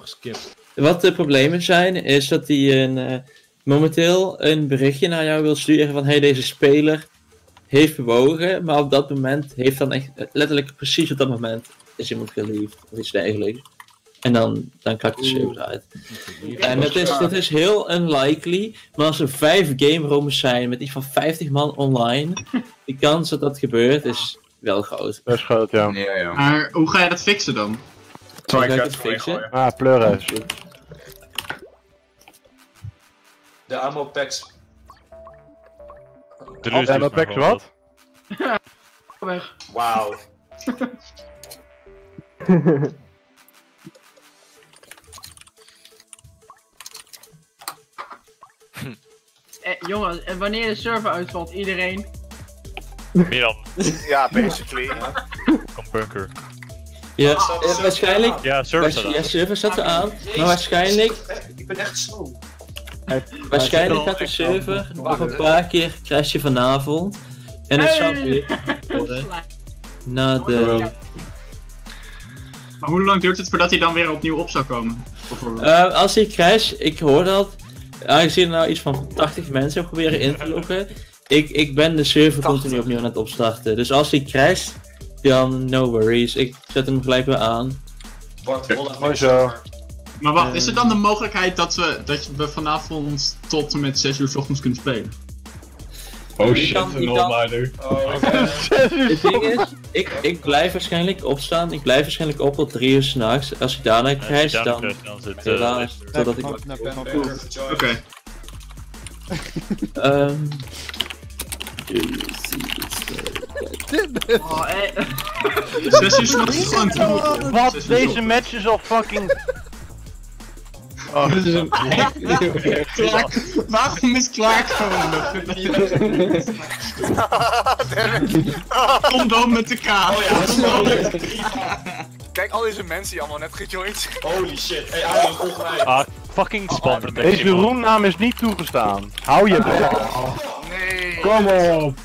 geskipt. Wat de problemen zijn, is dat hij momenteel een berichtje naar jou wil sturen van hey, deze speler heeft bewogen, maar op dat moment heeft dan echt, letterlijk precies op dat moment, is iemand geliefd of iets dergelijks. En dan kakt de server uit. En dat is heel unlikely, maar als er 5 game rooms zijn met iets van 50 man online, de kans dat dat gebeurt is wel groot. Dat is groot, ja. Maar hoe ga je dat fixen dan? Sorry, ik ga het fixen. Ah, pleuren. De ammo packs. De ammo packs wat? Wauw. Jongens, en wanneer de server uitvalt, iedereen? Milan. Ja, basically. Kom bunker. Ja, waarschijnlijk... Ja, server staat aan. Ja, server staat er aan, maar waarschijnlijk... Ik ben echt slow. Waarschijnlijk gaat de server nog een paar keer crashen vanavond. En het zal weer worden. Na de... Maar hoe lang duurt het voordat hij dan weer opnieuw op zou komen? Als hij crasht, ik hoor dat... Aangezien er nou iets van 80 mensen proberen in te loggen, ik ben de server continu opnieuw aan het opstarten. Dus als hij crasht, dan no worries. Ik zet hem gelijk weer aan. Mooi zo. Maar wacht, is er dan de mogelijkheid dat we vanavond tot en met 6 uur 's ochtends kunnen spelen? Oh shit, een online. Het ding is, ik blijf waarschijnlijk opstaan. Ik blijf waarschijnlijk op tot 3 uur 's nachts. Als ik daarna krijg, dan zit het totdat ik... Oké. Oh, 6 uur 's nachts gewoon te... Wat? Deze match is al fucking... Oh, dit is een... Waarom is Klaak gewoon nog? Condoom met de K. Oh ja, condoom met de K. Kijk al deze mensen die allemaal net gejoind. Holy shit, hey, hij is ongelijk. Ah, fucking spannend. Deze roemnaam is niet toegestaan. Hou je bek. Nee. Kom op.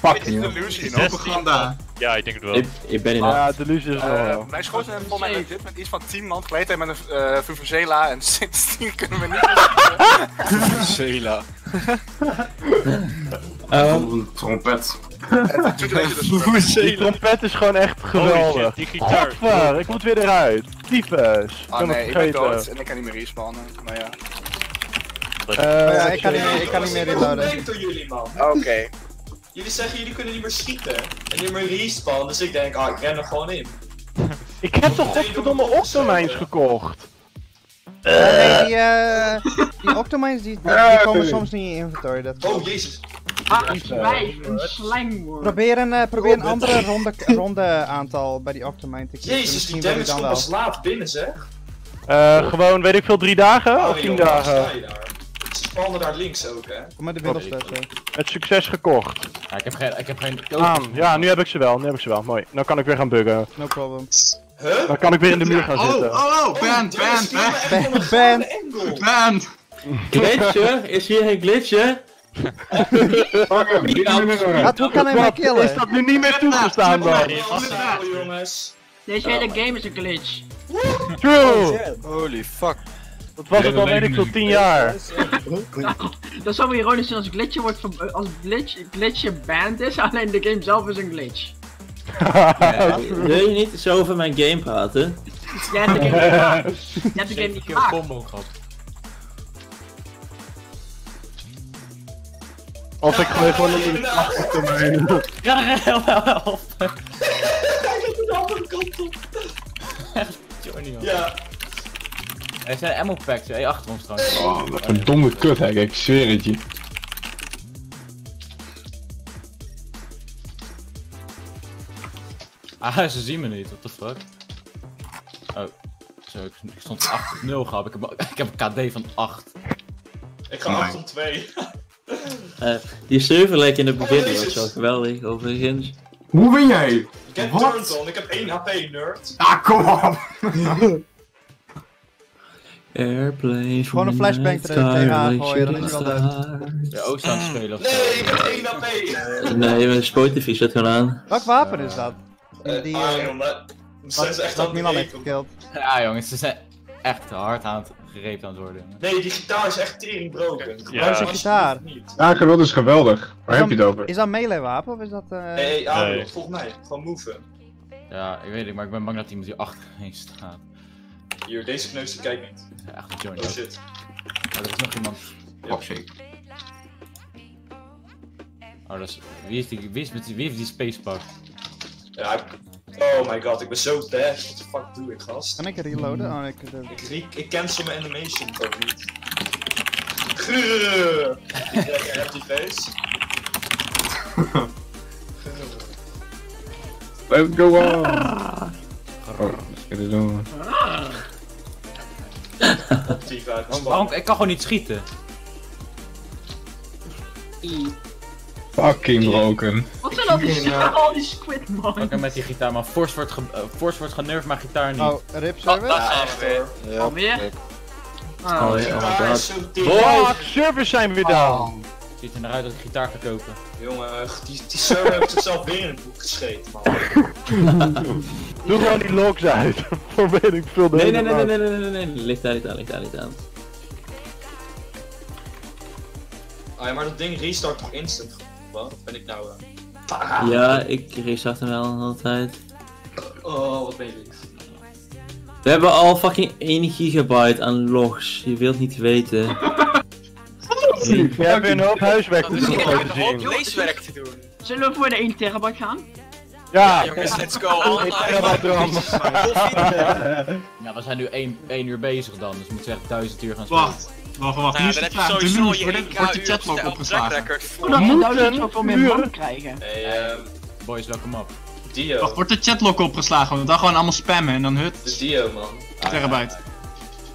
Fuck je. Delusie in propaganda. Ja, ik denk het wel. Ik ben in delusie is wel. Wij schoten hem volgens mij met dit met iets van 10 man gekleed en met een Vuvuzela en sindsdien kunnen we niet. Vuvuzela. Trompet. Die trompet is gewoon echt geweldig. Godver, ik moet weer eruit. Tyfus. Ah nee, ik ben dood en ik kan niet meer respawnen, maar ja. Ik kan niet meer reloaden. Ik ben door jullie man. Oké. Jullie zeggen jullie kunnen niet meer schieten en niet meer respawn, dus ik denk, ah, ik ren er gewoon in. Ik heb toch godverdomme octomines gekocht? Nee, die octomines die komen soms niet in je inventory. Dat oh jezus. Ah, een slangwoord. Probeer een andere ronde aantal bij die octomine te kiezen. Jezus, die damage komt als laat binnen zeg. Gewoon, weet ik veel, 3 dagen of 10 dagen? Spannen daar links ook, hè? Kom maar de windows letten. Het succes gekocht. Ja, ik heb geen... ja, nu heb ik ze wel, mooi. Nou kan ik weer gaan buggen. No problem. Huh? Dan kan ik weer in de muur gaan zitten. Oh, band. Glitchen? Is hier geen glitchen? Hoe kan hij mij killen? Is dat nu niet meer toegestaan, man? Deze hele game is een glitch. True! Holy fuck. Dat was het al, weet ik veel, 10 jaar. Dat zou wel ironisch zijn als glitchje wordt glitchje banned is, alleen de game zelf is een glitch. Wil je niet zo over mijn game praten? Jij hebt de game niet gemaakt. Of ik gooi gewoon in de achter mij. Ja, heel help. Hij doet de andere kant op. Ja. Er zijn ammo packs, hé, achter ons trouwens. Oh, wat een domme kut, hè, ik zweer het je. Ah, ze zien me niet, what the fuck. Oh, zo, ik stond 8-0 grap, ik heb een KD van 8. Ik ga 8 om 2. Die server lijkt in de beginning ook zo geweldig, overigens. Hoe win jij? Ik heb Turnton, ik heb 1 HP, nerd. Ah, kom op! Airplane. Gewoon een flashbang tegenaan gooien, dan is hij wel dood. Ja, ook staan spelen. Nee, ik heb 1 HP! Nee, je bent spoortief, zet gewoon aan. Welk wapen is dat? Die, Ze is echt dat niemand heeft gekild. Ja jongens, ze zijn echt hard aan het gereept aan het worden. Nee, die gitaar is echt tering broken. Ja, is een gitaar. Ja, geweld is geweldig. Waar heb je het over? Is dat melee wapen of is dat... Nee, ja, nee. Volgens mij. Gewoon moven. Ja, ik weet het, maar ik ben bang dat iemand hier achterin staat. Hier, deze kneus kijkt niet. Ja, echt een joint. Oh shit. Oh, er is nog iemand. Fuck shit. Oh, dat is... Wie heeft die spacebar? Ja, oh my god, ik ben zo dead. What the fuck doe ik, gast? Kan ik reloaden? Oh, ik cancel mijn animation toch niet. Grrrr! Ik krijg een empty face. Let's go on! Oh, dit is doen. Waarom? Ik kan gewoon niet schieten. Fucking broken. Wat zijn dat die al die squid man? Fucking met die gitaar man. Force wordt genervd, maar gitaar niet. Oh, rip service? Oh, dat is echt weer. Alweer? Oh, oh, servers zijn weer down. Ziet er naar uit dat ik gitaar ga kopen. Jongen, die server heeft zichzelf weer in het boek gescheten man. Doe gewoon die logs uit. Voor weet ik veel de hele tijd. Nee. Ligt uit. Ah ja, maar dat ding restart toch instant? Wat ben ik nou? Ja, ik restart hem wel altijd. Oh, wat ben je lief. We hebben al fucking 1 gigabyte aan logs. Je wilt niet weten. We hebben een hoop huiswerk te doen. We hebben een hoop leeswerk te doen. Zullen we voor de 1 terabyte gaan? Ja! Jongens, let's go! Ja, we zijn nu 1 uur bezig dan, dus we moeten echt 1000 uur gaan spelen. Wacht, nu is het klaar. Nu wordt de chatlog opgeslagen. We moeten ook wel meer man krijgen. Boys, welkom op. Dio. Wacht, wordt de chatlog opgeslagen? We dan gewoon allemaal spammen en dan hut. Dus Dio, man. Terabyte.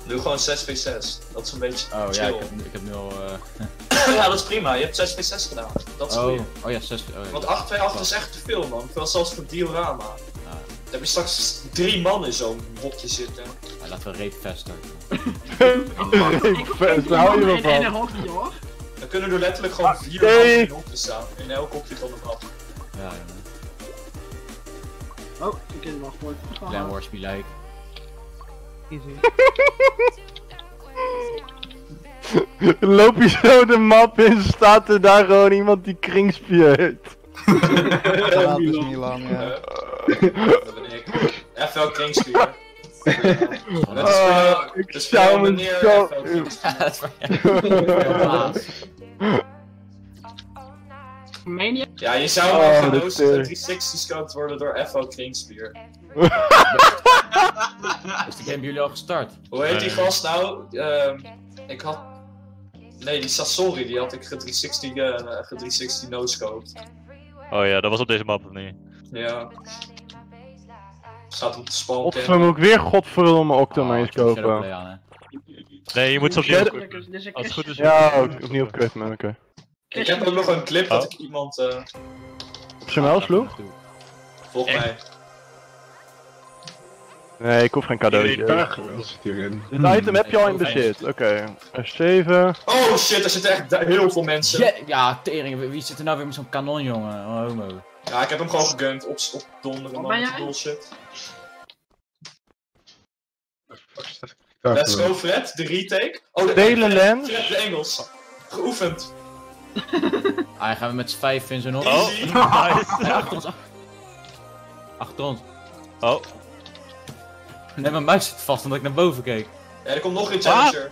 Doe gewoon 6v6. Dat is een beetje oh chill. Ja, ik heb nu al... ja, dat is prima. Je hebt 6v6 gedaan. Dat is goed. Oh ja, 6 oh, ja. Want 8v8 is echt te veel, man. Terwijl zelfs voor Diorama. Dan heb je straks 3 man in zo'n botje zitten. Ja, laten we rape starten. Hou je wel van. Dan kunnen er letterlijk gewoon 4 man in hokjes staan. In elk hokje van een map. Ja, ja. Oh, ik heb hem al gehoord. Clan Wars be like. Loop je zo de map in, staat er daar gewoon iemand die Kringspeer heeft. Dat is niet lang, ja. Dat ben ik. FL Kringspeer. Ik zou meneer zo... Ja, je zou een genozen 360-scouted worden door FL Kringspeer. Dus die game hebben jullie al gestart. Hoe heet die gast nou? Ik had... Nee, die Sasori, die had ik ge 360 no-scoped. Oh ja, dat was op deze map of niet? Ja. Staat op de spawn. Godverdomme, moet ik weer godverdomme Octomines kopen. Nee, je moet ze opnieuw... Als het goed is... Ja, opnieuw op Equipment, oké. Ik heb ook nog een clip dat ik iemand... Op zijn muil sloeg? Volgens mij. Nee, ik hoef geen cadeautje. Dit item heb je al in bezit, oké. F7. Oh shit, er zitten echt heel veel mensen. Ja, tering, wie zit er nou weer met zo'n kanon, jongen? Oh, homo. Ja, ik heb hem gewoon gegunt op donderen, man. Bullshit. Let's go, Fred, de retake. Oh, de Delenland. Fred, de Engels. Geoefend. Ah, gaan we met z'n 5 in zo'n hond. Oh, nice. Achter ons. Oh. Nee, mijn muis zit vast omdat ik naar boven keek. Ja, er komt nog een challenger.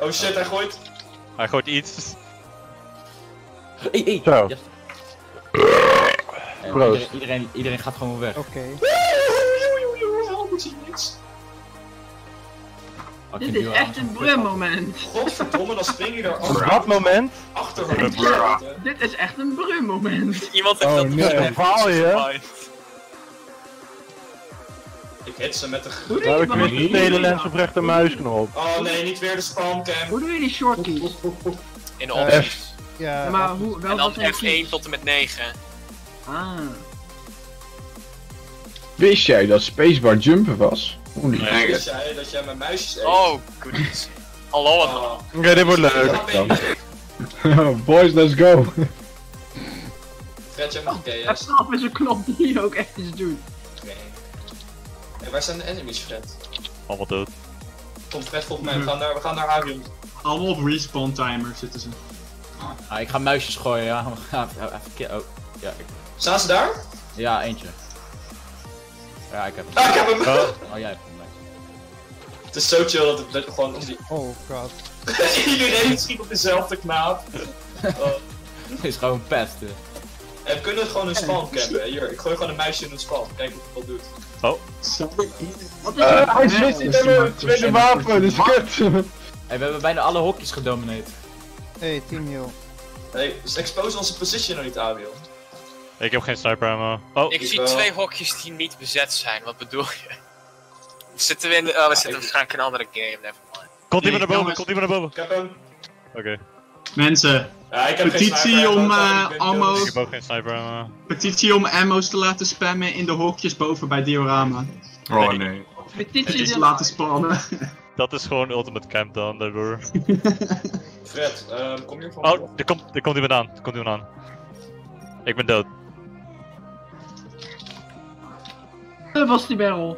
Ah. Oh shit, hij gooit. Hij gooit iets. Hey. Zo. Yes. Proost. Iedereen gaat gewoon weg. Oké. Dit is echt een brummoment. Godverdomme, dan spring je daar achter. Wat moment? Dit is echt een brummoment. Iemand heeft dat gedaan. Faal je? Ik hit ze met de groene. Nou, ik heb de telelens op rechter muisknop. Oh nee, niet weer de spamcam. Hoe doe je die shortkeys? In opties. Ja, maar hoe, en dan F1 tot en met 9. Ah. Wist jij dat spacebar jumpen was? Holy shit. Wist jij dat jij mijn muisjes eet? Oh, goodies. Hallo allemaal. Oké, dit wordt leuk. Boys, let's go. Fred, jij mag KS. Hij staat met zijn knop die ook echt iets doet. Nee. Hey, waar zijn de enemies, Fred? Allemaal dood. Kom Fred, volg mij, we gaan naar Avion. Allemaal op respawn timer zitten ze. Ah, ik ga muisjes gooien, ja. Even Staan ze daar? Ja, eentje. Ja, ik heb hem. Ah, ik heb hem! Oh, jij hebt hem. Het is zo chill dat het gewoon... Oh god. Iedereen schiet op dezelfde knaap. Het is gewoon pesten. En we kunnen gewoon een spawn campen. Hier, ik gooi gewoon een muisje in een spawn. Kijk wat het wel doet. Oh. Sorry. Hij zit in een tweede wapen, dus kut. Hey, we hebben bijna alle hokjes gedomineerd. Hey, team heal. Hey, dus expose onze position nog niet, Abiel. Ik heb geen sniper ammo. Oh. Ik zie twee hokjes die niet bezet zijn, wat bedoel je? Zitten we in de... Oh, we zitten waarschijnlijk in een andere game, nevermind. Komt iemand naar boven, komt iemand naar boven. Ik heb hem. Oké. Mensen, ja, ik heb petitie om ammo's... Ik heb ook geen sniper ammo. Petitie om ammo's te laten spammen in de hokjes boven bij Diorama. Oh nee. Petitie te laten spannen. Dat is gewoon ultimate camp dan, daardoor. Fred, kom hier van... Oh, er komt iemand aan, Ik ben dood. Dat was die barrel.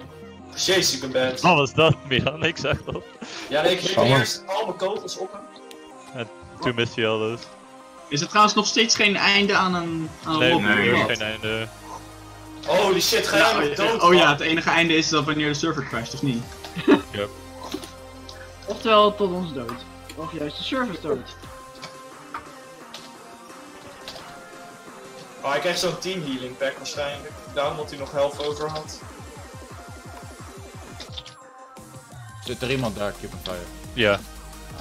Jezus, ik ben bad. Oh, wat is dat, Milan? Ik zeg dat. Ja, nee, ik heb eerst al mijn kogels op hem. En toen miste hij al dus. Is er trouwens nog steeds geen einde aan een... Nee, geen einde. Oh, die shit, ga jij nou dood? Oh ja, het enige einde is dat wanneer de server crasht, of niet? Ja. Oftewel, tot ons dood. Of juist de server dood. Oh, hij krijgt zo'n team healing pack waarschijnlijk. Daarom dat hij nog helft over had. Zit er iemand daar, Qpang? Ja.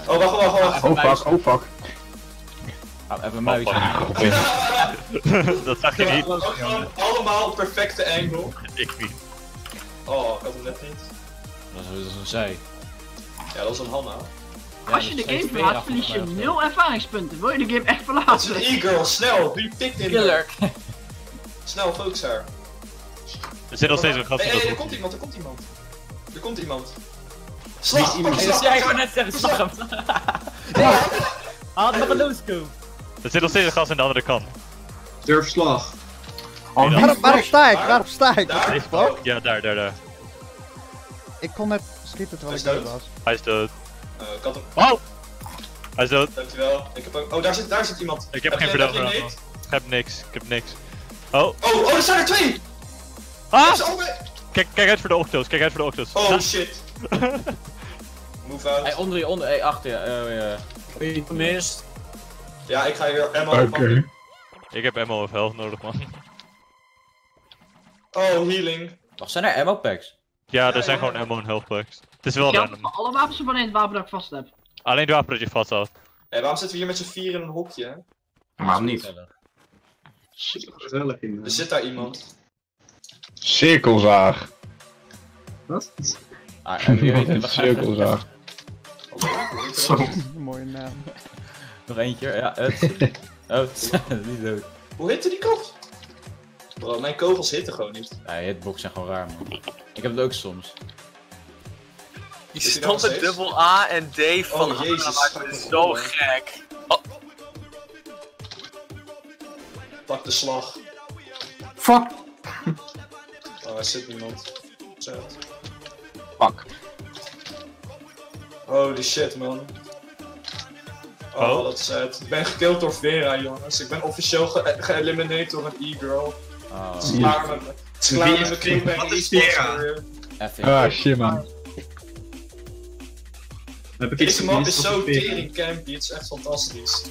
Oh, wacht. Oh fuck. Even muisje. Dat zag je niet. Allemaal perfecte angle. Ik niet. Oh, ik had hem net niet. Dat is een zij. Ja, dat is een Hanna. Ja, als je de game verlaat, verlies je 0 ervaringspunten. Wil je de game echt verlaten? Dat is een e-girl, snel! Die pikt in de... Snel, focus haar. Er zit nog steeds een gast. Nee, er komt iemand. Slag! Ja, ik wou net zeggen, slag hem! Haal hem maar een... Er zit nog steeds een gas aan de andere kant. Durf slag. Waarop sta ik? Ja, daar. Ik kon net schieten terwijl ik dood was. Hij is dood. Ik had hem. Oh! Hij is dood. Dankjewel. Ik heb ook... Oh, daar zit iemand. Ik heb geen verdachte. Ik heb niks. Oh, er zijn er twee! Ah! Kijk uit voor de octos, Oh shit! Move out. Hey, onder je, achter je. Je mist. Ja, ik ga hier ammo pakken. Ik heb ammo of health nodig, man. Oh, healing. Toch zijn er ammo packs? Ja, er zijn gewoon ammo en health packs. Het is wel random. Alle wapens van het wapen dat ik vast heb. Alleen het wapen dat je vast had. Hey, waarom zitten we hier met z'n vier in een hokje, hè? Waarom niet? Er zit daar iemand. Cirkelzaag. Wat? Ah, en wie weet het cirkelzaag. Mooie naam. Nog eentje, ja. Niet dood. Hoe hitte die kogels? Bro, mijn kogels hitten gewoon niet. Nee, hitboxen zijn gewoon raar, man. Ik heb het ook soms. Die stond met dubbel A en D van... Oh, jezus. Dat is zo gek. Oh. Pak de slag. Fuck. Oh, er zit niemand. Zet. Fuck. Holy shit, man. Oh, dat is het. Ik ben gekild door Vera, jongens. Ik ben officieel geëlimineerd door een e-girl. Het is klaar met mijn Qpang. Wat is Vera? Ah, shit, man. Deze map is zo tering campy, het is echt fantastisch.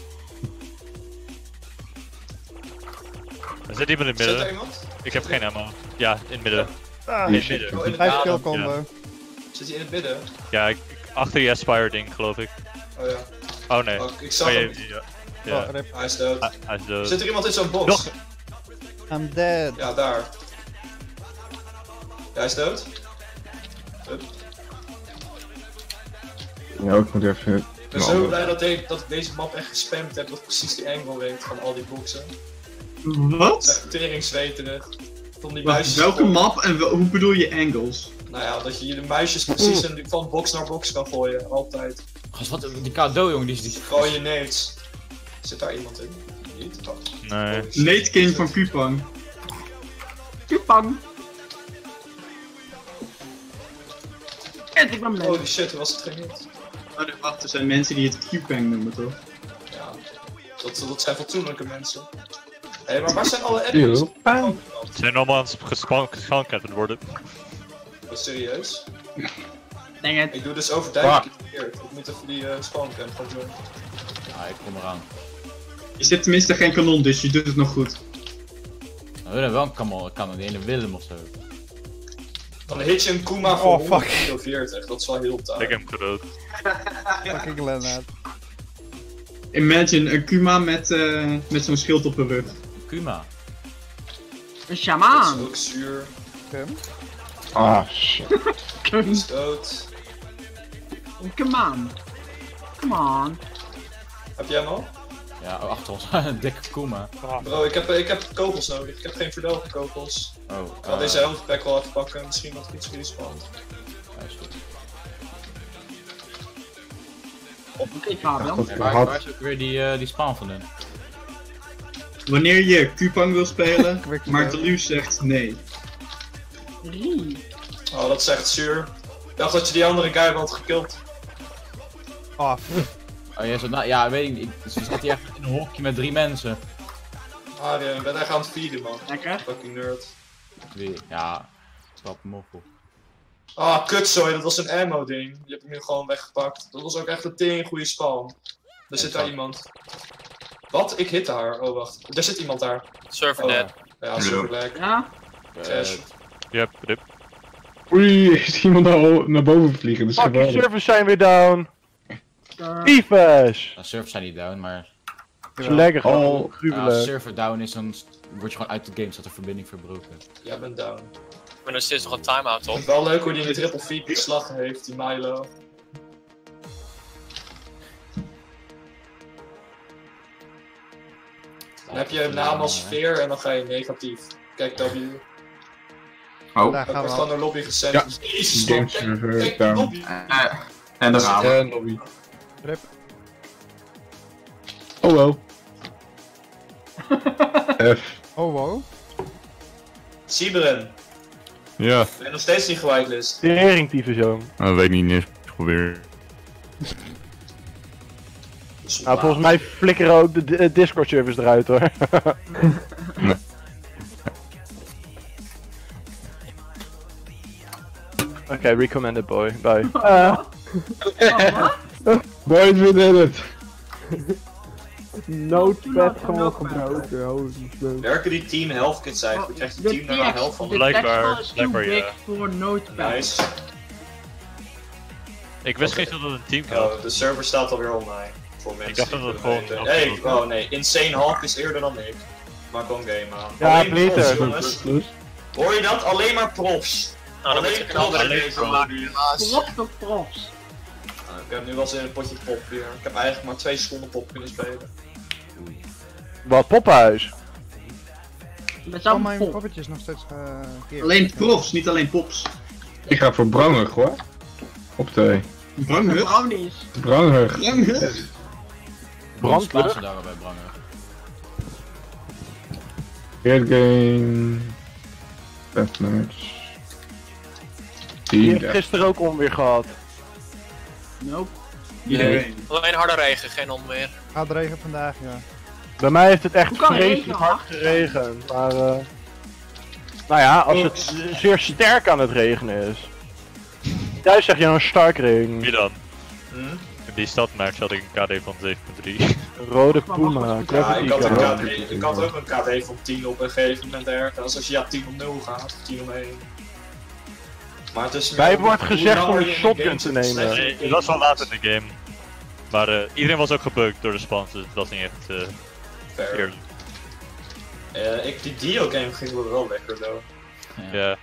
Er zit iemand in het midden. Zit er iemand? Ik heb geen ammo. Ja, in het midden. Ah, in het midden. 5 kill combo. Zit hij in het midden? Ja, achter die Aspire ding, geloof ik. Oh ja. Oh nee. Oh, ik zag hem. Ja. Oh, hij is dood. Hij is dood. Zit er iemand in zo'n box? Nog. I'm dead. Ja, daar. Ja, hij is dood. Hup. Ja, ik moet even... Ik ben zo blij dat ik deze map echt gespamd heb, dat ik precies die angle weet van al die boxen. Wat? Teringzweterig. Welke map en hoe bedoel je angles? Nou ja, dat je de muisjes precies van box naar box kan gooien, altijd. Gast, wat die cadeau, jongen, die is die. Gooi je nades. Zit daar iemand in? Niet? Nee. Nate King van Qpang. shit, ik ben blij. Oh shit, was het geen hit. Maar wacht, er zijn mensen die het Qpang noemen, toch? Ja, dat zijn fatsoenlijke mensen. Hé, maar waar zijn alle enemies? Ze zijn allemaal aan het geschankerd worden. Wat serieus? Dang het. Ik doe dus overduidelijk het verkeerd. Ik moet even die spawncamp gaan doen. Ja, ik kom eraan. Je zit tenminste geen kanon, dus je doet het nog goed. Nou, we hebben wel een kanon, de ene Willem ofzo. Dan hit je een Kuma voor 140, dat is wel heel taai. Ik heb hem gedood. Fucking Lennart. Imagine, een Kuma met zo'n schild op de rug. Een Kuma? Een shaman! Dat is ook zuur. Kim? Ah, shit. Kim is dood. Come on. Come on. Heb jij hem al? Ja, oh, achter ons. Een dikke Kuma. Bro, ik heb kogels nodig. Ik heb geen verdelgde kogels. Oh, ik ga deze helmtpack wel afpakken. Misschien nog iets respawned. Ja, is goed. Oké, Fabel. Waar is ook weer die spawn van in? Wanneer je Qpang wil spelen, maar Deluxe zegt nee. Oh, dat is echt zuur. Ik dacht dat je die andere guy had gekillt. Ah, oh, jij zat ja, weet ik niet. Ze zat hier echt in een hokje met 3 mensen. Ah, je bent echt aan het feeden, man. Lekker. Fucking nerd. Wie? Ja, stap hem op. Ah, kutzooi, dat was een ammo-ding. Die heb ik nu gewoon weggepakt. Dat was ook echt een tering goede spawn. Er zit daar iemand. Wat? Ik hitte haar. Oh, wacht. Er zit iemand daar. Server dead. Ja, server lag. Ja? Crash. Yep, rip. Oei, is iemand naar boven vliegen? Dus fucking servers zijn weer down. Piefes! Nou, servers zijn niet down, maar... Ja. Lekker gewoon. Als server down is, dan word je gewoon uit de game, zodat de verbinding verbroken. Jij bent down. Maar dan zit nog een timeout op. Wel leuk hoe die in de triple feed geslagen heeft, die Milo. Dan heb je een naam als sfeer en dan ga je negatief. Kijk, W. Oh, daar gaan we gewoon naar lobby gezet. Ja. Jezus, game server down. En daar gaan we. Lobby. Rip. Oh wow. F. Oh wow. Sibren. Ja. Ik ben nog steeds niet gewitelist. Teringtieve zoon. Nou, weet niet, niks. Probeer. Nou, volgens mij flikkeren ook de Discord servers eruit hoor. Nee. Oké, recommended boy. Bye. Boys, we did it! Noodpad gewoon gebroken, holy shit. Werken die team health kits eigenlijk? Krijgt je team daar helft van? Blijkbaar ja. Voor Noodpad. Nice. Ik wist niet dat het een team had. De server staat alweer online. Voor mensen. Ik dacht dat het gewoon... Nee, oh nee. Insane Hulk is eerder dan ik. Maak gewoon game aan. Ja, beter. Hoor je dat? Alleen maar profs. Nou, dan moet je Props of profs? Ik heb nu wel zin in een potje pop weer. Ik heb eigenlijk maar 2 seconden pop kunnen spelen. Wat poppenhuis? Met al mijn poppetjes nog steeds keer. Alleen profs, niet alleen pops. Ik ga voor Brangig hoor. Op 2. Brangig? Brangig. Brangig. Brandplaats daar bij Brangig. Heer game. Deathmatch. Die heb gisteren ook onweer gehad. Nope. Iedereen. Alleen harde regen, geen onweer. Gaat regen vandaag, ja. Bij mij heeft het echt vreselijk hard geregend, maar nou ja, als het zeer sterk aan het regenen is. Thuis zeg je dan stark regen. Wie dan? In die stadmatch had ik een KD van 7.3. Rode Puma. Ja, ik had ook een KD van 10 op een gegeven moment ergens. Als je 10 op 0 gaat, 10 op 1. Wij wordt gezegd om een shotgun te nemen. Nee, dat is wel laat in de game. Maar iedereen was ook gebukt door de spawns, dus dat is niet echt eerlijk. Die Dio game ging wel lekker, though. Ja. Yeah.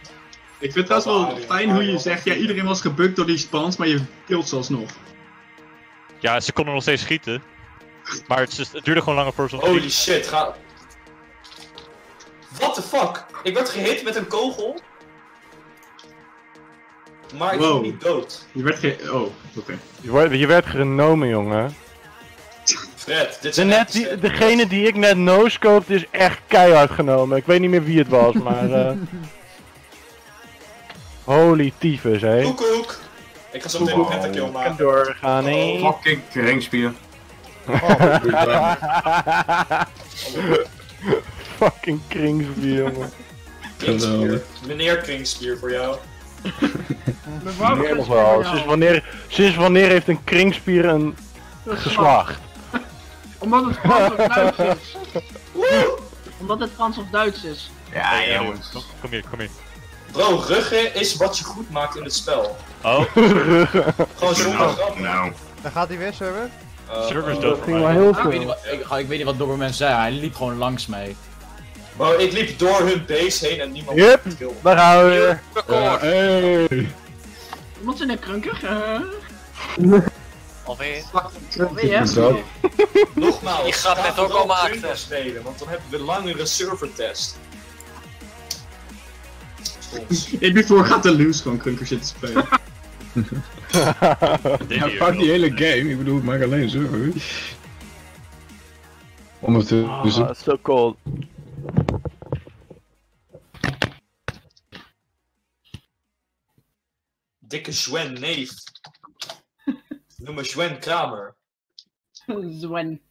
Ik vind het trouwens wel fijn hoe je zegt, ja iedereen was gebukt door die spawns, maar je killt ze alsnog. Ja, ze konden nog steeds schieten. Maar het duurde gewoon langer voor zo'n... Holy shit, ga... What the fuck? Ik werd gehit met een kogel. Maar ik ben niet dood. Je werd je werd genomen, jongen. Fred, dit is net degene die ik net no-scoped is echt keihard genomen. Ik weet niet meer wie het was, maar... Holy tyfus, hé. Koekoek! Ik ga zo meteen een pentakill maken. Doorgaan, nee. Fucking Kringspeer. Fucking Kringspeer, jongen. Kringspeer. Meneer Kringspeer voor jou. Sinds wanneer heeft een Kringspeer een geslaagd? Omdat het Frans of Duits is. Omdat het Frans of Duits is. Ja, jongens. Kom hier, kom hier. Bro, ruggen is wat je goed maakt in het spel. Oh. Gewoon zonder grap. Nou. Dan gaat hij weer, server. Server is dood. Ik weet niet wat Doberman zei, hij liep gewoon langs mij. Bro, ik liep door hun base heen en niemand... Yep, daar gaan we weer. Iemand zijn nek krunker? Alweer. Alweer, nogmaals, ik ga net ook al maken spelen, want dan hebben we langere servertest. Ik ben voor gaat de loose gewoon krunker zitten spelen. Ja, fuck die hele game, ik bedoel, ik maak alleen server. Om het te... Ah, het is zo cold. Dikke Zwen neef. Noem me Zwen Kramer. Zwen.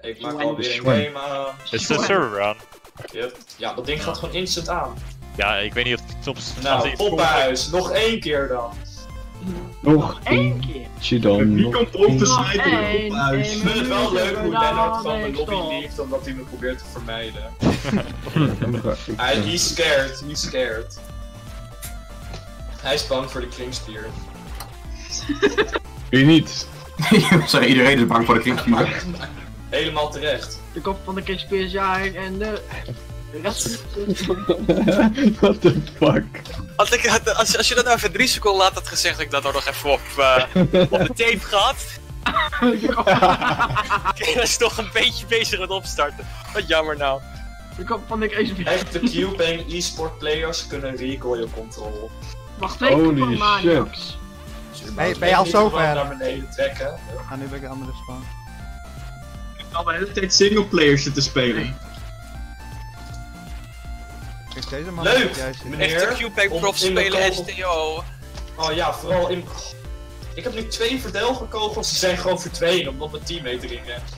Ik maak alweer een game aan. Is de server aan? Ja, dat ding gaat gewoon instant aan. Ja, ik weet niet of het soms... Nou, poppenhuis, nog één keer dan. Nog één keer? Dan. Wie komt op te snijden in het poppenhuis? Ik vind het wel leuk hoe Lennart van mijn lobby liegt, omdat hij me probeert te vermijden. He's scared, he's scared. Hij is bang voor de Kringspeer. Wie niet? Sorry, iedereen is bang voor de Kringspeer. Helemaal terecht. De kop van de Kringspeer is jarig en de... What the fuck? Als je dat nou even 3 seconden laat had gezegd, had ik dat nou nog even op de tape gehad. Hij is toch een beetje bezig met opstarten. Wat jammer nou. De kop van de Kringspeer. Echte Qpang e-sport players kunnen recoil control. Wacht even, holy shit. Hey, ben je al zo ver? Naar beneden trekken. Ga nu bij de andere spawn. Ik kan de hele tijd singleplayers zitten spelen. Kijk, deze man leuk! Echte Qpang prof spelen STO. Oh ja, vooral in... Ik heb nu 2 verdelgekogels, die zijn gewoon verdwenen omdat mijn teammate erin rent.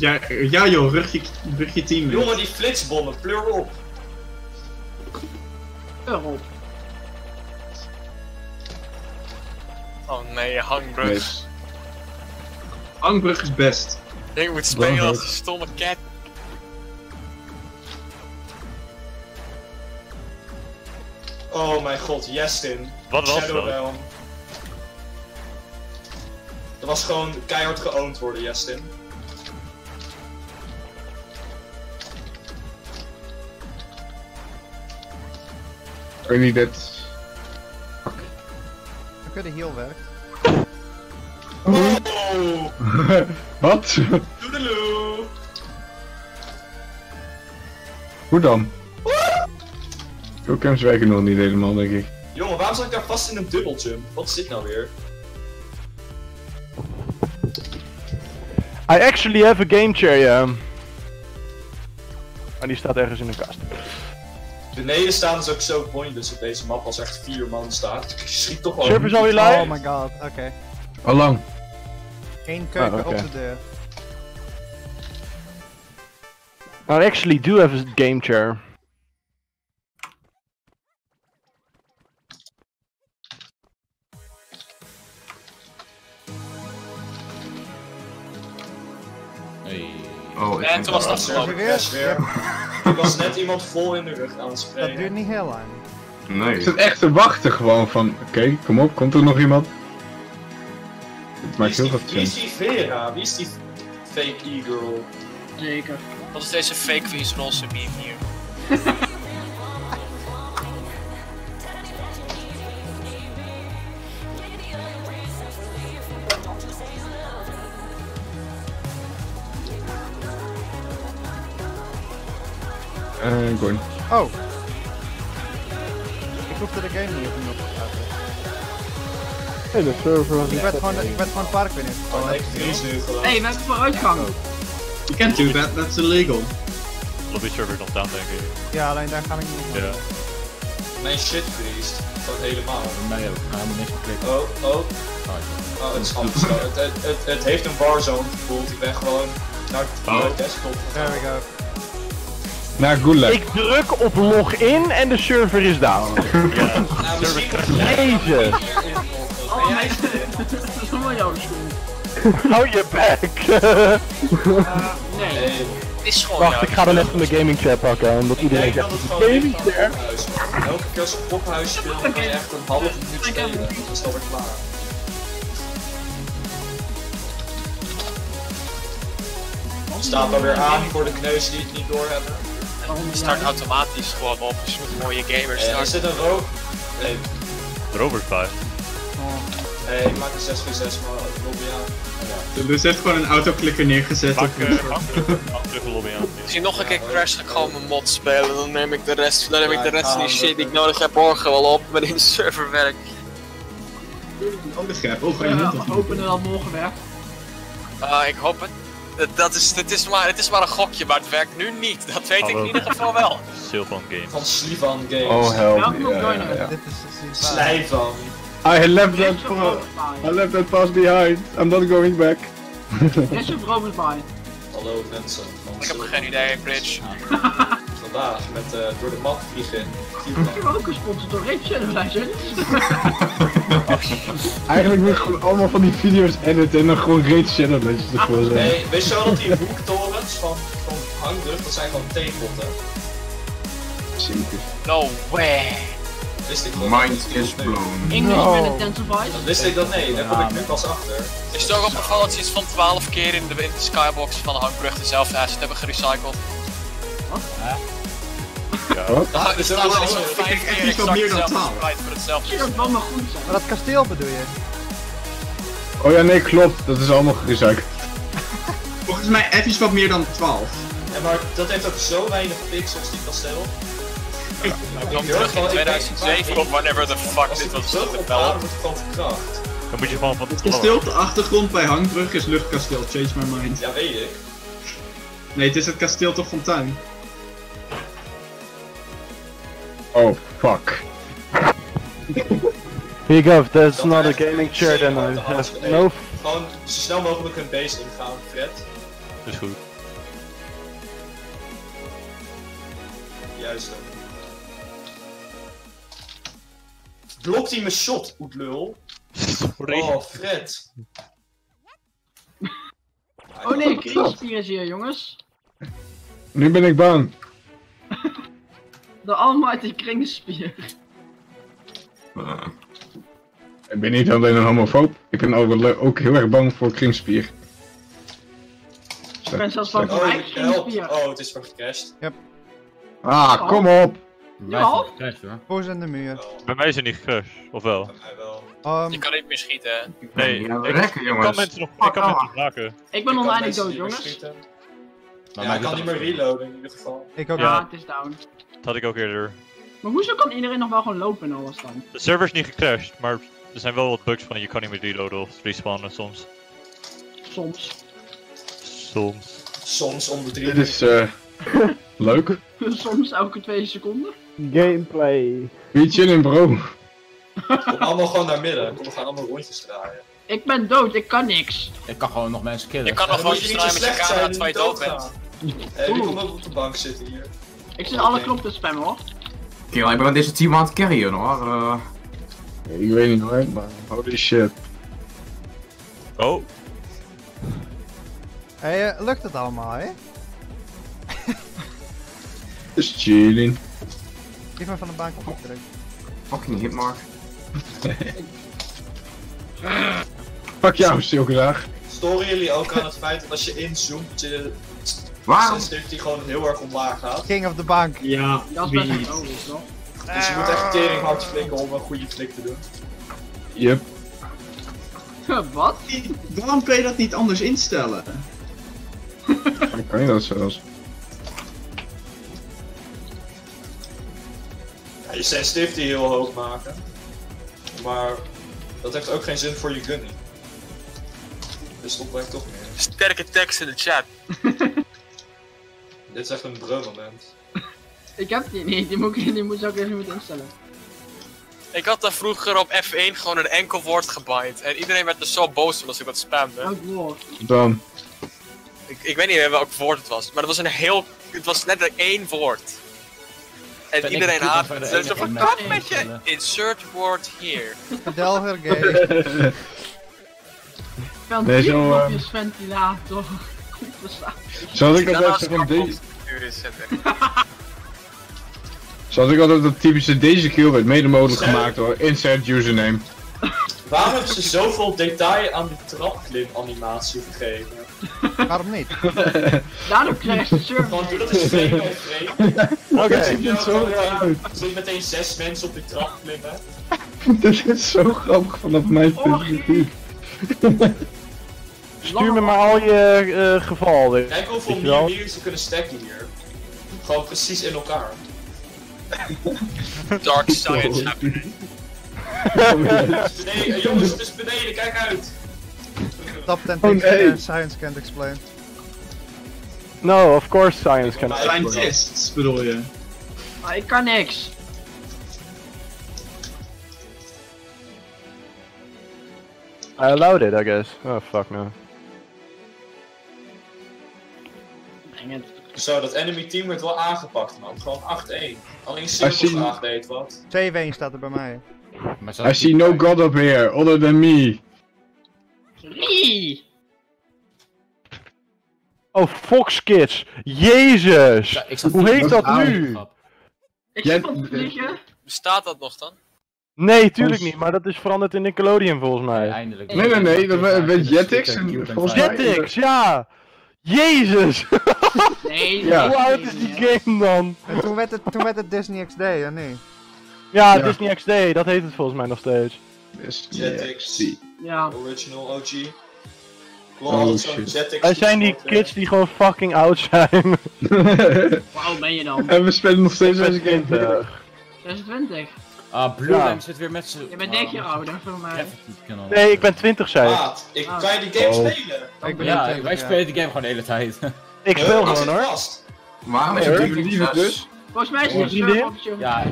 Ja, ja joh, rug je team. Jongen, die flitsbommen, pleur op. Oh nee, Hangbrug. Yes. Hangbrug is best. Ik moet spelen als een stomme cat. Oh mijn god, Jestin. Wat was dat? Dat was gewoon keihard geowned worden, Jestin. Ik weet niet dit. Fuck. We kunnen heel werk. Oh! Wat? Doedeloe! Hoe dan? Showcams werken nog niet helemaal, denk ik. Jongen, waarom zat ik daar vast in een dubbeljump? Wat is dit nou weer? I actually have a game chair, ja. Maar die staat ergens in een kast. Beneden staan is ook zo pointless op deze map als echt 4 man staat. Je schiet toch wel. Server is alweer live? Oh my god, oké. Hoe lang? 1 keuken op de deur. I actually do have a game chair. Hey. Oh, en toen was dat zo. Ik was net iemand vol in de rug aan het spreken. Dat duurt niet heel lang. Nee. Ik zit echt te wachten gewoon van, oké, kom op, komt er nog iemand? Het maakt heel wat zin. Wie is die Vera? Wie is die fake e-girl? Zeker. Wat is deze fake vies roze meme hier? Gorn. Oh! Ik hoefde de game niet opnieuw te starten. Hey, de server was ik werd gewoon het park binnen. Oh, ik vrees nu gewoon. Hey, we hebben vooruitgang! You can't do that, that's illegal. Lobby server komt down, denk ik. Ja, alleen daar ga ik niet op. Mijn shit vriest. Dat helemaal. Voor mij ook. Nou, moet niks klikken. Oh, het is anders. Het heeft een warzone gevoeld. Ik ben gewoon naar de desktop gegaan. There we go. Nou, good luck. Ik druk op login en de server is down. Ja. Nou, Jezus. Oh, hij is dit. Dat is allemaal jouw schoen. Hou je bek. Nee. Wacht, ik ga de net van de gaming chair pakken, omdat iedereen zegt dat het gaming chair. Elke keer als ik pophuis speel, dan ben je echt een half minuut spelen. Dan is dat weer klaar. Staat alweer aan voor de kneus die het niet door hebben. Het start automatisch gewoon op, dus je moet mooie gamers starten. Is dit een rover? Nee. Rover 5. Nee, ik maak een 6v6 maar lobby aan. Ja. Dus heeft gewoon een autoklikker neergezet. Als je nog een keer crash, ga ik gewoon mijn mod spelen. Dan neem ik de rest van die shit die ik nodig heb morgen wel op met in serverwerk. Oh, de grap. Oh, ga je niet op. Openen al morgen werk. Ik hoop het. Het is maar een gokje, maar het werkt nu niet. Dat weet ik in ieder geval wel. Sylvan Games. Van Sylvan Games. Oh, help me. Dit is Sylvan. I left that pass behind. I'm not going back. Yes, you're probably fine. Hallo mensen. Ik heb geen idee, Bridge. Vandaag met door de mat vliegen. Ik heb ook gesponsord door Rape Legends. Eigenlijk moet ik gewoon allemaal van die video's editen en dan gewoon Rape Shadow Legends ervoor zijn. Nee, weet je wel dat die hoektorens van Hangbrug, dat zijn gewoon theepotten? Zeker. No way. Mind is blown. English met een tensorvice? Dat wist ik dat nee, daar kom ik nu pas achter. Is het ook opgevallen dat ze iets van 12 keer in de skybox van de Hangbrug dezelfde asset hebben gerecycled? Wat? Ja. Er staat wel zo'n 5 keer exact dezelfde sprite voor hetzelfde. Dat kan maar goed zijn. Maar dat kasteel bedoel je? Oh ja, nee klopt, dat is allemaal gerecycled. Volgens mij even wat meer dan 12. Ja, maar dat heeft ook zo weinig pixels, die kasteel. Ik kom terug in 2007 of whenever the fuck dit was developed. Dan moet je gewoon van het kasteel op de achtergrond bij Hangbrug is luchtkasteel, change my mind. Ja, weet ik. Nee, het is het kasteel toch Fontuin. Oh, fuck. Here you go, that's not a gaming chair then I have no... Gewoon zo snel mogelijk een base ingaan, Fred. Is goed. Juist dan. Blokt hij mijn shot, oetlul? Sorry. Oh, Fred. Oh nee, Kringspeer is hier, jongens. Nu ben ik bang. De almighty Kringspeer. Ik ben niet alleen een homofoob, ik ben ook heel erg bang voor Kringspeer. Ik ben zelfs bang voor mijn Kringspeer. Oh, het is voor gecrashed. Yep. Ah, kom op. Ja, voor zijn de muur. Oh. Bij mij zijn die gecrashed, of wel? Bij mij wel. Je kan niet meer schieten. Nee, ja, ik kan mensen nog raken. Ik ben oneindig dood, jongens. Maar ja, ik kan niet meer reloaden in ieder geval. Ik ook. Ja, het is down. Dat had ik ook eerder. Maar hoezo kan iedereen nog wel gewoon lopen en alles dan? De server is niet gecrashed, maar er zijn wel wat bugs van je kan niet meer reloaden of respawnen soms. Soms om de 3 minuten. Dit is leuk. Soms elke 2 seconden. Gameplay. Wie chillen, bro? Kom allemaal gewoon naar midden. We gaan allemaal rondjes draaien. Ik ben dood, ik kan niks. Ik kan gewoon nog mensen killen. Je kan nog rondjes draaien met je camera terwijl je dood bent. Ik kom ook op de bank zitten hier. Ik zit alle knoppen te spammen hoor. Kerel, ik ben met deze team aan het carryen hoor. Ik weet niet hoor, maar holy shit. Oh. Hé, lukt het allemaal hè? Is chilling. Geef me van de baan op terug. Fucking hitmark. Pak jou, Silkezaag. Storen jullie ook aan het feit dat als je inzoomt, dat je de safety gewoon heel erg omlaag gaat? King of the bank. Ja, dat is best wel nodig, toch? Dus je moet echt tering hard flikken om een goede flik te doen. Yep. Wat? Waarom kun je dat niet anders instellen? Dan kan je dat zelfs. Je sensitivity heel hoog maken, maar dat heeft ook geen zin voor je gunning. Dus dat blijkt toch meer. Sterke tekst in de chat. Dit is echt een breumoment. Ik heb die niet, die moet ik even moeten instellen. Ik had daar vroeger op F1 gewoon een enkel woord gebaaid. En iedereen werd er zo boos omdat ik dat spamde. Welk woord? Boom. Ik weet niet meer welk woord het was, maar het was een heel... Het was net één woord. En ben iedereen haat het. Ze zo van, wat met je? Insert word here. Delvergate. Ventielknopjes, ventilator. Zoals ik altijd van deze... Zoals ik altijd dat typische deze kill werd mede mogelijk gemaakt door insert username. Waarom hebben ze zoveel detail aan die trapclip animatie gegeven? Waarom niet? Daarom krijg je de server. Gewoon doe dat in frame of frame. Oké, er zitten meteen 6 mensen op die trapclip, hè. Dit is zo grappig vanaf mijn perspectief. Stuur me maar al je gevallen. Kijk hoeveel meer ze kunnen stacken hier. Gewoon precies in elkaar. Dark science happening. Nee, jongens, het is beneden, kijk uit! Top 10 things science can't explain. No, of course science can't explain. Scientists bedoel je? Maar ik kan niks. I allowed it, I guess. Oh, fuck no. Zo, dat enemy team werd wel aangepakt, man. Gewoon 8-1. Alleen Simple deed wat. 2-1 staat er bij mij. I see no god up here, other than me. Nee. Oh, Fox Kids. Jezus. Ja, hoe heet dat nu? Ik zit op het vliegen. Bestaat dat nog dan? Nee, tuurlijk niet, maar dat is veranderd in Nickelodeon volgens mij. Ja, eindelijk. Nee, dat werd Jetix. Jetix, ja. Jezus. Nee, ja. Hoe oud is die game dan? En toen werd het Disney XD, ja nee. Ja, Disney XD, dat heet het volgens mij nog steeds. Disney XD. Ja. Original OG. Er zijn die kids die gewoon fucking oud zijn. Wauw, ben je dan? En we spelen nog steeds deze game terug. 26. Ah, Blue Lamp zit weer met z'n... Je bent denk je ouder voor mij. Nee, ik ben 20 zei ik. Ik kan je die game spelen? Ja, wij spelen die game gewoon de hele tijd. Ik speel gewoon hoor. Waarom is het liever dus? Volgens mij is het een server option. Ja,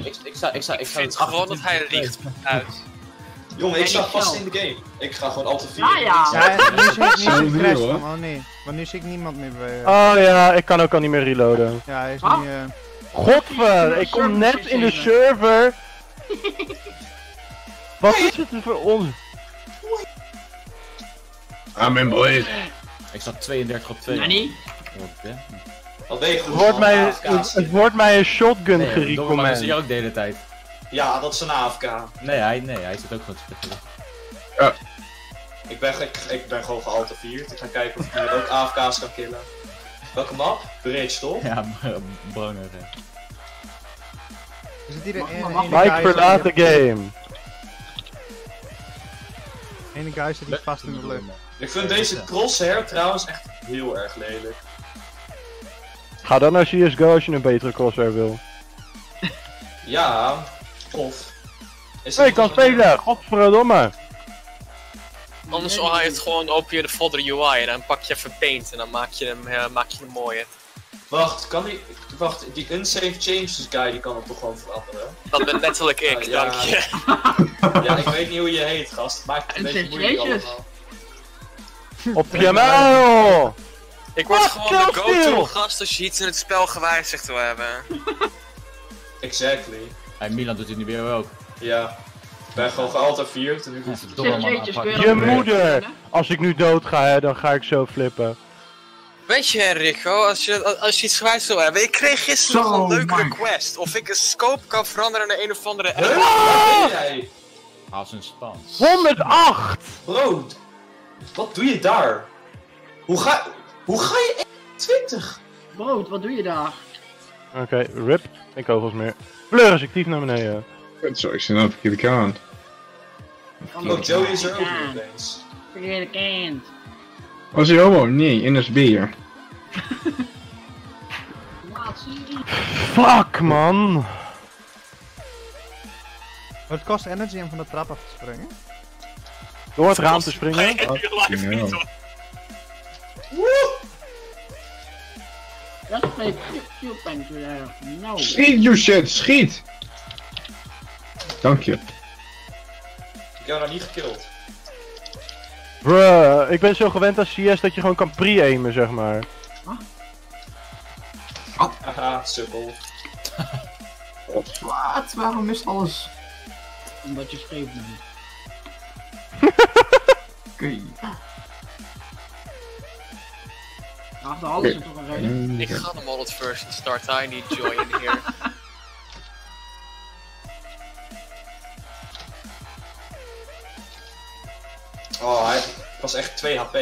ik vind gewoon dat hij riekt uit. Jongen, ik sta vast in de game. Ik ga gewoon altijd vier. Ah ja! Want nu zie ik niemand meer bewegen. Oh ja, ik kan ook al niet meer reloaden. Ja, hij is niet... Godver, ik kom net in de server! Wat is het er voor ons? Amen boys! Ik zat 32 op 2. Nani? Het wordt mij een shotgun geriekt. Maar dat zie je ook de hele tijd. Ja, dat is een AFK. Nee, hij zit ook gewoon te spelen. Ja. Ik ben gewoon gealtervierd. Ik ga kijken of ik hier ook AFK's kan killen. Welke map? Bridge toch? Ja, Broner. Mike verlaat de game. Ene guy zit hier vast in de lucht. Ik vind deze crosshair trouwens echt heel erg lelijk. Ga dan naar CSGO als je een betere crosshair wil. Ja, of... ik kan spelen, godverdomme! Anders haal je het gewoon op je de folder UI en dan pak je even paint en dan maak je hem mooier. Wacht, kan die... Wacht, die unsafe changes guy die kan hem toch gewoon veranderen? Dat ben letterlijk ik, dank je. Ja, ik weet niet hoe je heet, gast. Maak het een beetje moeilijk allemaal. Op je mail! Ik word gewoon de go-to gast als je iets in het spel gewijzigd wil hebben. Exactly. Hey, Milan doet het nu weer ook. Ja. Ik ben gewoon gealteerd vier. Je moeder! Als ik nu dood ga, hè, dan ga ik zo flippen. Weet je Rico, als je iets gewijzigd wil hebben, ik kreeg gisteren nog een leuke request. Of ik een scope kan veranderen naar een of andere... Wat ben jij? Haal zijn spans. 108! Bro, wat doe je daar? Hoe ga je 20? Brood, wat doe je daar? Oké, rip. Ik kogels meer. Pleur is actief naar beneden. Sorry, ik zit nou verkeerde kant. Oh, Joey is er ook nog eens. Verkeerde kant. Was hij homo? Nee, in is bier. Fuck man! Wat kost energy om van de trap af te springen? Door het raam te springen? Woe! Dat is mijn Qpang. Schiet you shit, schiet! Dank je. jou nou niet gekild? Bruh, ik ben zo gewend aan CS dat je gewoon kan pre-aimen, zeg maar. Huh? Oh. Haha, sukkel. Wat? Waarom mist alles? Omdat je schreef niet. Oké. Achter alles zit toch een reden? Ik ga hem al het first and start, I need joy in here. Oh, hij was echt 2 HP.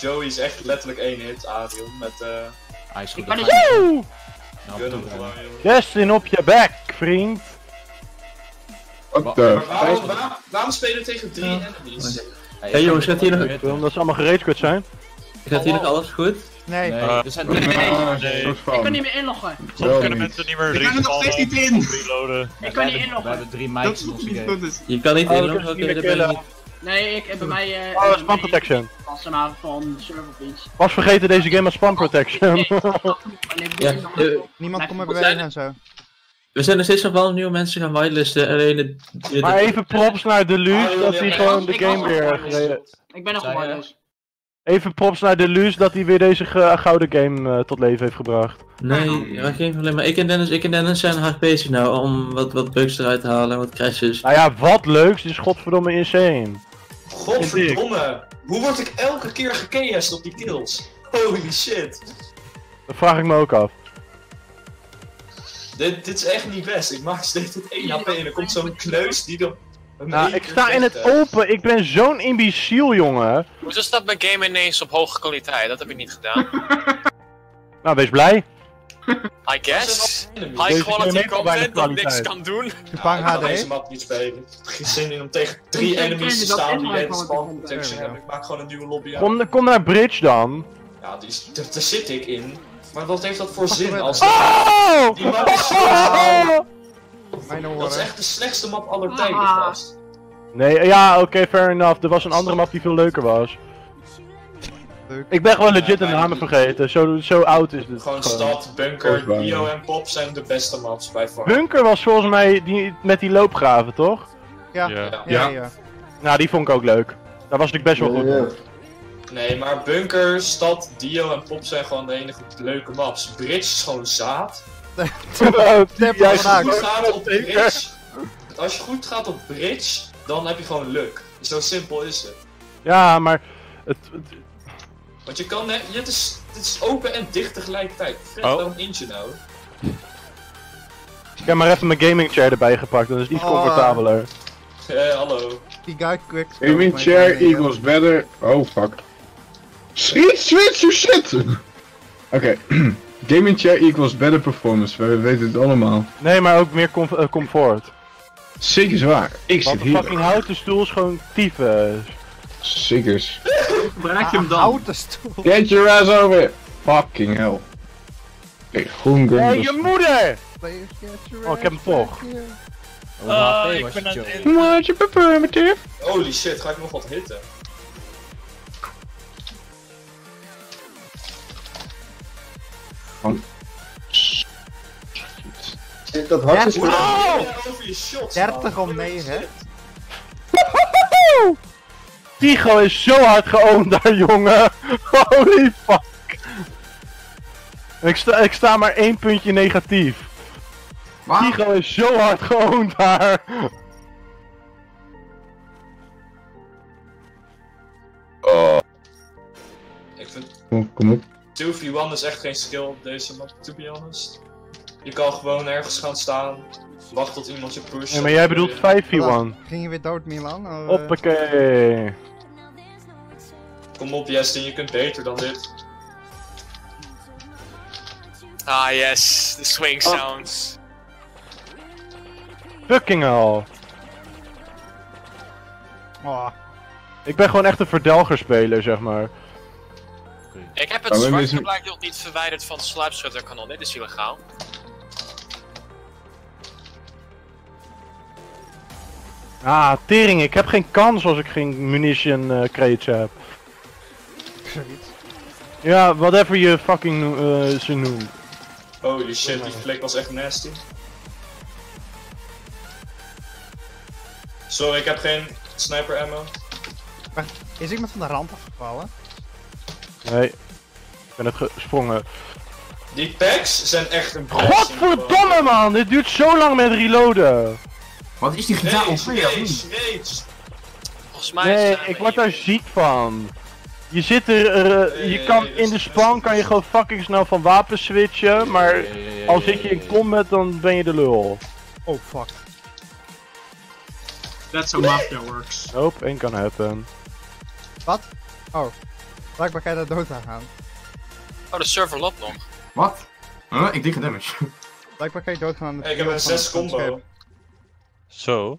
Joey is echt letterlijk 1 hit, Ariel, met hij is goed. Ik ben er. Justin op je back, vriend! What the fuck? Waarom spelen we tegen 3 enemies? Hey jongens, gaat hier nog... Omdat ze allemaal gereedkut zijn. Gaat hier nog alles goed? Nee. Er zijn 3 mensen. Ik kan niet meer inloggen. Soms kunnen mensen niet meer reloaden. Ik kan er nog steeds niet in! Ik kan niet inloggen. We hebben 3 meisjes in ons game. Je kan niet inloggen, oké, dat ben ik niet. Nee, ik heb bij mij... Oh, spam protection. ...was een avond van server breach. Was vergeten deze game als spam protection. Ja, niemand kon me bewegen en zo. We zijn er steeds nog wel nieuwe mensen gaan whitelisten, alleen de... Maar even props naar Deluxe dat hij gewoon de game weer... Ik ben nog whitelist. Even props naar Deluxe dat hij weer deze gouden game tot leven heeft gebracht. Nee, geen probleem. Maar ik en Dennis zijn hard bezig nou om wat bugs eruit te halen en wat crashes. Nou ja, wat leuks is godverdomme insane. Godverdomme! Hoe word ik elke keer gekast op die kills? Holy shit! Dat vraag ik me ook af. Dit is echt niet best. Ik maak steeds tot 1 HP en er komt zo'n kleus die dan... Nou, ik sta in het open. Ik ben zo'n imbeciel, jongen. Hoezo staat mijn game ineens op hoge kwaliteit? Dat heb ik niet gedaan. Nou, wees blij. I guess. High quality content dat niks kan doen. Qpang HD. Ik kan deze map niet spelen. Geen zin in om tegen 3 enemies te staan die net spawn protection hebben. Ik maak gewoon een nieuwe lobby uit. Kom naar Bridge dan. Ja, daar zit ik in. Maar wat heeft dat voor zin als... Oh! Die map is zo... Dat is echt de slechtste map aller tijden vast. Nee, ja, oké, fair enough. Er was een andere map die veel leuker was. Ik ben gewoon legit een namen vergeten, zo oud is dit. Gewoon stad, bunker, Bio en Pop zijn de beste maps bij far. Bunker was volgens mij met die loopgraven, toch? Ja. Nou, die vond ik ook leuk. Daar was ik best wel goed op. Nee, maar bunker, stad, Dio en Pop zijn gewoon de enige leuke maps. Bridge is gewoon zaad. Als je goed gaat op bridge, dan heb je gewoon luck. Zo simpel is het. Ja, maar... Want je kan... Het is open en dicht tegelijkertijd. Fred, waarom int je nou? Ik heb maar even mijn gaming chair erbij gepakt, dat is iets comfortabeler. Hallo. Die guy quick. Gaming chair equals better... Oh, fuck. Switch your shit! Oké. Gaming chair equals better performance, we weten het allemaal. Nee, maar ook meer comfort. Zeker zwaar. Ik zit hier. Fucking houten stoel is gewoon tyfus. Zekers. Gebruik je hem dan? Houten stoel. Get your ass over! Fucking hell. Oké, groen gun. Hey, je moeder! Oh, ik heb hem toch. Oh, ik ben aan het in. What's your performative? Holy shit, ga ik nog wat hitten? Dat hart is... Oh! 30 om 9. Tigo is zo hard geoond daar, jongen. Holy fuck. Ik sta maar 1 puntje negatief. Wow. Tigo is zo hard geoond daar. Oh. Ik vind... Kom op. 2v1 is echt geen skill op deze map, to be honest. Je kan gewoon ergens gaan staan, wachten tot iemand je pusht. Ja, maar jij bedoelt 5v1. Ging je weer dood, Milan? Hoppakee. Kom op, Justin, je kunt beter dan dit. Ah, yes, de swing sounds. Fucking hell. Oh. Ik ben gewoon echt een verdelgerspeler, zeg maar. Ik heb het zwarte blijkbaar nog niet verwijderd van de sluipschutterkanon, dit is illegaal. Ah, tering, ik heb geen kans als ik geen munition crates heb. Zoiets. Ja, whatever je fucking ze noemt. Holy shit, die flik was echt nasty. Sorry, ik heb geen sniper ammo. Wacht, is iemand van de rand afgevallen? Nee, ik ben het gesprongen. Die packs zijn echt een prijs. Godverdomme man, dit duurt zo lang met reloaden. Wat is die gitaar ongeveer? Volgens mij nee, ik word daar ziek van. Je zit er, je kan in de spawn kan je gewoon fucking snel van wapen switchen, maar als zit je in combat dan ben je de lul. Oh fuck. That's how mafia works. Nope, één kan happen. Wat? Oh, blijkbaar kan je daar dood aan gaan. Oh, de server loopt nog. Wat? Huh? Ik deed geen damage. Blijkbaar kan je dood gaan aan de. Ik heb een 6 combo. Zo.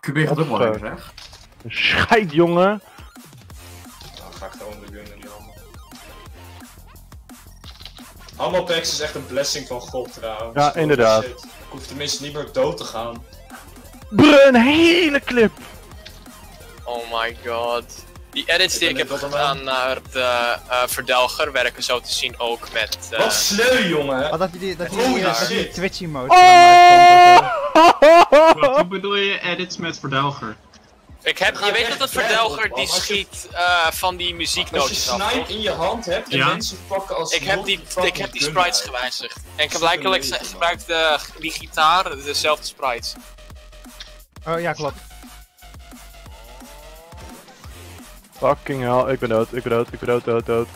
Qpang gaat ook wel even, zeg. Scheid, jongen! Nou, ga ik de ondergunnen niet allemaal. Allemaal packs is echt een blessing van God, trouwens. Ja, inderdaad. Ik hoef tenminste niet meer dood te gaan. Bruh, een hele clip! Oh my god. Die edits die ik heb gedaan naar de verdelger werken zo te zien ook met... Wat sleu, jongen! Oh, dat die Twitch-emote maakt. Hoe bedoel je edits met verdelger? Ik heb, je weet dat het verdelger die schiet van die muzieknootjes af. Als je snipe in je hand hebt en mensen pakken als ik heb die sprites gewijzigd. En ik heb blijkbaar gebruikt die gitaar, dezelfde sprites. Oh ja, klopt. Fucking hell, ik ben dood, ik ben dood, ik ben dood, dood.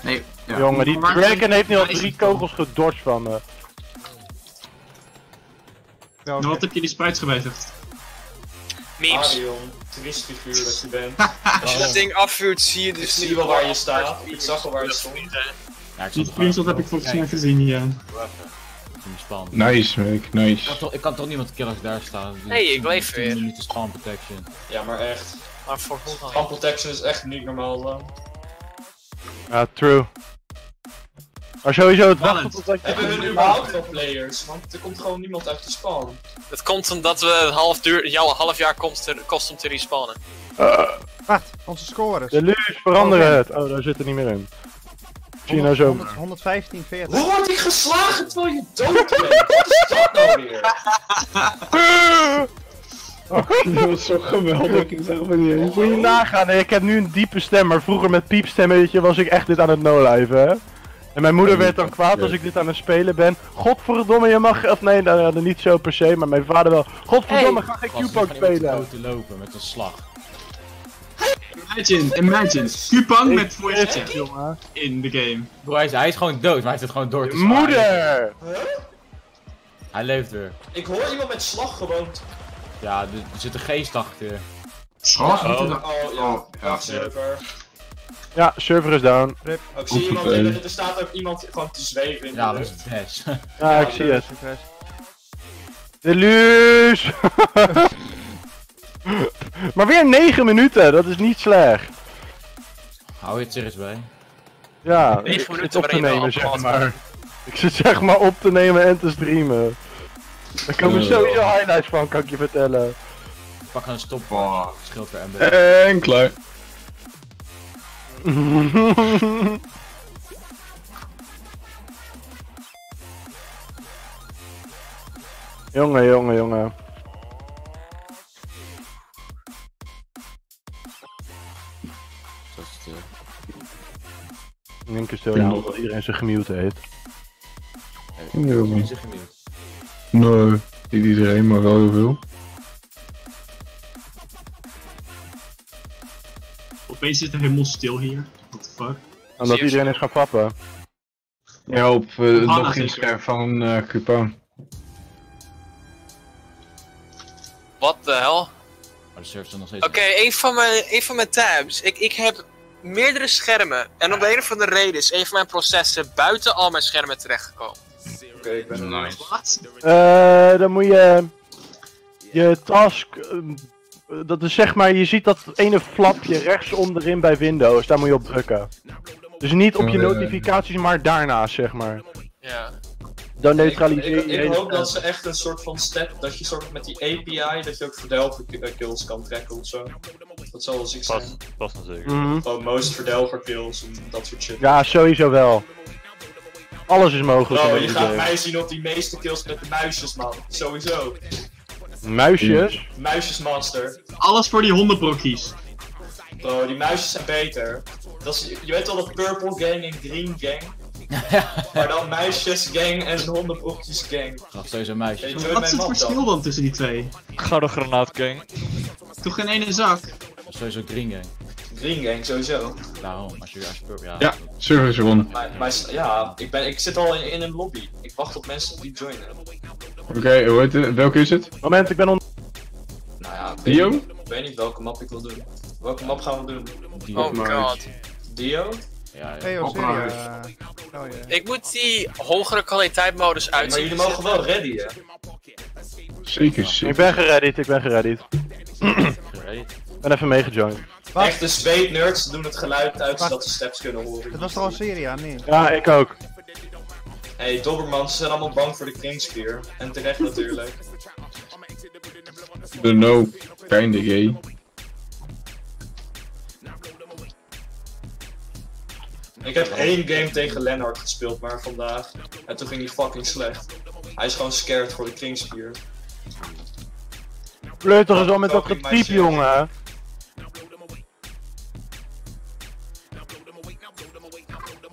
Nee, ja. Jongen, die dragon heeft nu al 3 kogels gedodged van me. Nou, wat heb je die sprites gewijzigd? Memes. Arion, twistfiguur dat je bent. Als je dat ding afvuurt zie je dus niet wel waar je staat. Ik zag al waar je stond. Ja, ik screenshot heb ik volgens mij gezien hier. Nice, Mick, nice. Ik kan toch niemand killen als ik daar sta. Nee, ik bleef weer. 10 minuten spawn protection. Ja, maar echt. Maar voor spawn protection is echt niet normaal dan. Ja, true. Maar sowieso het wachten tot dat je... Hebben we überhaupt wel players? Want er komt gewoon niemand uit de spawn. Dat komt omdat we een half jaar kost om te respawnen. Wacht, onze scores. De luus veranderen het. Oh, daar zit er niet meer in. Zie je nou zo. 115-40. Hoe word ik geslagen terwijl je dood bent? Wat is dat nou weer? Oh, dat was zo geweldig, ik zag het niet eens. Moet je nagaan, ik heb nu een diepe stem, maar vroeger met piepstemmetje was ik echt dit aan het no-liven, hè? En mijn moeder werd dan kwaad als ik dit aan het spelen ben. Godverdomme, je mag... Of nee, niet zo per se, maar mijn vader wel. Godverdomme, ga geen Qpang spelen. Ik te lopen met een slag. Imagine. Qpang met voice chat, jongen. In de game. Bro, hij is gewoon dood, maar hij zit gewoon door te slaan. Moeder! Huh? Hij leeft weer. Ik hoor iemand met slag gewoon. Ja, er zit een geest achter. Slag? Ja, server. Ja, server is down. Rip. Ik zie iemand, er staat ook iemand gewoon te zweven in de lucht. Ja, dat is trash. Ja, ik zie het. Deluxe! Maar weer 9 minuten, dat is niet slecht. Hou je het serieus bij? Ja, ik zit op te nemen, zeg maar. Ik zit zeg maar op te nemen en te streamen. Daar komen sowieso highlights van, kan ik je vertellen. Ik pak een stop, schild voor MB. En klaar. Jongen, jongen, jongen. Zo stil. Ik denk stil dat iedereen zich gemute heeft. Iedereen zich gemute. Nee, niet iedereen, maar wel heel veel. Opeens zit er helemaal stil hier. What the fuck? Omdat iedereen is gaan fappen. Ja, op het loginscherm van Qpang. What the hell? Oké, een van mijn tabs. Ik heb meerdere schermen. En om de een of andere reden is een van mijn processen buiten al mijn schermen terechtgekomen. Oké, ik ben nice. Dan moet je je task, dat is zeg maar, je ziet dat ene flapje rechts onderin bij Windows, daar moet je op drukken. Dus niet op je notificaties, maar daarnaast zeg maar. Ja. Dan neutraliseer je. Ik hoop dat ze echt een soort van step, dat je soort met die API, dat je ook verdelver kills kan trekken ofzo. Dat zal wel ziek zijn. Pas natuurlijk. Gewoon most verdelver kills en dat soort shit. Ja, sowieso wel. Alles is mogelijk. Oh, je gaat game. Mij zien op die meeste kills met de muisjes, man. Sowieso. Muisjes? Muisjesmonster. Alles voor die hondenbrokjes. Bro, die muisjes zijn beter. Dat is, je weet al dat purple gang en green gang. Maar dan muisjes gang en hondenbrokjes gang. Ach, sowieso muisjes. Wat is het verschil dan tussen die twee? Gouden granaat gang. Toch geen ene zak? Sowieso green gang. Green gang, sowieso. Daarom, als je purple... Ja, server is gewonnen. Maar ja, ik zit al in een lobby. Ik wacht op mensen die joinen. Oké, hoe heet het? Welke is het? Moment, ik ben onder... Nou ja, ik weet niet welke map ik wil doen. Welke map gaan we doen? Dio. Oh god. Dio? Ja, ja. Hey, serieus. Ik moet die hogere kwaliteit modus uitzien. Maar jullie mogen wel ready, hè? Zeker, zeker. Ik ben gereddit, ik ben gereddit. Ik ben even meegejoined. Echte zweetnerds doen het geluid uit zodat ze steps kunnen horen. Dat was toch al een serie, ja? Nee. Ja, ik ook. Hey, Dobbermans, ze zijn allemaal bang voor de Kringspeer. En terecht natuurlijk. De no, kinda gay. Ik heb 1 game tegen Lennart gespeeld maar vandaag. En toen ging hij fucking slecht. Hij is gewoon scared voor de Kringspeer. Pleuter is al met dat getyp, jongen.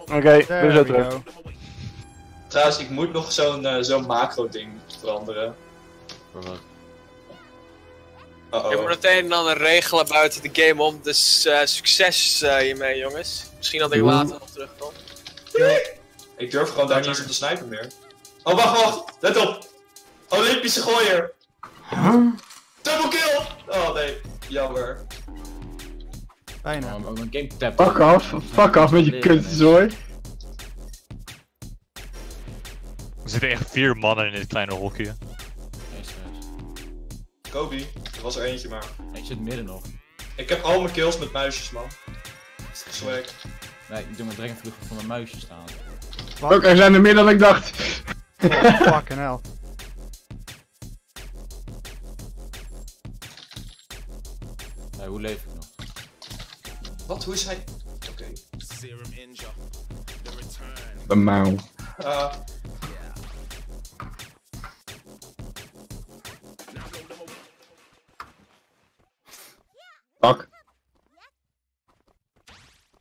Oké, we zijn terug. Trouwens, ik moet nog zo'n macro ding veranderen. Uh-oh. Ik moet het een en ander regelen buiten de game om, dus succes hiermee, jongens. Misschien dat ik later nog terugkom. Ik durf gewoon daar niet eens op te snipen meer. Oh, wacht, let op! Olympische gooier! Huh? Double kill! Oh nee, jammer. Bijna. Oh, mijn game tap. Fuck af met je kutzooi. Er zitten echt 4 mannen in dit kleine hokje. Kobe, er was er eentje maar. Ik zit midden nog. Ik heb al mijn kills met muisjes, man. Swag. Nee, ik doe mijn dringvloeg van mijn muisjes staan. Fuck, er zijn er meer dan ik dacht. Fucking hell. Hey, hoe leef ik nog? Wat? Hoe is hij? Oké. De mouw. Fuck.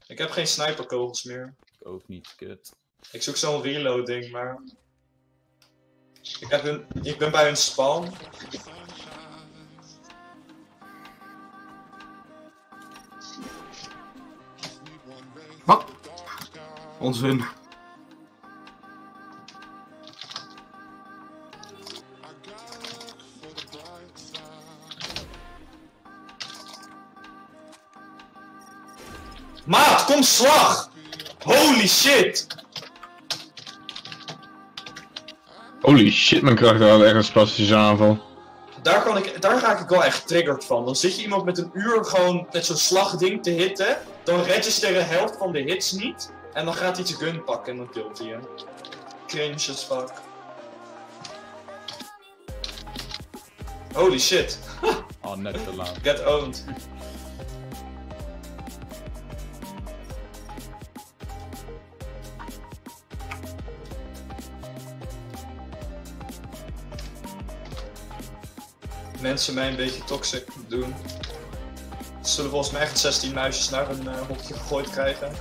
Ik heb geen sniperkogels meer. Ik ook niet, kut. Ik zoek zo'n reload ding, maar... Ik ben bij hun spawn. Wat? Onzin. Maat, kom slag! Holy shit! Holy shit, mijn krachten hadden echt een spastische aanval. Daar raak ik wel echt triggered van. Dan zit je iemand met een uur gewoon met zo'n slagding te hitten. Dan register de helft van de hits niet. En dan gaat hij zijn gun pakken en dan killt hij je. Cringe as fuck. Holy shit. Oh, net te laat. Get owned. Mensen mij een beetje toxic doen. Ze zullen volgens mij echt 16 muisjes naar hun hokje gegooid krijgen.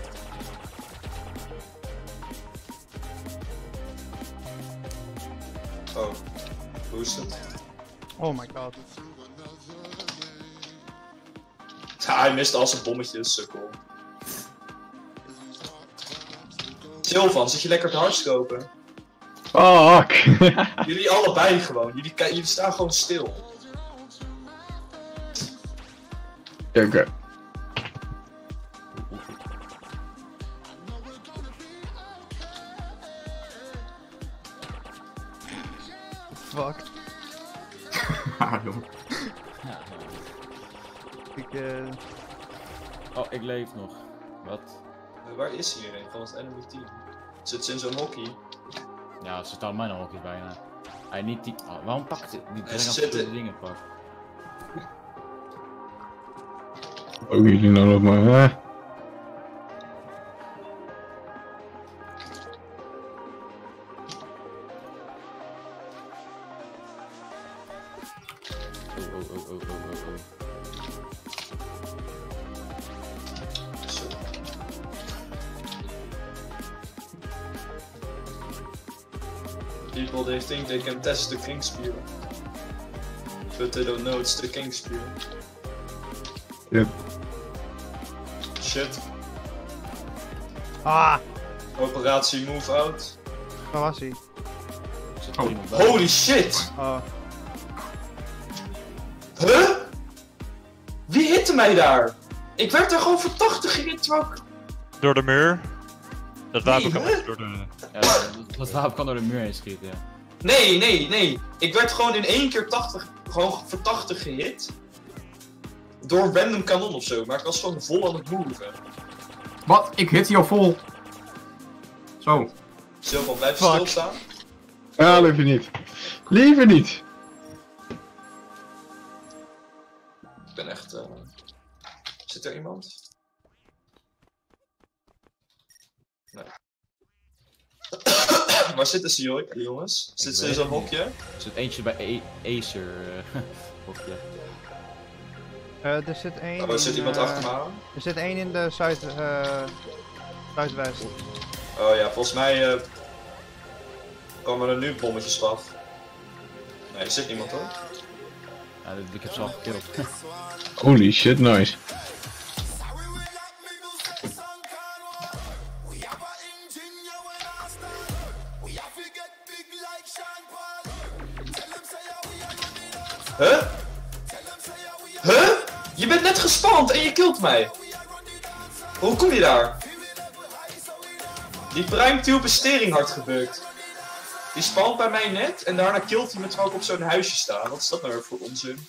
Oh, hoe is het? Oh my god. Ja, hij mist al zijn bommetjes, sukkel. Chill van, zit je lekker te hardskopen? Fuck! Jullie allebei gewoon, jullie staan gewoon stil. Oké. Fuck. Haha, joh. Oh, ik leef nog. Wat? Waar is iedereen? Van het enemy team. Zit ze in zo'n hockey? Ja, ze staan mijn hockey bijna. Hij niet die... Oh, waarom pakt hij? Die dringende dingen pak. Ook jullie nou nog maar, hè? People, they think they can test the Kringspeer, but they don't know it's the Kringspeer. Yep. Shit. Ah! Operatie move out. Waar was hij? Oh, holy shit! Huh? Wie hitte mij daar? Ik werd daar gewoon voor 80 in getrokken. Door de muur? Dat wapen kan door de... Ja, dat wapen kan door de muur heen schieten, ja. Nee, nee, nee. Ik werd gewoon in één keer 80, gewoon voor 80 gehit. Door een random kanon of zo, maar ik was gewoon vol aan het moeven. Wat? Ik hit jou vol. Zo. Zilver, blijf stilstaan. Ja, liever niet. Liever niet. Ik ben echt... Zit er iemand? Nee. Waar zitten ze jongens? Zitten ze in zo'n hokje? Er zit eentje bij Acer hokje. Er zit één... Oh, er zit iemand achter me aan? Er zit één in de zuidwest. Oh ja, volgens mij... komen er nu bommetjes af. Nee, er zit niemand hoor. Ja, ik heb ze al gekild. Holy shit, nice. Huh? Huh? Je bent net gespand en je kilt mij. Hoe kom je daar? Die primetube is steringhard gebeurd. Die spant bij mij net en daarna kilt hij me terwijl ik op zo'n huisje sta. Wat is dat nou weer voor onzin?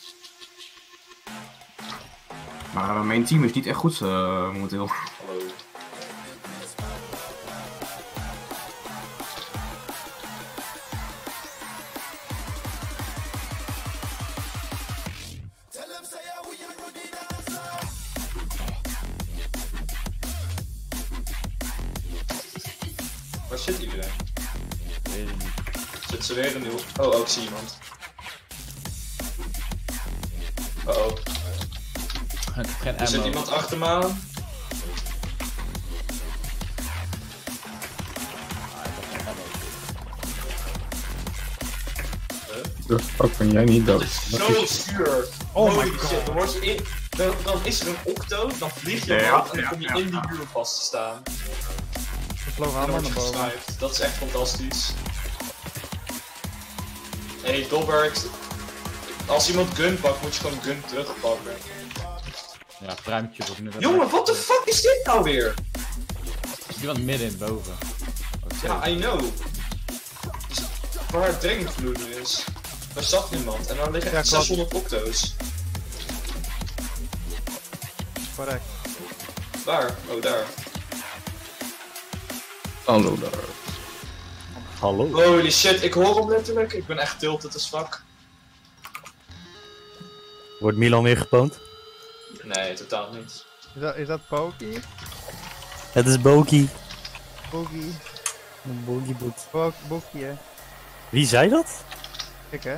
Maar mijn team is niet echt goed momenteel. Hallo. Waar zit iedereen? Zit ze weer een nieuw? Oh, oh, ik zie iemand. Oh, oh. Er zit iemand achter me aan. De fuck ben jij niet dood? Zo zuur! Oh my god! Dan is er een octo, dan vlieg je eruit en dan kom je in die muur vast te staan. Dat is echt fantastisch. Hey, Dolberg, als iemand gun pakt, moet je gewoon gun terugpakken. Ja, pruimtje wordt nu. Jongen, wat de fuck is dit nou weer? Er is iemand midden in boven. Ja, I know. Waar het drinkvloer nu is. Daar zat niemand en daar liggen echt 600 octo's. Correct. Waar? Oh, daar. Hallo daar. Hallo. Holy shit, ik hoor hem letterlijk. Ik ben echt tilted as fuck. Wordt Milan weer gepoond? Nee, totaal niet. Is dat Poki? Het is Boki. Boki. Een Bokieboet. Boki, hè. Wie zei dat? Ik, hè.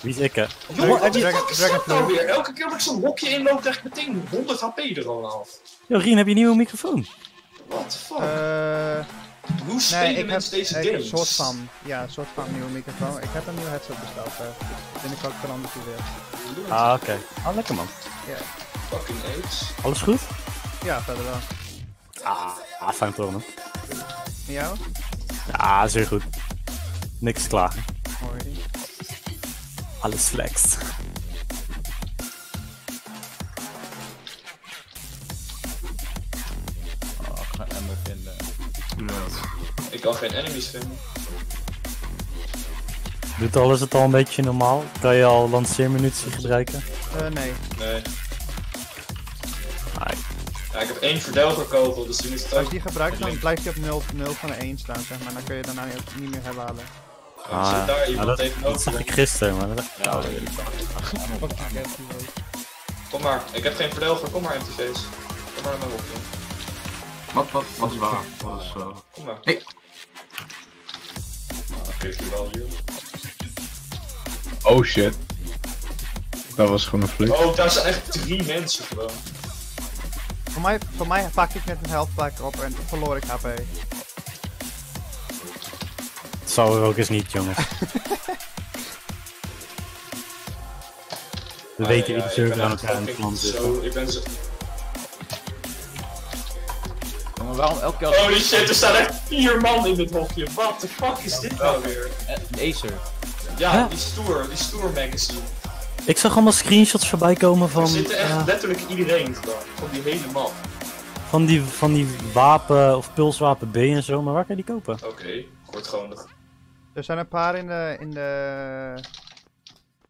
Wie is ik, hè? Jongen, wat is dat nou weer? Elke keer dat ik zo'n hokje inloop, krijg ik meteen 100 HP er gewoon af. Yo, Rien, heb je een nieuwe microfoon? What the fuck? Hoe spelen mensen deze games? Ik heb een soort van, nieuwe microfoon. Ik heb een nieuwe headset besteld. Binnenkort kan anders weer. Ah, oké. Ah, lekker man. Ja. Yeah. Fucking apes. Alles goed? Ja, verder wel. Ah, fijn toch man. En jou? Ja, zeer goed. Niks te klagen. Mooi. Alles flexed. Ik kan geen enemies vinden. Doet alles het al een beetje normaal? Kan je al lanceermunitie gebruiken? Nee. Nee. Hai. Ja, ik heb één verdelgerkogel, dus die is het ook. Als je die gebruikt, dan blijft je op 0 van de 1 staan, zeg maar. Dan kun je daarna niet meer herhalen. Ah, zit daar iemand tegenover? Dat zag ik gisteren, maar dat... Ja, dat weet ik wel. Kom maar, ik heb geen verdelger, kom maar MTV's. Kom maar naar mijn hoofd, joh. Wat is waar? Wat is Kom maar. Hey. Nou, dat geeft je wel, joh. Oh shit. Dat was gewoon een flik. Oh, daar zijn echt 3 mensen gewoon. Voor mij pak ik net een healthpack op en verloor ik HP. Dat zou er ook eens niet, jongens. We weten wie de server aan elkaar in het land zit. Ik ben zo... Maar waarom elke keer... Holy shit, er staan echt 4 man in dit hokje. What the fuck is dit nou weer? Een Acer. Ja, huh? die stoer magazine. Ik zag allemaal screenshots voorbij komen van... Er zitten echt letterlijk iedereen van die hele map. Van die wapen of pulswapen B en zo, maar waar kan je die kopen? Oké, wordt gewoon nog. Er zijn een paar in de...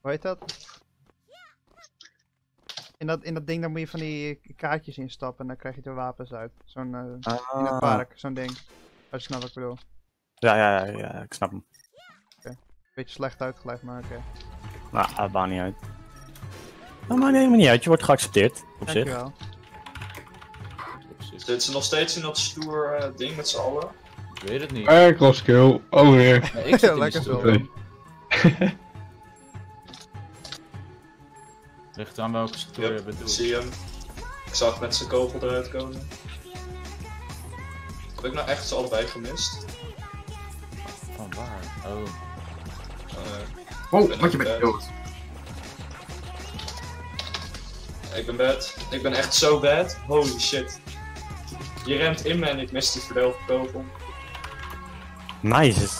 Hoe heet dat? In dat ding, dan moet je van die kaartjes instappen en dan krijg je de wapens uit. Zo'n, in het park, zo'n ding. Als je snapt wat ik bedoel. Ja, ik snap hem. Okay. Beetje slecht uitgelegd, maar oké. Nou, dat maakt niet uit. Dat maakt helemaal niet uit, je wordt geaccepteerd. Op zich. Dankjewel. Zitten ze nog steeds in dat stoer ding met z'n allen? Ik weet het niet. Ik was kill. Oh weer. Nee, ik zit lekker zo. Ligt aan welke stoer je bedoelt. Zie hem. Ik zag met zijn kogel eruit komen. Heb ik nou echt ze allebei gemist? Van waar? Oh. Oh, wat je bent dood. Ik ben bad. Ik ben echt zo bad. Holy shit. Je remt in me en ik mis die verdeelde kogel. Nice.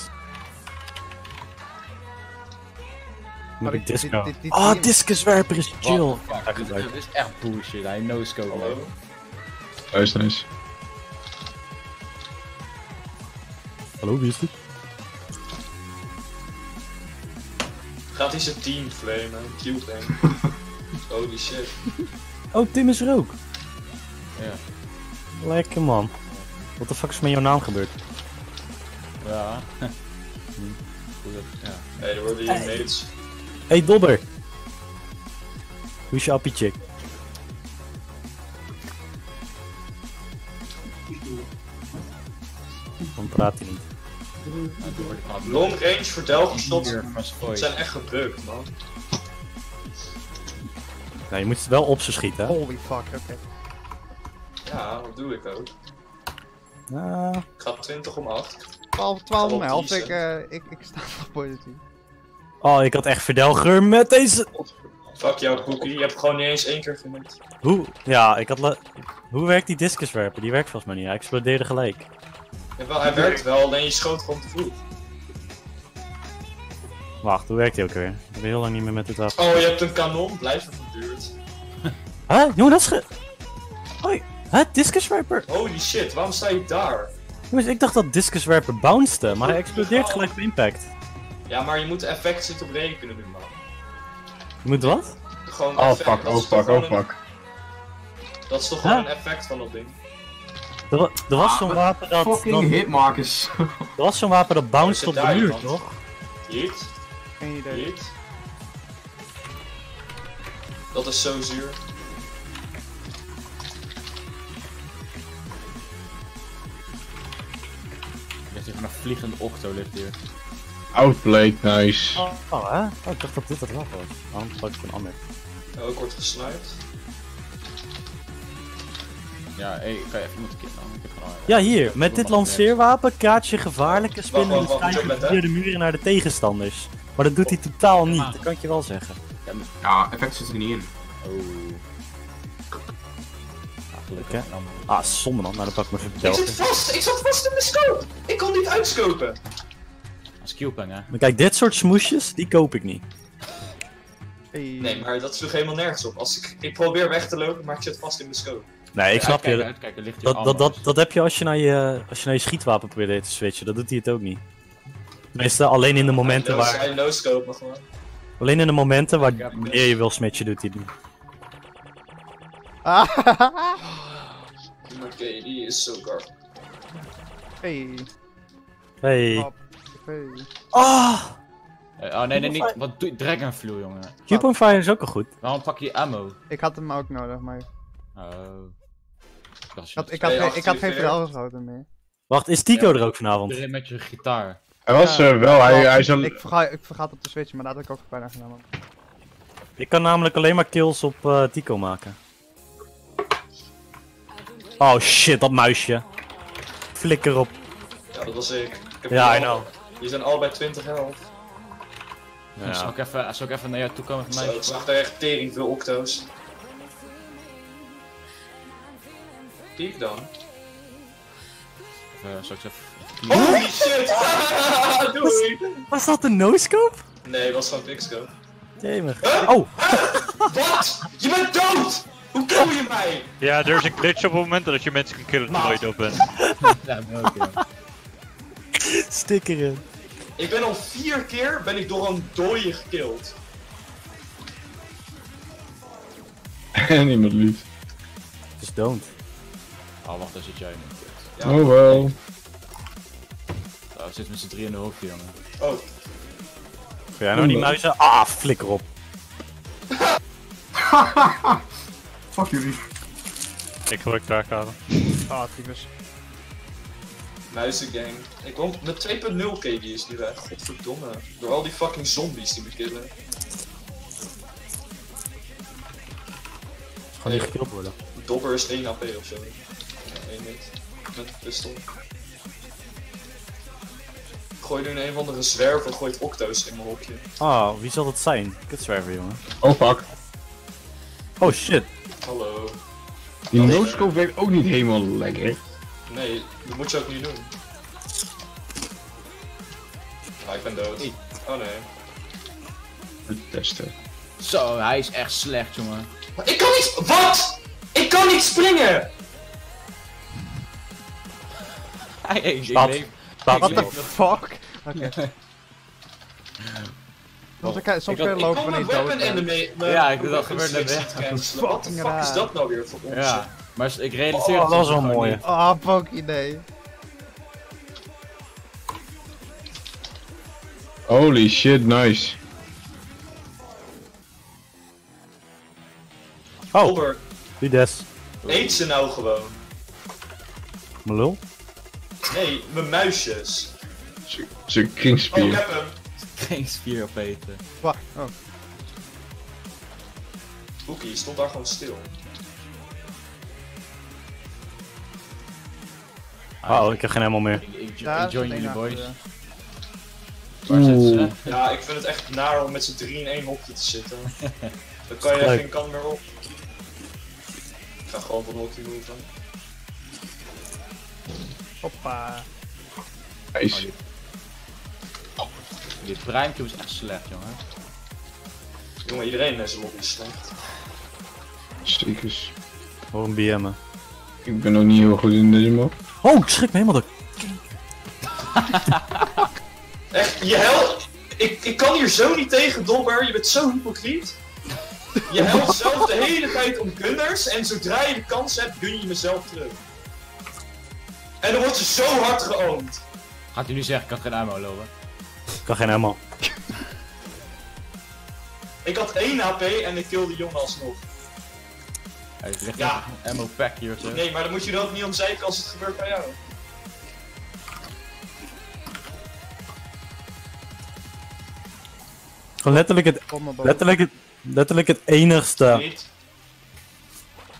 Discuswerper is chill. Dat is echt bullshit, hij no-scope. Nice, nice. Hallo, wie is dit? Gaat hij zijn team flamen, Qpang. Holy shit. Oh, Tim is er ook. Ja. Lekker man. Wat de fuck is met jouw naam gebeurd? Ja. Hey, er worden hier mates. Hey Dobber! Hoe is je appietje? Dan praat hij niet. Long range verdelgde shots zijn echt gebruikt, man. Nou, je moet het wel op ze schieten, hè? Holy fuck, oké. Ja, dat doe ik ook. Ik ga 20 om 8. 12 om 11, ik sta nog positief. Oh, ik had echt verdelgeur met deze... Fuck jou, Cookie. Je hebt gewoon niet eens 1 keer vermoord. Hoe? Ja, ik had... Hoe werkt die discuswerper? Die werkt volgens mij niet. Hij explodeerde gelijk. Ja, wel, hij werkt wel, alleen je schoot gewoon te vroeg. Wacht, hoe werkt hij ook weer? Ik heb heel lang niet meer met dit af. Oh, je hebt een kanon. Blijf even verduurd. Huh? Jongen, dat is ge... Hoi. Huh? Discuswerper? Holy shit, waarom sta je daar? Jongens, ik dacht dat discuswerper bounced, maar hij explodeert gelijk op impact. Ja, maar je moet de effects niet op rekenen nu, man. Je moet wat? Gewoon effect. Oh fuck. Dat is toch gewoon een effect van dat ding. Er was zo'n wapen dat... Fucking hitmarkers. Er was zo'n wapen dat bounced op de muur, toch? Jeet. Geen idee. Jeet. Dat is zo zuur. Er ligt hier een vliegende octo ligt hier. Outplayed, nice. Oh, hè? Oh, ik dacht dat dit het lap was. Waarom pak ik een ander? Oh, ik word gesniped. Ja, kan je even moeten kitten? Ja, hier. Met dit lanceerwapen kaats je gevaarlijke spinnen en stijgen via de muren naar de tegenstanders. Maar dat doet hij totaal niet, dat kan ik je wel zeggen. Ja, effect zit er niet in. Oh. Gelukkig, hè? Ah, zonde man, nou dat pak ik me even verteld. Ik zat vast in mijn scope! Ik kon niet uitscopen! Qpang, hè? Maar kijk, dit soort smoesjes, die koop ik niet. Nee, maar dat sloeg helemaal nergens op. Als ik probeer weg te lopen, maar ik zit vast in mijn scope. Nee, ik snap je. Uitkijken, ligt dat heb je als je naar je schietwapen probeert te switchen. Dat doet hij het ook niet. Tenminste, alleen in de momenten waar... no-scope, maar gewoon. Alleen in de momenten waar je wil smatchen, doet hij het niet. Oké, die is zo hard. Hey. Oh nee, niet. Wat doe je? Dragonflew, jongen. Qpang Fire is ook al goed. Waarom pak je ammo? Ik had hem ook nodig, maar... Ik had geen verdelgerschoten meer. Wacht, is Tico er ook vanavond? Met je gitaar. Hij was wel, hij is een... Ik vergat op de switch, maar daar had ik ook bijna genomen. Ik kan namelijk alleen maar kills op Tico maken. Oh shit, dat muisje. Flikker op. Ja, dat was ik. Ja, I know. Je zijn allebei 20 health. Ja. Zal ik even naar jou toe komen met mij? Het zag daar echt tering veel octo's. Diep dan. Zal ik even... Holy shit! Doei! Was dat een no-scope? Nee, het was gewoon pickscope. Jammer. Huh? Oh! Wat? Je bent dood! Hoe kill je mij? Ja, er is een glitch op het moment dat je mensen kan killen terwijl je dood bent. Ja, maar oké. Stik erin. Ik ben al 4 keer ben ik door een dooi gekild. Niemand lief. Dus don't. Oh wacht, daar zit jij in. Ja, oh wel. Wow. Nou, we zitten met z'n 3 in de hoofd, jongen. Oh. Ga jij nou die muizen? Ah, flikker op. Fuck jullie. Ik gebruik daar kader. Ah, types. Muizengang. Ik kom met 2.0 KB is nu weg. Godverdomme. Door al die fucking zombies die me killen. Gewoon niet gekild worden. Dobber is 1 AP ofzo. Ja, 1 niet. Met een pistool. Gooi nu een van de zwerver, gooit octo's in mijn hokje. Oh, wie zal dat zijn? Kutzwerver, jongen. Oh fuck. Oh shit. Hallo. Die no-scope werkt ook niet helemaal lekker. Nee, dat moet je ook niet doen. Ah, ik ben dood. Oh nee. Goed testen. Zo, hij is echt slecht, jongen. Maar ik kan niet... Wat? Ik kan niet springen! Hey, stop. What the fuck? Oké. Soms kan je lopen wanneer je dood bent. Ja, dat gebeurt net weg. Wat de fuck is dat nou weer voor ons? Ja, maar ik realiseer het. Dat was wel mooi. Ah, fuck idee. Holy shit, nice. Oh, wie des? Eet ze nou gewoon. Mijn lul? Nee, mijn muisjes. Zo'n Kringspeer. Oh, ik heb hem. Kringspeer opeten. Fuck, oh. Boekie stond daar gewoon stil. Oh, ik heb geen helemaal meer. Join jullie boys. Waar zitten ze? Ja, ik vind het echt naar om met z'n 3 in één hokje te zitten. Dan kan je echt geen kan meer op. Ik ga gewoon van hokje moven. Hoppa. Nice. Dit primecube is echt slecht, jongen. Jongen, iedereen is lobby slecht. Stikers. Voor een BM'en. Ik ben nog niet heel goed in deze map. Oh, ik schrik me helemaal de echt, je hel... Ik kan hier zo niet tegen, Dobber. Je bent zo hypocriet. Je helpt zelf de hele tijd om gunners en zodra je de kans hebt, gun je mezelf terug. En dan wordt ze zo hard geoomd. Gaat u nu zeggen, ik kan geen ammo lopen. Ik kan geen ammo. Ik had 1 HP en ik kilde jongen alsnog. Hij ligt ja. Een ammo pack hier ofzo. Nee, maar dan moet je er ook niet om zeiken als het gebeurt bij jou. Letterlijk het enigste. Niet.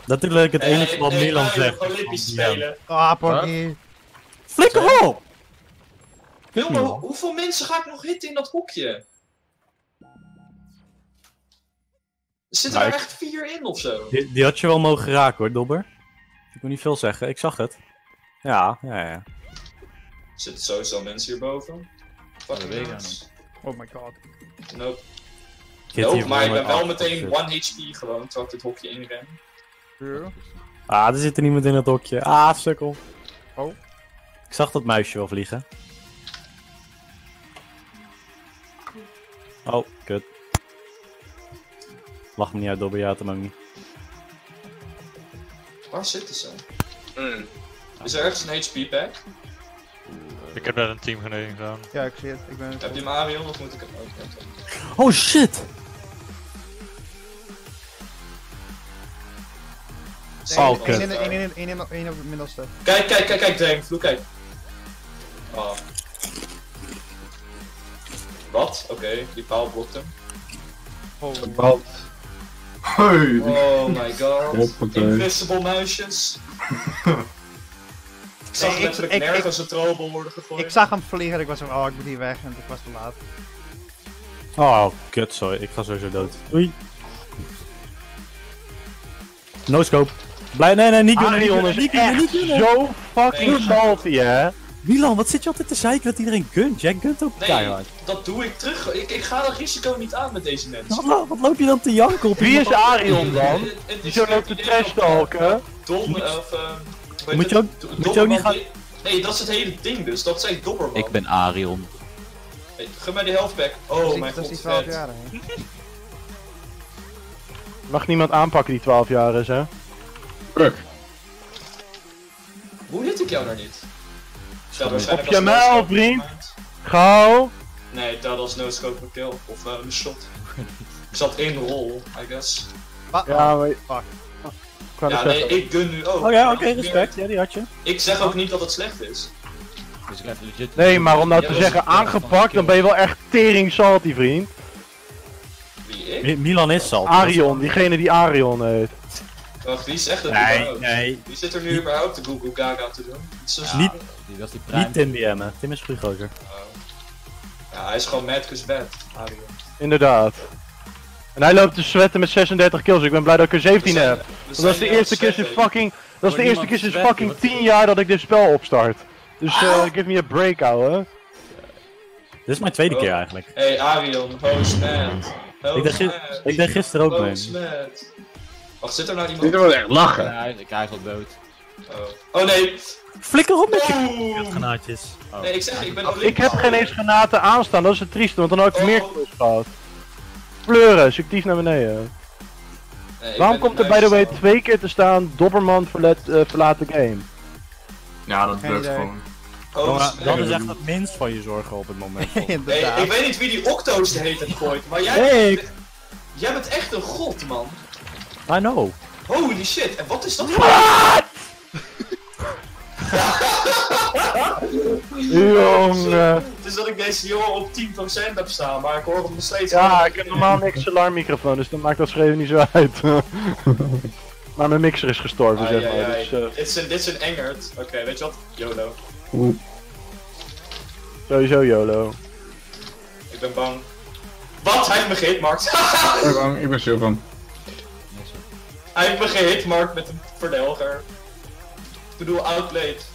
Natuurlijk het enige wat Milan zegt. Olympisch spelen. Ah, pakkie. Flikker op! Wilma, hoeveel mensen ga ik nog hitten in dat hokje? Zitten er echt 4 in ofzo? Die had je wel mogen raken hoor, Dobber. Ik moet niet veel zeggen, ik zag het. Ja. Zitten sowieso mensen hierboven? Fucking mensen. Oh my god. Nope. Nope, maar ik ben wel meteen 1 HP gewoon, terwijl ik dit hokje inren. Ja. Ah, er zit er niemand in het hokje. Ah, sukkel. Oh. Ik zag dat muisje wel vliegen. Oh, kut. Lach me niet uit, Dobber, ja, dat mag niet. Waar zitten ze? Is er ergens een HP-pack? Ik heb daar een teamgeneuring gedaan. Ja, ik zie het. Heb je Mario of moet ik hem ook? Oh shit! Oh, kut. Eén op het middelste. Kijk, Dreamvloek, kijk. Oh. Wat? Oké, die paal blokt hem. Oh, Hey. Oh my god. Hoppakee. Invisible muisjes. Ik zag letterlijk nergens een troebel worden gegooid. Ik zag hem vliegen, ik was van oh ik moet hier weg en ik was te laat. Oh kut, sorry, ik ga sowieso dood. Oei. No scope. Blijf, nee, niet doen, niet onder. Niet doen, zo fucking salty, hè. Milan, wat zit je altijd te zeiken dat iedereen gunt? Jij gunt ook keihard. Nee, dat doe ik terug. Ik ga dat risico niet aan met deze mensen. Wat loop je dan te janken op? Wie is Arion dan? Die zo loopt de trash talken. Domme, of... Moet je ook niet gaan... Nee, dat is het hele ding dus. Dat zijn dobberman. Ik ben Arion. Hey, geef mij de healthpack. Oh mijn god, vet. Mag niemand aanpakken die 12 jaar is, hè? Druk. Hoe hit ik jou daar niet? Op je mijl, vriend! Gauw! Nee, dat was no scope per kill. Of een shot. Ik zat in de rol, I guess. Ja, maar... Fuck. Ja, nee, ik gun nu ook. Oh ja, oké, respect. Ja, die had je. Ik zeg ook niet dat het slecht is. Dus ik heb legit... Nee, maar om nou te zeggen aangepakt, dan ben je wel echt tering salty, vriend. Wie, ik? Milan is salty. Arion, diegene die Arion heet. Wacht, wie zegt dat überhaupt? Nee. Wie zit er nu überhaupt de Google Gaga te doen? Ja, niet, dat is die niet Tim DM'en. Tim is groter. Ja, hij is gewoon Madcus Bad, Arion. Inderdaad. En hij loopt te sweaten met 36 kills, ik ben blij dat ik er 17 heb. Want dat is de eerste keer sinds fucking... Dat is de eerste keer sinds fucking 10 jaar dat ik dit spel opstart. Dus give me a break, ouwe. Dit is mijn tweede keer eigenlijk. Hey Arion, host mad. Ik deed gisteren ook mee. Wacht, zit er nou iemand? Dit wordt echt lachen. Ja, ik krijg wat dood. Oh nee! Flikker op met je granaatjes. Nee, ik zeg, ik ben alleen. Ik heb geen eens granaten aanstaan, dat is het trieste, want dan had ik meer kills gehad. Pleuren, subtief naar beneden. Nee, waarom komt er by the way 2 keer te staan, Dobberman verlaat de game? Ja, dat lukt gewoon. Dat is echt het minst van je zorgen op het moment. Nee, ik weet niet wie die octo's de hele tijd gooit, maar jij... Jij bent echt een god, man. I know. Holy shit, en wat is dat? Wat? Jongen. Het is dat ik deze jongen op 10% heb staan, maar ik hoor hem nog steeds. Ja, ik heb normaal niks alarmmicrofoon, dus dan maakt dat schreeuwen niet zo uit. Maar mijn mixer is gestorven, zeg maar. Dit is een engert. Oké, weet je wat? YOLO. Sowieso YOLO. Ik ben bang. Wat? Hij heeft me gehitmarkt. Ik ben bang, ik ben zo bang. Hij heeft me gehitmarkt met een verdelger. Ik bedoel, outplayed.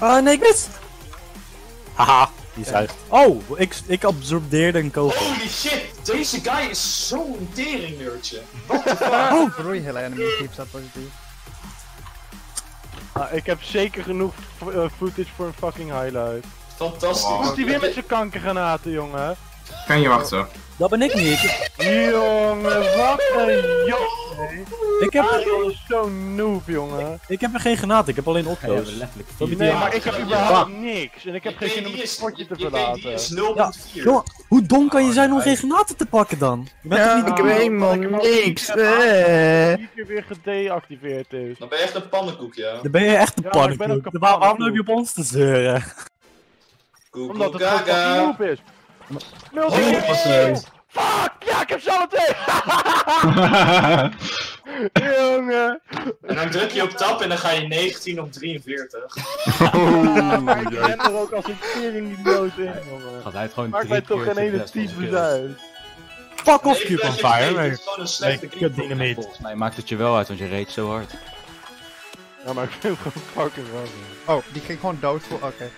Oh nee, ik mis! Haha, die zuigt. Oh, ik absorbeerde een kogel. Holy shit, deze guy is zo'n teringnerdje. What the fuck? Oh, broei, hele enemy keep staat positief. Ik heb zeker genoeg footage voor een fucking highlight. Fantastisch. Wow. Komt hij weer met zijn kankergranaten, jongen? Kan je wachten? Dat ben ik niet. Jongen, wat een ik heb zo'n noob, jongen. Ik heb er geen granaten, ik heb alleen oploos. Nee, maar ik heb überhaupt niks. En ik heb geen zin om het sportje te verlaten. Die is 0.4. Ja, hoe dom kan je zijn om geen granaten te pakken dan? Je bent toch niet ik heb helemaal niks. Ik heb weer gedeactiveerd is. Dan ben je echt een pannenkoek, ja. Dan ben je echt een pannenkoek. Waarom loop je op ons te zeuren? Omdat het een noob is. Fuck! Ja, ik heb zo meteen! Jongen! En dan druk je op tab en dan ga je 19 op 43. Oh, ik ben er ook als een tering niet dood in, jongen. Maakt mij toch geen hele type uit. Fuck off, Qpang Fire! Nee, kutdynamiet. Volgens mij maakt het je wel uit, want je reed zo hard. Ja, maar ik vind hem gewoon fucking hard. Oh, die ging gewoon dood voor... Oké.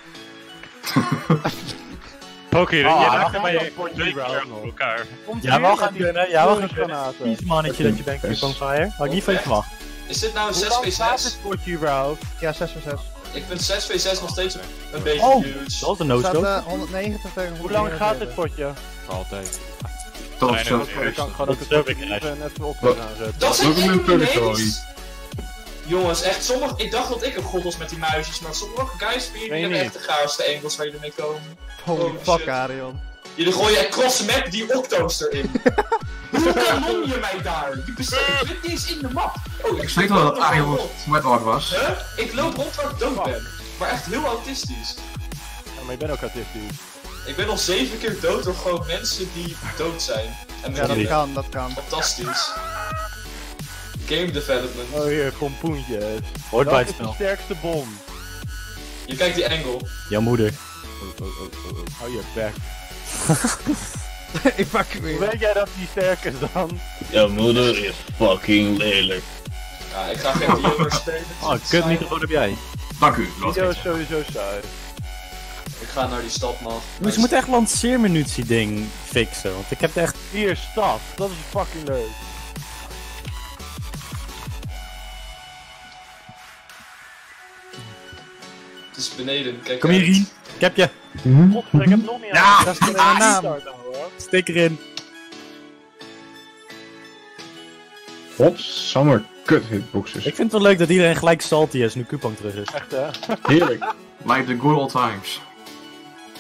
Oké, je raakt mij voor elkaar. Ja, wel gaan kunnen, ja, wel gaan granaten. Iets mannetje dat je bent, Qpang Fire. Had ik niet van je verwacht. Is dit nou een 6v6? Ja, 6v6. Ik vind 6v6 nog steeds een beetje huge. Dat is een no-scope. 190 tegen. Hoe lang gaat dit potje? Altijd. Tot zo. Ik kan gewoon ook net weer op aanzetten. Dat is een public. Jongens, echt sommige. Ik dacht dat ik een god was met die muisjes, maar sommige guys die hebben echt de gaarste engels waar jullie mee komen. Holy fuck, Arion. Jullie gooien cross-map die octo's erin. Hoe kanon je mij daar? Die bestaat niet eens in de map. Oh, ik weet wel dat Arion met art was. Huh? Ik loop rond waar ik dood ben. Maar echt heel autistisch. Ja, maar ik ben ook autistisch. Ik ben al 7 keer dood door gewoon mensen die dood zijn. En ja, dat kan, dat kan. Fantastisch. Game development. Oh hier, pompoentje. Hoort bij het spel. Dat is de sterkste bom. Je kijkt die angle. Jouw moeder. Oh, je bek. Ik pak weer. Weet jij dat die sterker is dan? Jouw moeder is fucking lelijk. Ja, ik ga geen Dio spelen. Oh, kut microfoon heb jij. Dank u, Dio is sowieso saai. Ik ga naar die stad, man. Dus je moet echt lanceermunitie ding fixen, want ik heb echt... Hier, stad. Dat is fucking leuk. Het is beneden, kijk. Kom hier, Rien. Ik heb je. God, ik heb nog niet aan. Dat is een naam. Stik erin. Godsammer kut hitboxes. Ik vind het wel leuk dat iedereen gelijk salty is nu Qpang terug is. Echt hè? Heerlijk. Like the good old times.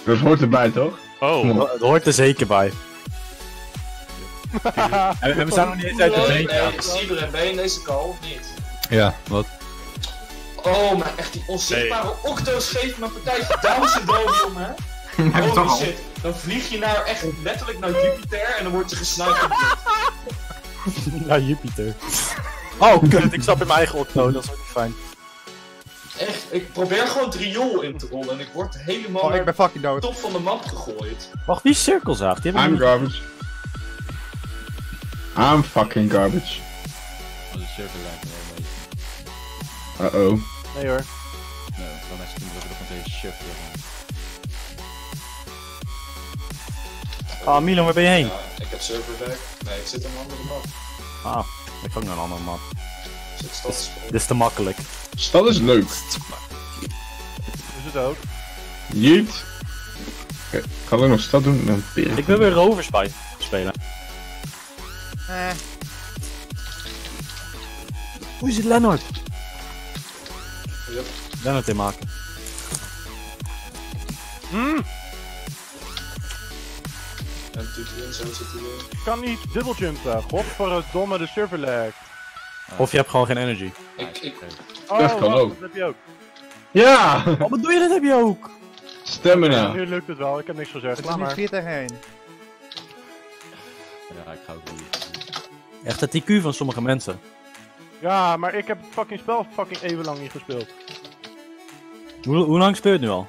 Dat hoort erbij toch? Oh, dat hoort er zeker bij. We staan nog niet eens uit de zee. Nee, Cyber en ben je in deze call of niet? Ja, wat? Oh, maar echt die onzichtbare octo's geeft mijn partij verduizend boven, om, hè? Holy shit, dan vlieg je nou echt letterlijk naar Jupiter en dan word je gesnuikt op dit. Naar Jupiter. Oh, kut, ik stap in mijn eigen octo, dat is ook niet fijn. Echt, ik probeer gewoon het riool in te rollen en ik word helemaal ik ben fucking dood. Top van de map gegooid. Wacht, die cirkelzaag, die hebben we niet. I'm fucking garbage. Oh, de cirkelzaag. Uh-oh. Nee hoor. Nee, dan is het niet dat we nog deze shift hebben. Ah, Milan, waar ben je heen? Ik heb serverwerk. Nee, ik zit in een andere map. Ah, ik ga ook naar een andere map. Dit is te makkelijk. Stad is leuk. Is het ook? Jeet. Oké, ik ga alleen nog stad doen met een peer. Ik wil weer Rovers bij spelen. Hoe is het, Lennart? Daar het in maken. En natuurlijk in, zo zit hij weer. Ik kan niet dubbeljumpen. Godverdomme, de server lag. Of je hebt gewoon geen energy. Dat kan ook. Dat heb je ook. Ja! Wat bedoel je, dat heb je ook? Stamina. Nu lukt het wel, ik heb niks gezegd. Het is niet 40 heen. Ja, ik ga ook wel niet. Echt het IQ van sommige mensen. Ja, maar ik heb het fucking spel even lang niet gespeeld. Hoe lang speel je het nu al?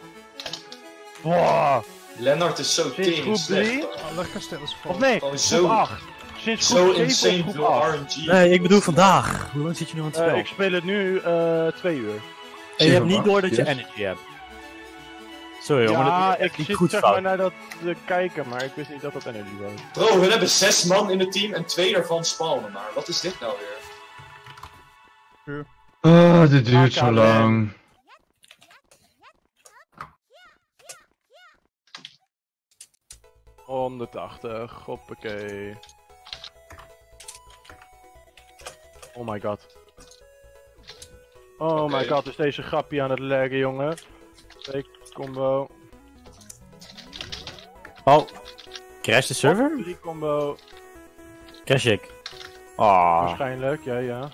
Wow. Lennart is zo tering slecht. Of nee, groep 8. Sinds groep 7 insane groep 8. Nee, ik bedoel vandaag. Hoe lang zit je nu aan het spel? Ik speel het nu 2 uur. En je hebt niet door dat je energy hebt. Sorry hoor, maar dat is niet goed. Ik zit zeg maar naar dat te kijken, maar ik wist niet dat dat energy was. Bro, we hebben 6 man in het team en 2 daarvan spawnen maar. Wat is dit nou weer? Dit duurt zo lang. Man. 180, hoppakee. Oh my god. My god, is deze grappie aan het laggen, jongen. Fake combo. Oh, crash de server? 3 combo. Crash ik. Waarschijnlijk, ja.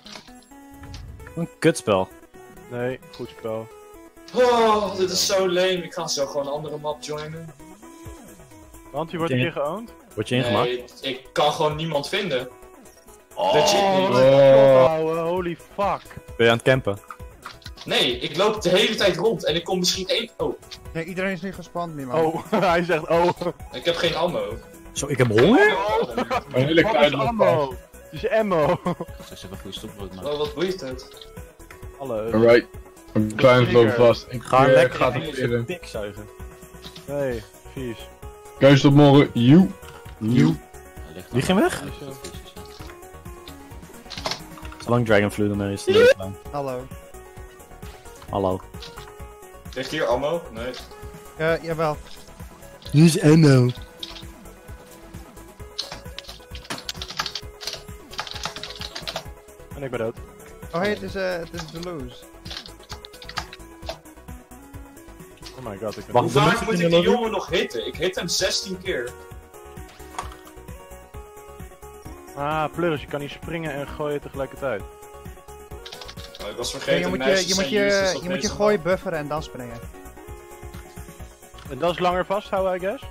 Een kutspel. Nee, goed spel. Oh, dit is zo lame. Ik ga zo gewoon een andere map joinen. Want je wordt hier geowned? Word je ingemaakt? Nee, ik kan gewoon niemand vinden. Holy fuck. Ben je aan het campen? Nee, ik loop de hele tijd rond en ik kom misschien één... Nee, iedereen is niet gespand meer, man. Hij zegt Ik heb geen ammo. Zo, ik heb honger? Een hele kleine ammo. Het is ammo! Ze hebben goede stopbrood, man. Wat boeit het? Hallo. Alright. Een klein loop vast. Ik ga lekker dik zuigen. Nee, vies. Keus tot morgen. Die ging weg? Zolang Dragonflu dan is. Hallo. Ligt hier ammo? Nee. Jawel. Hier is ammo. Ik ben dood. Oh hey, het is Deluxe. Oh my god, ik ben... Hoe vaak moet ik die jongen nog hitten? Ik hit hem 16 keer. Ah, pleurs, je kan niet springen en gooien tegelijkertijd. Oh, ik was vergeten, je moet je gooien bufferen en dan springen. En dat is langer vasthouden, I guess? Oh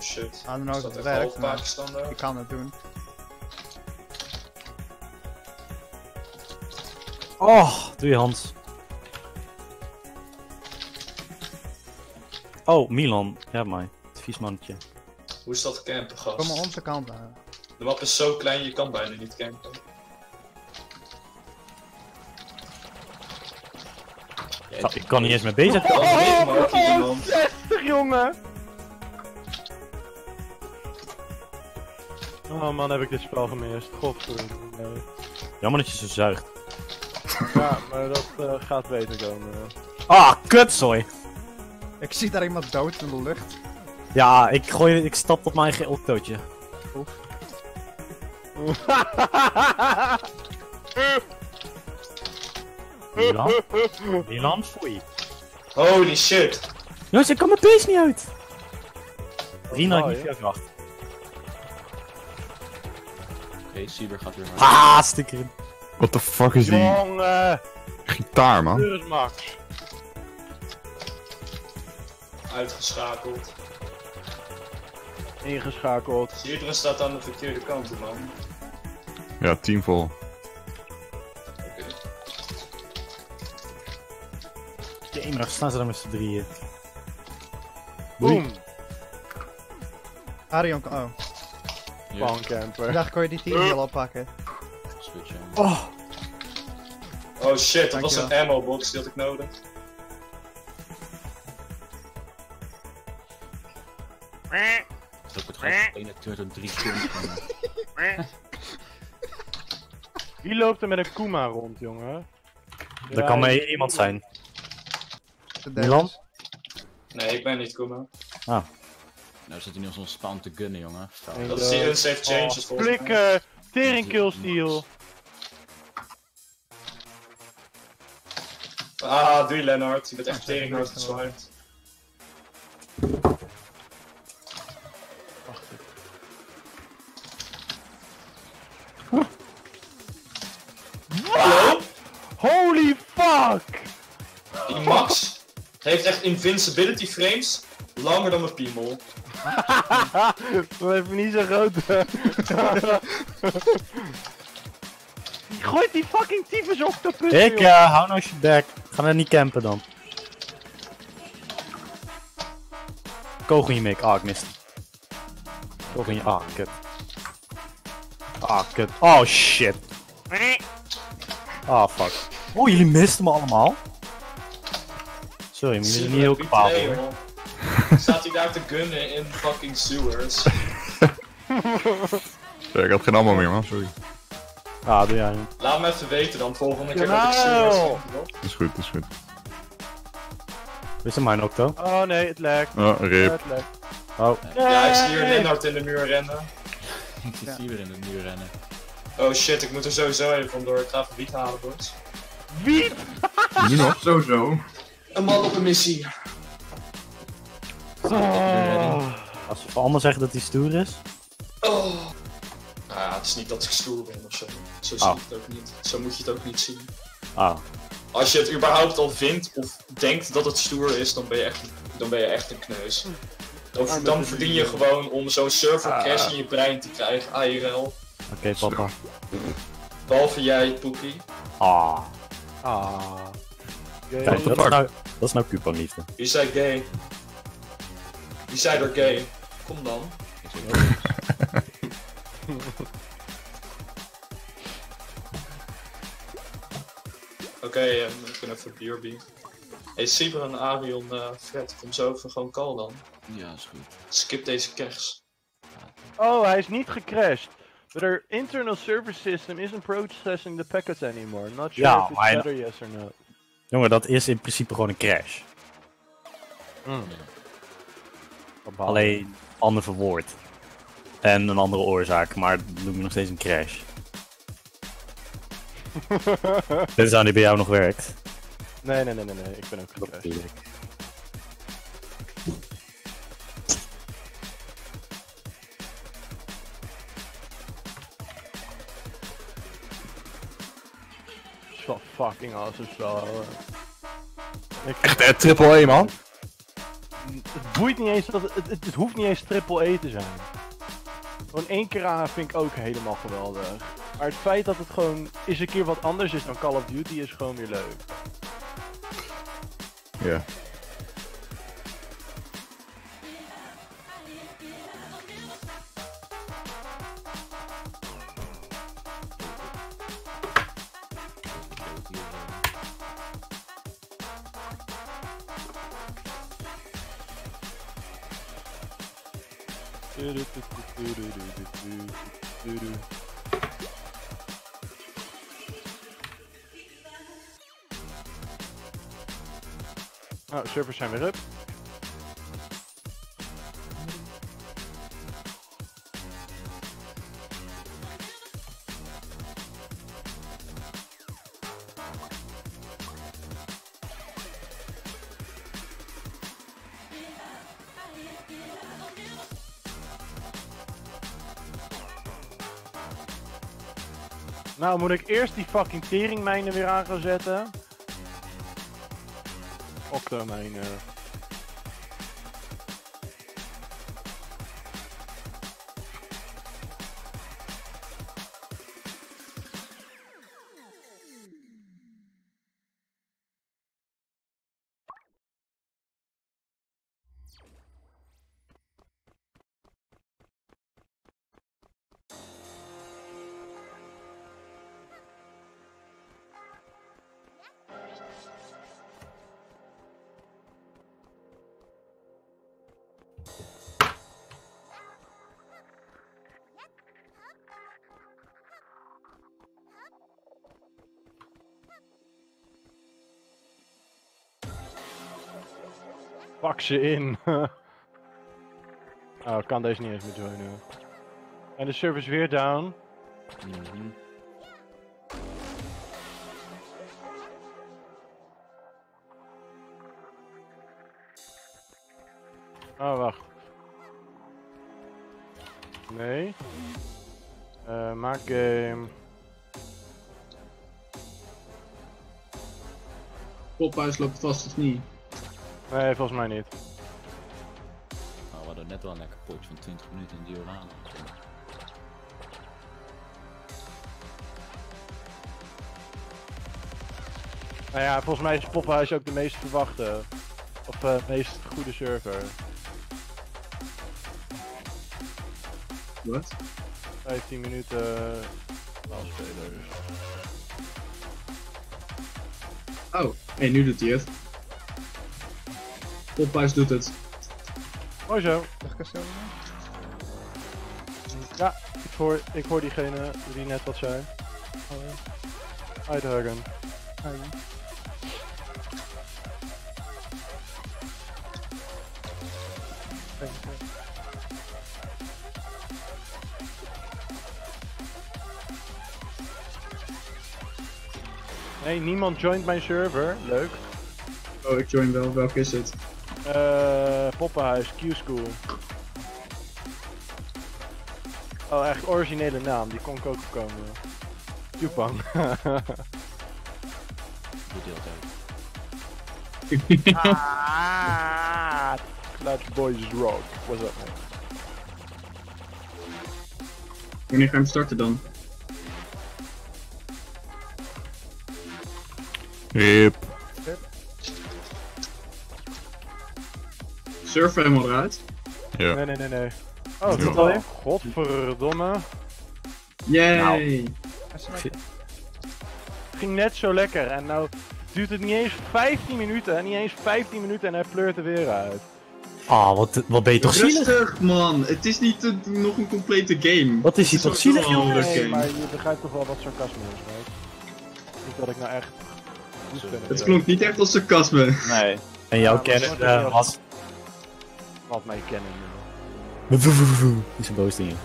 shit. I don't know of het werkt, maar ik kan het doen. Oh, doe je hand. Oh, Milan. Ja, mij. Het vies mannetje. Hoe is dat campen, gast? Kom maar onze kant aan. De map is zo klein, je kan bijna niet campen. Ja, ik kan niet eens mee bezig. Oh, oh, 60, jongen! Oh man, heb ik dit spel gemist. Godverdomme. Jammer dat je ze zuigt. Ja, maar dat gaat beter komen. Ah, kutzooi! Ik zie daar iemand dood in de lucht. Ja, ik stap op mijn eigen autootje. Oef. Milan, foei. Holy shit. Jongens, ik kan mijn beest niet uit. Rina, ik niet via kracht. Oké, Cyber gaat weer naar. Ah, stikker in. What the fuck is die? Jongen! Gitaar, man. Dit is Max. Uitgeschakeld. Ingeschakeld. Iedereen staat aan de verkeerde kant, man. Ja, team vol. Daar staan ze dan met z'n drieën. Boom! Arion, oh. Pancamper. Ik dacht, kon je die team heel oppakken. Oh! Oh shit, dat was een ammo box, die had ik nodig. Dat wordt gewoon een ene turn 3 kills. Wie loopt er met een Kuma rond, jongen? Dat kan maar iemand zijn. Milan? Nee, ik ben niet Kuma. Ah. Nou zit hij nu als een spawn te gunnen, jongen. Dat is die unsafe changes volgens mij. Flikker! Tering killsteal! Ah, doei Lennart. Je bent echt tering hard gezwaaid. Wacht even. Hallo? Holy fuck! Die Max heeft echt invincibility frames langer dan mijn piemel. Dat heeft niet zo groot. Gooit die fucking tyfus op de put. Ik hou nou je bek. Gaan we niet campen dan. Kogel je mik. Ah, ik mist. Kogel je. Ah, kut. Ah, kut. Oh shit. Ah, fuck. Oh, jullie misten me allemaal. Sorry, maar jullie zijn niet heel kapabel hoor. Staat hij daar te gunnen in fucking sewers? Ik had geen ammo meer, man, sorry. Ah, doe jij niet. Laat me even weten dan, volgende keer dat ik sewers vind. Dat is goed, dat is goed. Is er mijn octo? Oh nee, het lekt. Oh, rip. Oh. Nee. Ja, ik zie hier Lennart in de muur rennen. Ik zie hier in de muur rennen. Oh shit, ik moet er sowieso even vandoor. Ik ga even wiet halen, boys. Wiet? Nu nog? Sowieso. Een man op een missie. Oh. Als we allemaal zeggen dat hij stoer is. Oh. Nou ja, het is niet dat ik stoer ben ofzo. Zo zie ik het ook niet. Zo moet je het ook niet zien. Ah. Als je het überhaupt al vindt of denkt dat het stoer is, dan ben je echt, een kneus. Dan verdien je gewoon om zo'n servercrash in je brein te krijgen, IRL. Oké, papa. Behalve jij, Poekie. Ah. Ah. Kijk, dat is nou Qpang liefde. Je zei gay. Je zei er gay. Kom dan. Oké, ik ben even BRB. Hey, Cyber en Arion, Fred, kom zo even gewoon call dan. Ja, is goed. Skip deze kers. Oh, hij is niet gecrashed. But our internal server system isn't processing the packets anymore. Not sure if it's better, yes or no. Jongen, dat is in principe gewoon een crash. Alleen ander verwoord. En een andere oorzaak, maar dat noem je nog steeds een crash. Dit is aan die bij jou nog werkt. Nee, nee, nee, nee, nee. Ik ben ook gecrashed. Zo fucking awesome spel. Echt triple A, man. boeit niet eens, het hoeft niet eens triple E te zijn. Gewoon één keer aan vind ik ook helemaal geweldig. Maar het feit dat het gewoon eens een keer wat anders is dan Call of Duty is gewoon weer leuk. Ja. Nou, servers zijn weer up. Nou, moet ik eerst die fucking teringmijnen weer aan gaan zetten. Octomijnen. Pak ze in. Oh, ik kan deze niet eens meer joinen. En de service weer down. Mm-hmm. Oh, wacht. Nee. Maak game. Pophuis loopt vast of niet? Nee, volgens mij niet. Nou, we hadden net wel een lekker potje van 20 minuten in Diorama. Nou ja, volgens mij is Poppenhuis ook de meest verwachte. Of de meest goede server. Wat? 15 minuten spelers. Oh, hey, nu doet hij het. Pophuis doet het. Mooi zo. Ja, ik hoor diegene die net wat zei. Uithagen. Nee, niemand joint mijn server. Leuk. Oh, ik join wel. Welke is het? Poppenhuis, Q-School. Oh, echt originele naam, die kon ik ook opkomen. Qpang. Doet hij altijd. Ah, that boys rock. What's up, man? Wanneer ga je hem starten dan? Yep. Surfen helemaal eruit? Ja. Nee. Oh, dat zit alweer. Godverdomme. Yay! Nou. Ging net zo lekker en nou duurt het niet eens 15 minuten en niet eens 15 minuten en hij pleurt er weer uit. Ah, oh, wat ben je toch zielig? Rustig man, het is niet nog een complete game. Wat is hij toch zielig jongen? Nee, maar je begrijpt toch wel wat sarcasme is, right? Niet dat ik nou echt... Het klonk niet echt als sarcasme. Nee. En jouw kennis was... Wat mij kennen nu. Is een boos ding.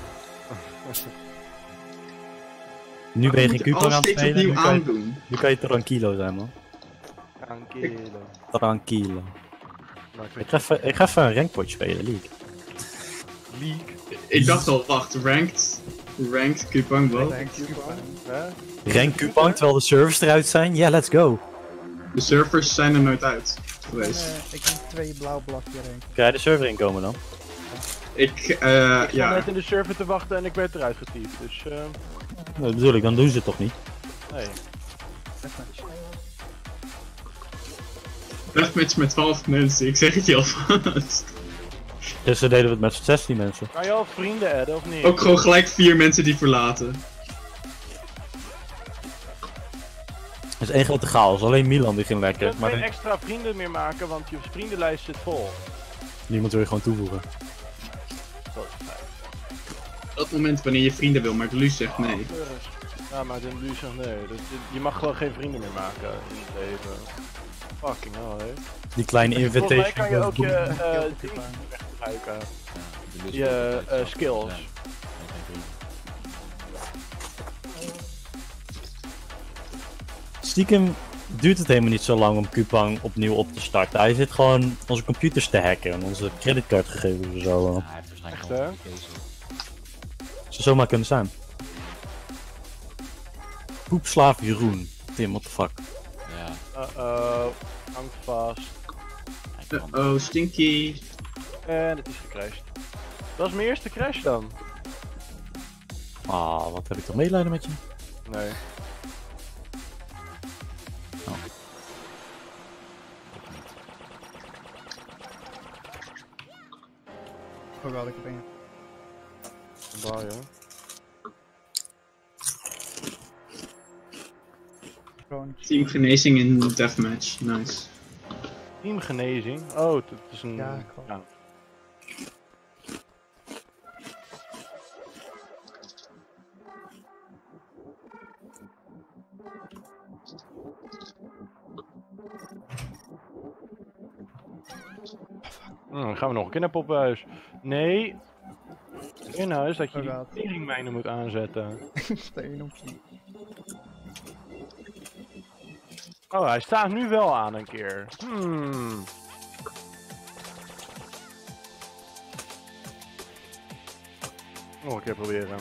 Nu ben je geen Qpang aan het spelen. Nu kan je tranquilo zijn man. Tranquilo. Ik ga even een rankpotje spelen, League. Ik dacht al, wacht, ranked Qpang wel. Ranked Qpang terwijl de servers eruit zijn? Ja, let's go. De servers zijn er nooit uit. geweest. Ik moet 2 blauw blokjes erin. Kan jij de server inkomen dan? Ik zat net in de server te wachten en ik werd eruit getypt, dus... Dat bedoel ik, dan doen ze het toch niet? Nee. Deathmatch met 12 mensen, ik zeg het je alvast. Gisteren deden we het met 16 mensen. Kan je al vrienden adden of niet? Ook gewoon gelijk 4 mensen die verlaten. Dat is één grote chaos, alleen Milan die ging lekker. Je kunt geen extra vrienden meer maken, want je vriendenlijst zit vol. Niemand wil je gewoon toevoegen. Dat is fijn. Op het moment wanneer je vrienden wil, maar Deluxe zegt nee. Ja, maar Deluxe zegt nee. Dus je mag gewoon geen vrienden meer maken in het leven. Fucking hell, hè. Die kleine invitation. Volgens mij kan je ook je dingen gebruiken. Je skills. Stiekem duurt het helemaal niet zo lang om Qpang opnieuw op te starten. Hij zit gewoon onze computers te hacken en onze creditcardgegevens en zo. Ja, hij heeft waarschijnlijk gewoon zou zomaar kunnen zijn. Poepslaaf Jeroen. Tim, what the fuck. Ja. Hang vast. Oh, stinky. En het is gecrashed. Dat was mijn eerste crash dan. Ah, wat heb ik toch medelijden met je? Nee. Oh god, ik heb één. Waar, joh. Team genezing in deathmatch, nice. Team genezing? Oh, dat is een... Ja, klopt. Ja. Dan gaan we nog een kinderpoppenhuis. Nee. In huis dat je die teringmijnen moet aanzetten. Steen op je. Oh, hij staat nu wel aan een keer. Nog een keer proberen.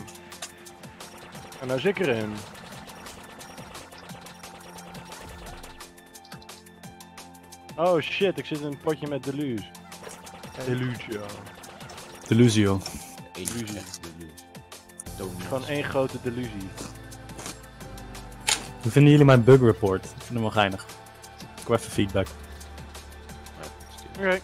En daar zit ik erin. Oh shit, ik zit in een potje met Deluxe. Delusio. Delusie. Gewoon één grote delusie. Hoe vinden jullie mijn bug report? Ik vind hem wel geinig. Ik wil even feedback. Oké.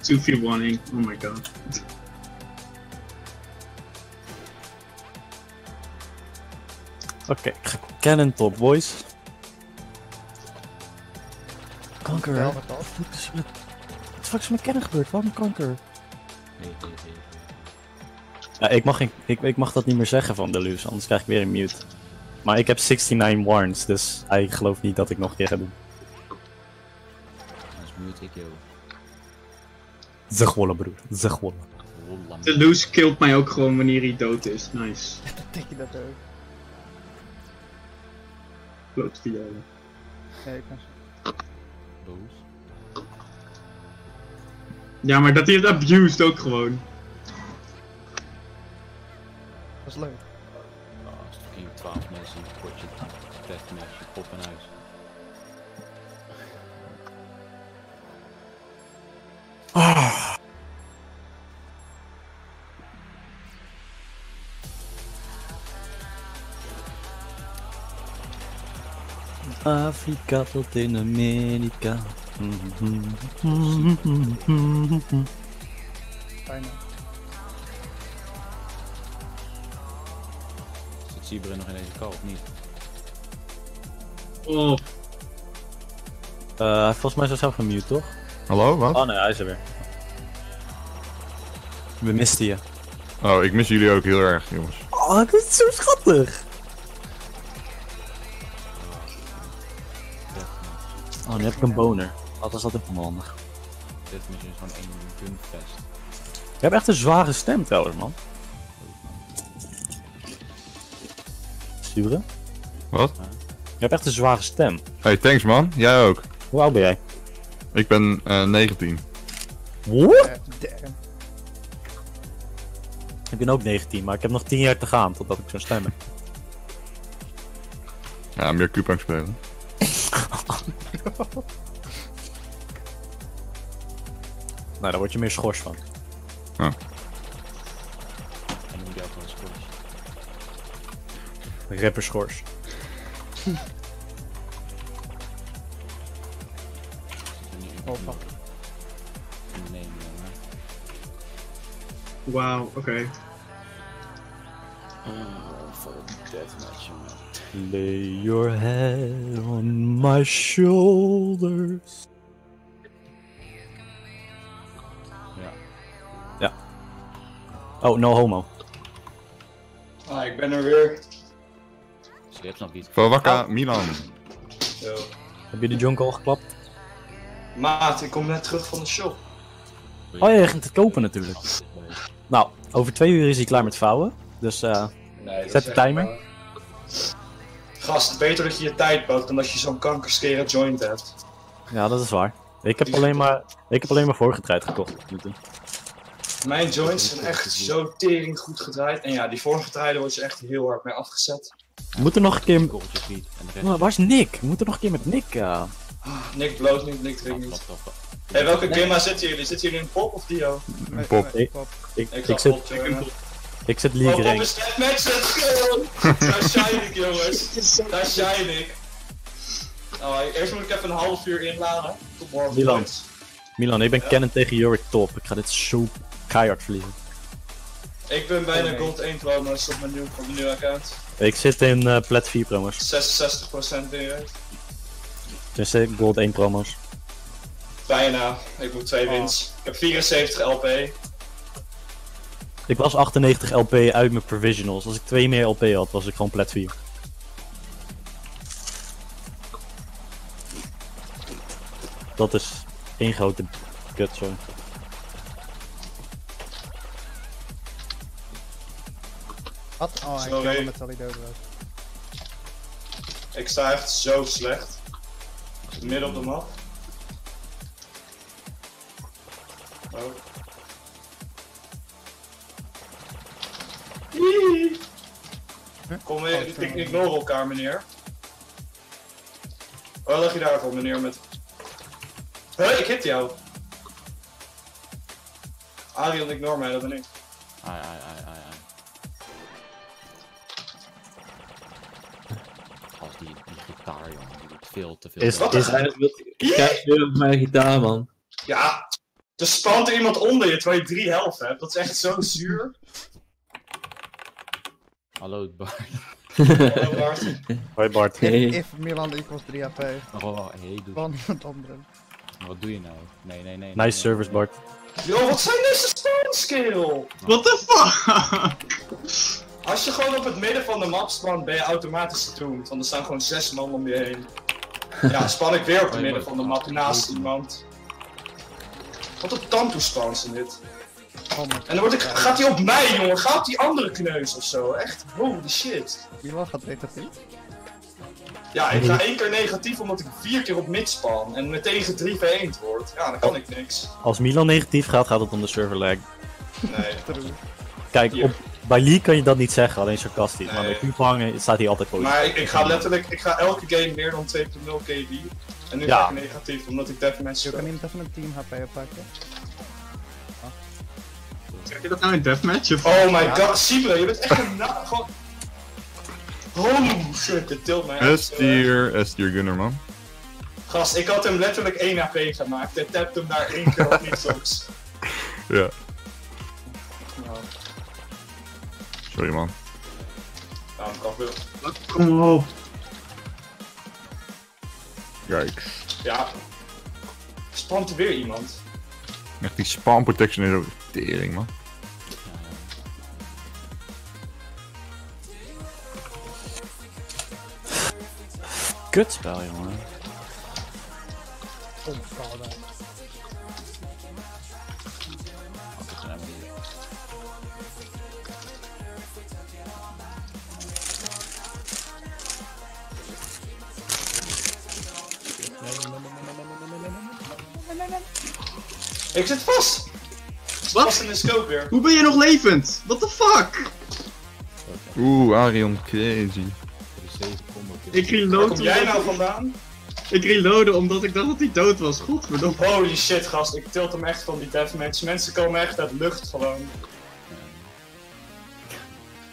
Sophie warning, oh my god. Oké, ik ga kennen top, boys. Kanker, hè? Wat is met... Wat de fuck is met kennen gebeurd? Waarom kanker? Nee. Ja, ik mag dat niet meer zeggen van Deluxe, anders krijg ik weer een mute. Maar ik heb 69 warns, dus hij gelooft niet dat ik nog een keer ga doen. Dat is mute ik, joh. Zeg wolle, broer. Zeg wolle. Deluxe killt mij ook gewoon wanneer hij dood is. Nice. Dat denk je dat ook. Ja, maar dat hij het abused ook gewoon. Dat is leuk. Oh, als het verkeerde 12 mensen in het potje, treft met je pop en huis. Ah. Afrika tot in Amerika. Bijna. Zit Sibren nog in deze kal of niet? Oh. Volgens mij is hij zelf gemute, toch? Hallo, wat? Oh nee, hij is er weer. We misten je. Oh, ik mis jullie ook heel erg, jongens. Oh, dit is zo schattig. Oh, nu heb ik een boner. Althans, dat is onhandig. Dit is gewoon een dun vest. Je hebt echt een zware stem trouwens, man. Sturen? Wat? Je hebt echt een zware stem. Hey, thanks man. Jij ook. Hoe oud ben jij? Ik ben 19. What? Ik ben ook 19, maar ik heb nog 10 jaar te gaan totdat ik zou stemmen. Ja, meer Qpang spelen. Nou, daar word je meer schors van. Ja. En die had wel schors. Rapper schors. Oh, fuck. Nee, jongen. Wauw, oké. Voor een deathmatch, jongen. Lay your head on my shoulders. Ja. Oh, no homo. Ah, ik ben er weer. Ze heeft nog niet. Voor Wakka, Milan. Zo. Heb je de junk al geklapt? Maat, ik kom net terug van de shop. Oh ja, je ging het kopen natuurlijk. Nou, over 2 uur is hij klaar met vouwen. Dus nee, zet de timer. Gast, beter dat je je tijd bood dan dat je zo'n kankerskere joint hebt. Ja, dat is waar. Ik heb alleen maar voorgedraaid gekocht. Mijn joints zijn echt zo tering goed gedraaid. En ja, die vorige draaien wordt je echt heel hard mee afgezet. We moeten nog een keer... Waar is Nick? We moeten nog een keer met Nick... Nick bloot niet, Nick drinkt niet. Hé, welke gimma zitten jullie? Zitten jullie in Pop of Dio? Pop. Ik zit League Rank. Pop is deathmatch, let's go! Daar shine ik, jongens. Daar shine ik. Eerst moet ik even een half uur inladen. Tot morgen. Milan, ik ben Cannon tegen Yorick top. Ik ga dit zo keihard verliezen. Ik ben bijna Gold 1 Pro, maar dat is op mijn nieuwe account. Ik zit in Plat 4 promos. 66% weer. Dus ik Gold 1 promos. Bijna, ik moet 2 wins. Ik heb 74 LP. Ik was 98 LP uit mijn provisionals. Als ik 2 meer LP had, was ik gewoon Plat 4. Dat is één grote kutzooi. Wat? Oh, hij wilde met Tally dood. Ik sta echt zo slecht. Midden op de map. Oh. Kom weer, ik ignore elkaar, meneer. Waar leg je daarvoor, meneer? Met... Hé, ik hit jou! Arion, ignore mij, dat ben ik. Ai. Als die gitaar, jongen, die doet veel te veel. Kijk weer op mijn gitaar, man. Ja, er spant er iemand onder je terwijl je 3 helft hebt, dat is echt zo zuur. Hallo Bart. Hallo Bart. Hoi Bart. Hey. If Milan equals 3 AP. Oh, hey, doe. Van iemand anderen. Wat doe je nou? Nee. Nice service, Bart. Yo, wat zijn deze spawns, kerel? What the fuck? Als je gewoon op het midden van de map spant, ben je automatisch getroond. Want er staan gewoon 6 man om je heen. Ja, span ik weer op het midden van de map naast iemand. Wat een tantoe spawns in dit. En dan word ik... Gaat hij op mij, jongen? Gaat die andere kneus ofzo? Echt, holy shit. Milan gaat negatief. Ja, ik ga 1 keer negatief omdat ik 4 keer op mid span en meteen ge3v1 word. Ja, dan kan ik niks. Als Milan negatief gaat, gaat het om de server lag. Nee. Kijk, bij Lee kan je dat niet zeggen, alleen sarcastisch. Nee. Maar bij Qpang staat hij altijd positief. Maar ik ga letterlijk, ik ga elke game meer dan 2.0 KD. En nu ga ik negatief omdat ik deathmatch... Je kan niet even een team HP oppakken. Kijk je dat nou in deathmatch? Oh my god, Sibre, je bent echt een gewoon... Oh shit, dit tilt mij uit. S-tier gunner, man. Gast, ik had hem letterlijk 1 AP gemaakt. Hij tapt hem daar 1 keer op niks soms. Ja. Nou. Sorry, man. Nou, ik kan veel. Kom op. Kijk. Ja. Spamt er weer iemand. Echt, die spam protection is ook tering, man. Kutspel, jongen. Onvallen. Ik zit vast! Wat? Vast in de scope weer. Hoe ben je nog levend? What the fuck? Oeh, Arion crazy. Ik reload. Waar kom jij nou vandaan? Ik reloadde omdat ik dacht dat hij dood was. Godverdomme. Holy shit, gast. Ik tilt hem echt van die deathmatch. Mensen komen echt uit lucht gewoon.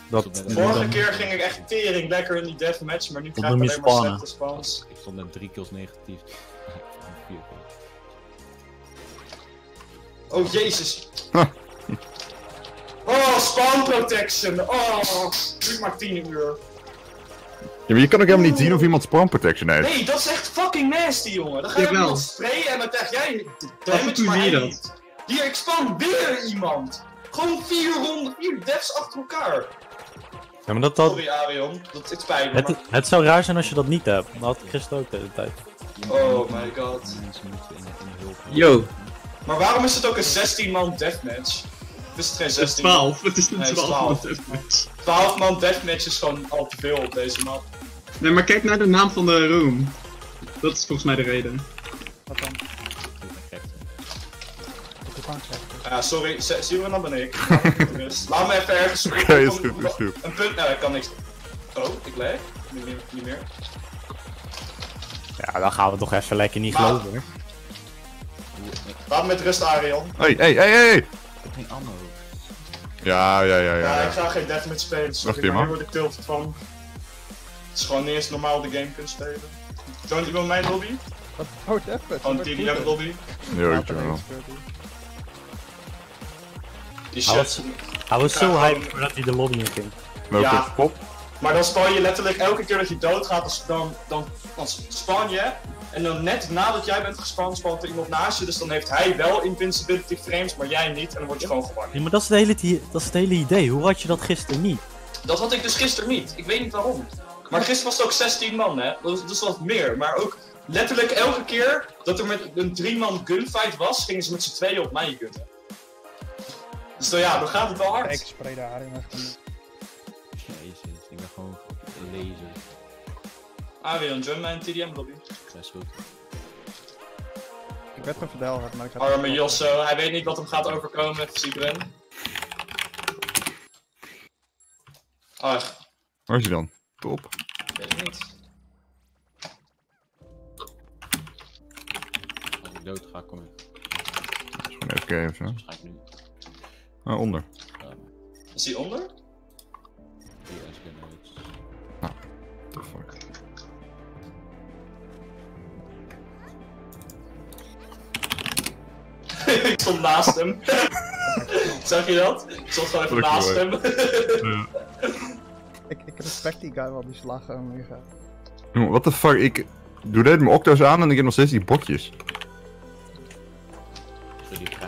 Dat vorige keer ging ik echt tering lekker in die deathmatch, maar nu krijg ik alleen maar slechte spawns. Ik stond net 3 kills negatief. 4 kills. Oh jezus. Oh, spawn protection. Oh, nu maar 10 uur. Ja, maar je kan ook helemaal niet zien of iemand spawn protection heeft. Nee, dat is echt fucking nasty, jongen. Dan ga je iemand sprayen en dan krijg jij damage maar niet. Hier, ik spawn weer iemand. Gewoon 4 deaths achter elkaar. Ja, maar dat... Sorry, Arion. Dat is pijn, maar... het zou raar zijn als je dat niet hebt. Dat had ik gisteren ook de hele tijd. Oh my god. Yo. Maar waarom is het ook een 16-man deathmatch? Het is geen 16. 12, het is een 12-man deathmatch. 12-man deathmatch is gewoon al te veel op deze map. Nee, maar kijk naar de naam van de room. Dat is volgens mij de reden. Wat dan? Ja, sorry, zien we dan ben ik. Laat me even ergens. Oké, is goed, is goed. Een punt, nou, ik kan niks. Oh, ik leg. Niet meer. Ja, dan gaan we toch even lekker niet geloven, hè? Laat met rust, Arion. Hey! Ik heb geen ammo. Ja. Ik ga geen deathmatch spelen, sorry, maar hier word ik tilted van. Het is gewoon eerst normaal de game kunnen spelen. Don't you want mijn lobby? Wat houdt effort? Gewoon TDM lobby. Ja, ik wel. Die shit. Hij was zo hyped voordat hij de lobby in ging. Ja, pop. Maar dan spawn je letterlijk elke keer dat je doodgaat, dan spawn je. En dan net nadat jij bent gespawn, spant er iemand naast je, dus dan heeft hij wel invincibility frames, maar jij niet, en dan word je gewoon gevangen. Ja, maar dat is het hele idee. Hoe had je dat gisteren niet? Dat had ik dus gisteren niet. Ik weet niet waarom. Maar gisteren was het ook 16 man, hè. Dus wat meer. Maar ook letterlijk elke keer dat er met een 3-man gunfight was, gingen ze met z'n 2 op mij gunnen. Dus dan, ja, dan gaat het wel hard. Ik spray daar in. Jezus, ik ben gewoon laser. Arion, join mijn TDM lobby. Ik werd gewoon verdelgerd, maar ik had... Arme Josso, hij weet niet wat hem gaat overkomen met Sibren. Ach. Waar is hij dan? Top. Ik weet het niet. Als ik dood ga, kom ik. Even kijken of zo. Waarschijnlijk nu. Ah, onder. Is hij onder? Die is genoeg. Ah, the fuck. Ik stond naast hem. Zag je dat? Ik stond gewoon even naast hem. Ja. Ik respect die guy wel, die slag aan me gaat. What the fuck, ik doe net mijn octo's aan en ik heb nog steeds die botjes.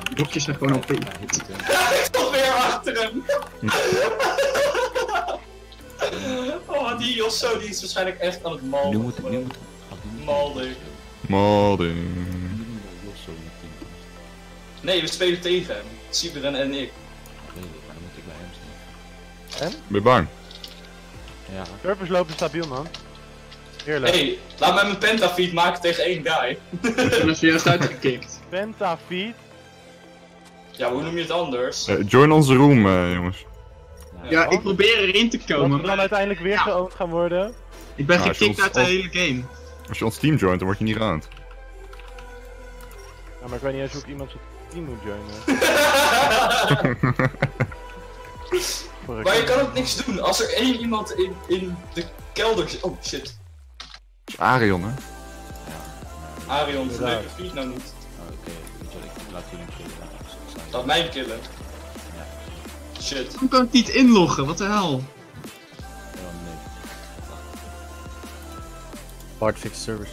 Die botjes zijn gewoon op. Ik stond weer achter hem. Oh, die Josso die is waarschijnlijk echt aan het malden. Malding. Nee, we spelen tegen hem. Sibren en ik. Nee, maar dan moet ik bij hem staan. En? Ben je bang? Ja. Turfers lopen stabiel, man. Heerlijk. Hey, laat mij mijn pentafeed maken tegen één guy. Ik ben er serieus uitgekikt. Pentafeed? Ja, hoe noem je het anders? Join onze room, jongens. Ja, ik probeer erin te komen. Dat we dan uiteindelijk weer geowned gaan worden. Ik ben gekikt uit de hele game. Als je ons team joint, dan word je niet geowned. Ja, maar ik weet niet eens hoe ik iemand zijn team moet joinen. Maar je kan ook niks doen als er één iemand in de kelder zit. Oh shit. Dat is Arion, hè? Ja. Arion, verleuk je vriend nou niet. Oh, oké, weet je wat, ik laat jullie killen. Laat mij killen. Ja. Shit. Hoe kan ik niet inloggen? Wat de hel? Hardfixed service.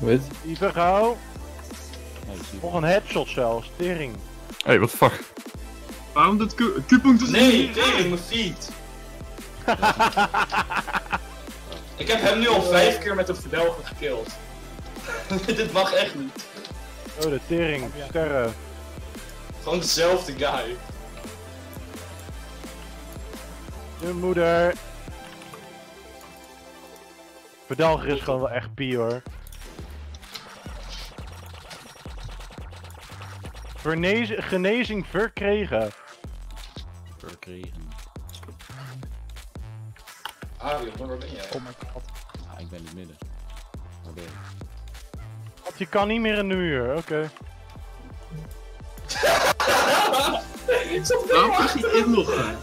Wat? Even gauw. Nog een headshot zelfs, tering. Hey, what the fuck? Waarom doet Qpang dus niet? Nee, tering, mijn feet. Ik heb hem nu al 5 keer met een verdelger gekild. Dit mag echt niet. Oh, de tering, sterren. Gewoon dezelfde guy. De moeder. Verdelger is gewoon wel echt pie, hoor. Genezing verkregen. Arion, waar ben jij? Oh my god. Ah, ik ben in het midden. Waar ben je? Want je kan niet meer in de muur, oké. Okay. Waarom mag je niet inloggen?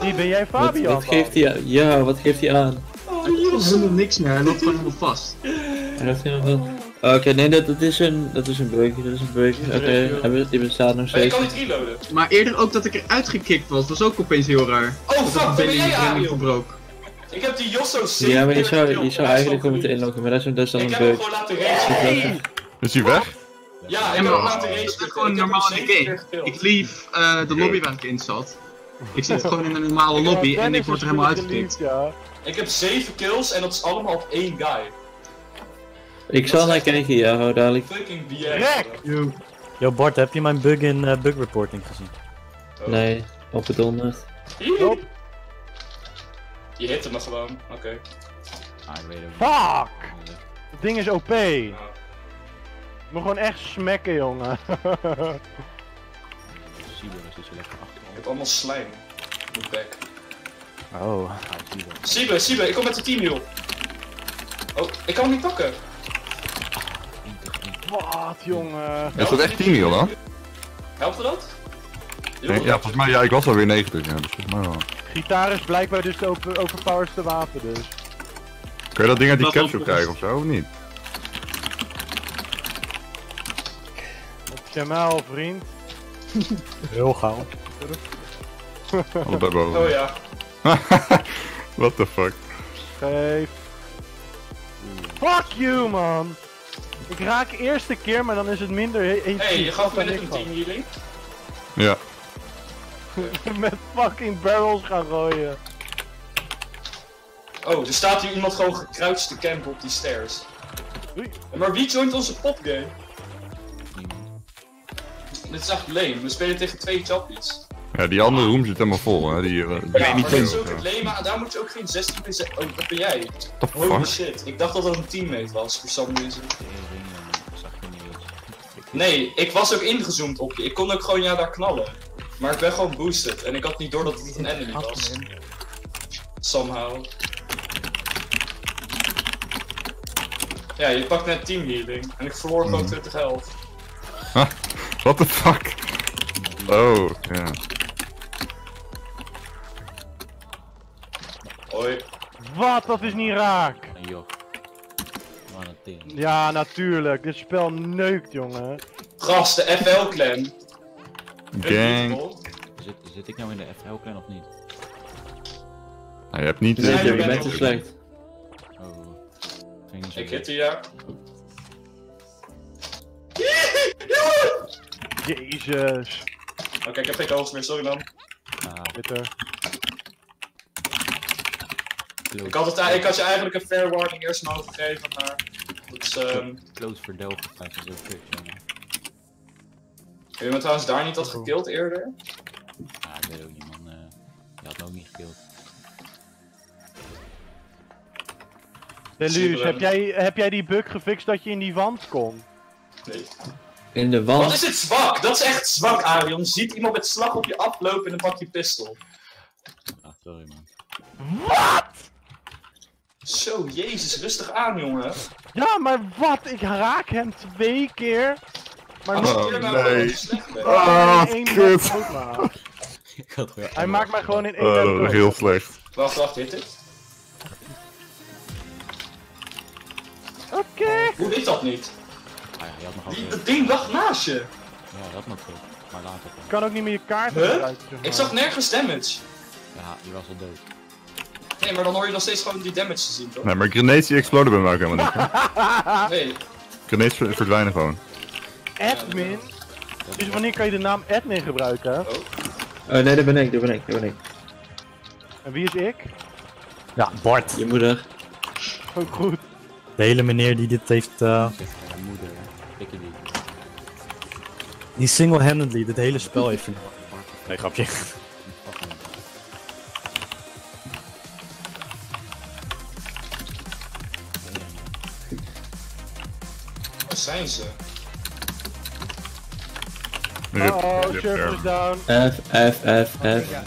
Die ben jij Fabian? Wat geeft hij aan? Ja, wat geeft hij aan? Hij doet niks meer, hij loopt gewoon helemaal vast. Hij loopt helemaal vast. Oké, nee, dat is een bugje, oké, die bestaat nog steeds. Maar je kan niet reloaden. Maar eerder ook dat ik eruit gekikt was, was ook opeens heel raar. Oh fuck, ben jij Arion? Ik heb die Josso zitten. Ja, maar je zou eigenlijk gewoon moeten inloggen, maar dat is dan een bug. Ik heb hem gewoon laten racen. Is hij weg? Ja, ik heb hem laten racen. Ik heb gewoon normaal in de game. Ik lief de lobby waar ik in zat. Ik zit gewoon in een normale lobby en ik word er helemaal uitgekikt. Ik heb 7 kills en dat is allemaal op 1 guy. Ik zal naar kijken, ja, hou dadelijk. Fucking BS. Yo Bart, heb je mijn bug in bug reporting gezien? Oh. Nee, op het 100. Nope. Je hitte me gewoon, oké. Okay. Ah, ik weet het niet. Fuck! Dat ding is OP. Ik moet gewoon echt smekken, jongen. Ik heb allemaal slijm. Ik moet back. Oh. Siebe, ik kom met de team, joh. Oh, ik kan hem niet pakken. Wat jongen. Is dat echt 10 mil dan? Helpte dat? Ja, volgens mij, ja, ik was alweer 90, ja, dus volgens mij wel. Gitaar is blijkbaar dus de overpoweredste wapen dus. Kun je dat ding uit die capsule krijgen ofzo, of niet? Op Jamal, vriend. Heel gauw. Allebei boven. Oh ja. What the fuck. Geef. Fuck you man! Ik raak eerste keer, maar dan is het minder. Hey, je gaf me net een team healing. Ja. Met fucking barrels gaan gooien. Oh, er staat hier iemand gewoon gekruist te campen op die stairs. Oei. Maar wie joint onze popgame? Dit is echt lame, we spelen tegen 2 chappies. Ja, die andere room zit helemaal vol, hè. Die, ja, maar dat is ook het lame, maar daar moet je ook geen 16 meer zijn. Oh, dat ben jij. Holy shit, ik dacht dat dat een teammate was, voor some reason. Nee, ik was ook ingezoomd op je. Ik kon ook gewoon ja daar knallen. Maar ik ben gewoon boosted en ik had niet door dat het niet een enemy was. Somehow. Ja, je pakt net teamhealing en ik verloor gewoon 20 health. What the fuck? Oh, ja. Yeah. Hoi. Wat? Dat is niet raak! Ja, natuurlijk. Dit spel neukt, jongen. Gast, de FL-clan. Gang. Zit ik nou in de FL-clan of niet? Ah, je hebt niet... Nee, je bent te slecht. Oh. Ik hitte ja. Jezus. Oké, ik heb geen kans meer, sorry dan. Ah, bitter. Ik had je eigenlijk een fair warning eerst mogen geven, maar dat is close verdelgd, dat is heel quick, jongen. Heb je me trouwens daar niet had gekild eerder? Ah, ik weet ook niet man, je had me ook niet gekild. Deluxe, heb jij die bug gefixt dat je in die wand kon? Nee. In de wand? Wat is het zwak? Dat is echt zwak, Arion. Ziet iemand met slag op je aflopen en dan pak je pistool. Ah, sorry man. Wat? Zo, jezus, rustig aan, jongen. Ja, maar wat? Ik raak hem 2 keer. Maar nog een keer nee. Ah, kut. Hij maakt mij gewoon in 1 keer. Dat is heel slecht. Wacht, hit het. Oké. Hoe deed dat niet? Dat ding lag naast je. Ja, dat nog goed. Maar later. Ik kan ook niet meer je kaart gebruiken. Huh? Ik zag nergens damage. Ja, die was al dood. Nee, maar dan hoor je nog steeds gewoon die damage te zien, toch? Nee, maar grenades die exploden bij mij ook helemaal niet. Nee. Grenades verdwijnen gewoon. Admin? Dus wanneer kan je de naam admin gebruiken? Oh. Nee, dat ben ik. En wie is ik? Ja, Bart. Je moeder. Ook goed. De hele meneer die dit heeft... Je moeder, pikken die. Die single-handedly dit hele spel heeft verloren. Nee, grapje. Waar zijn ze? Oh, server is down. F.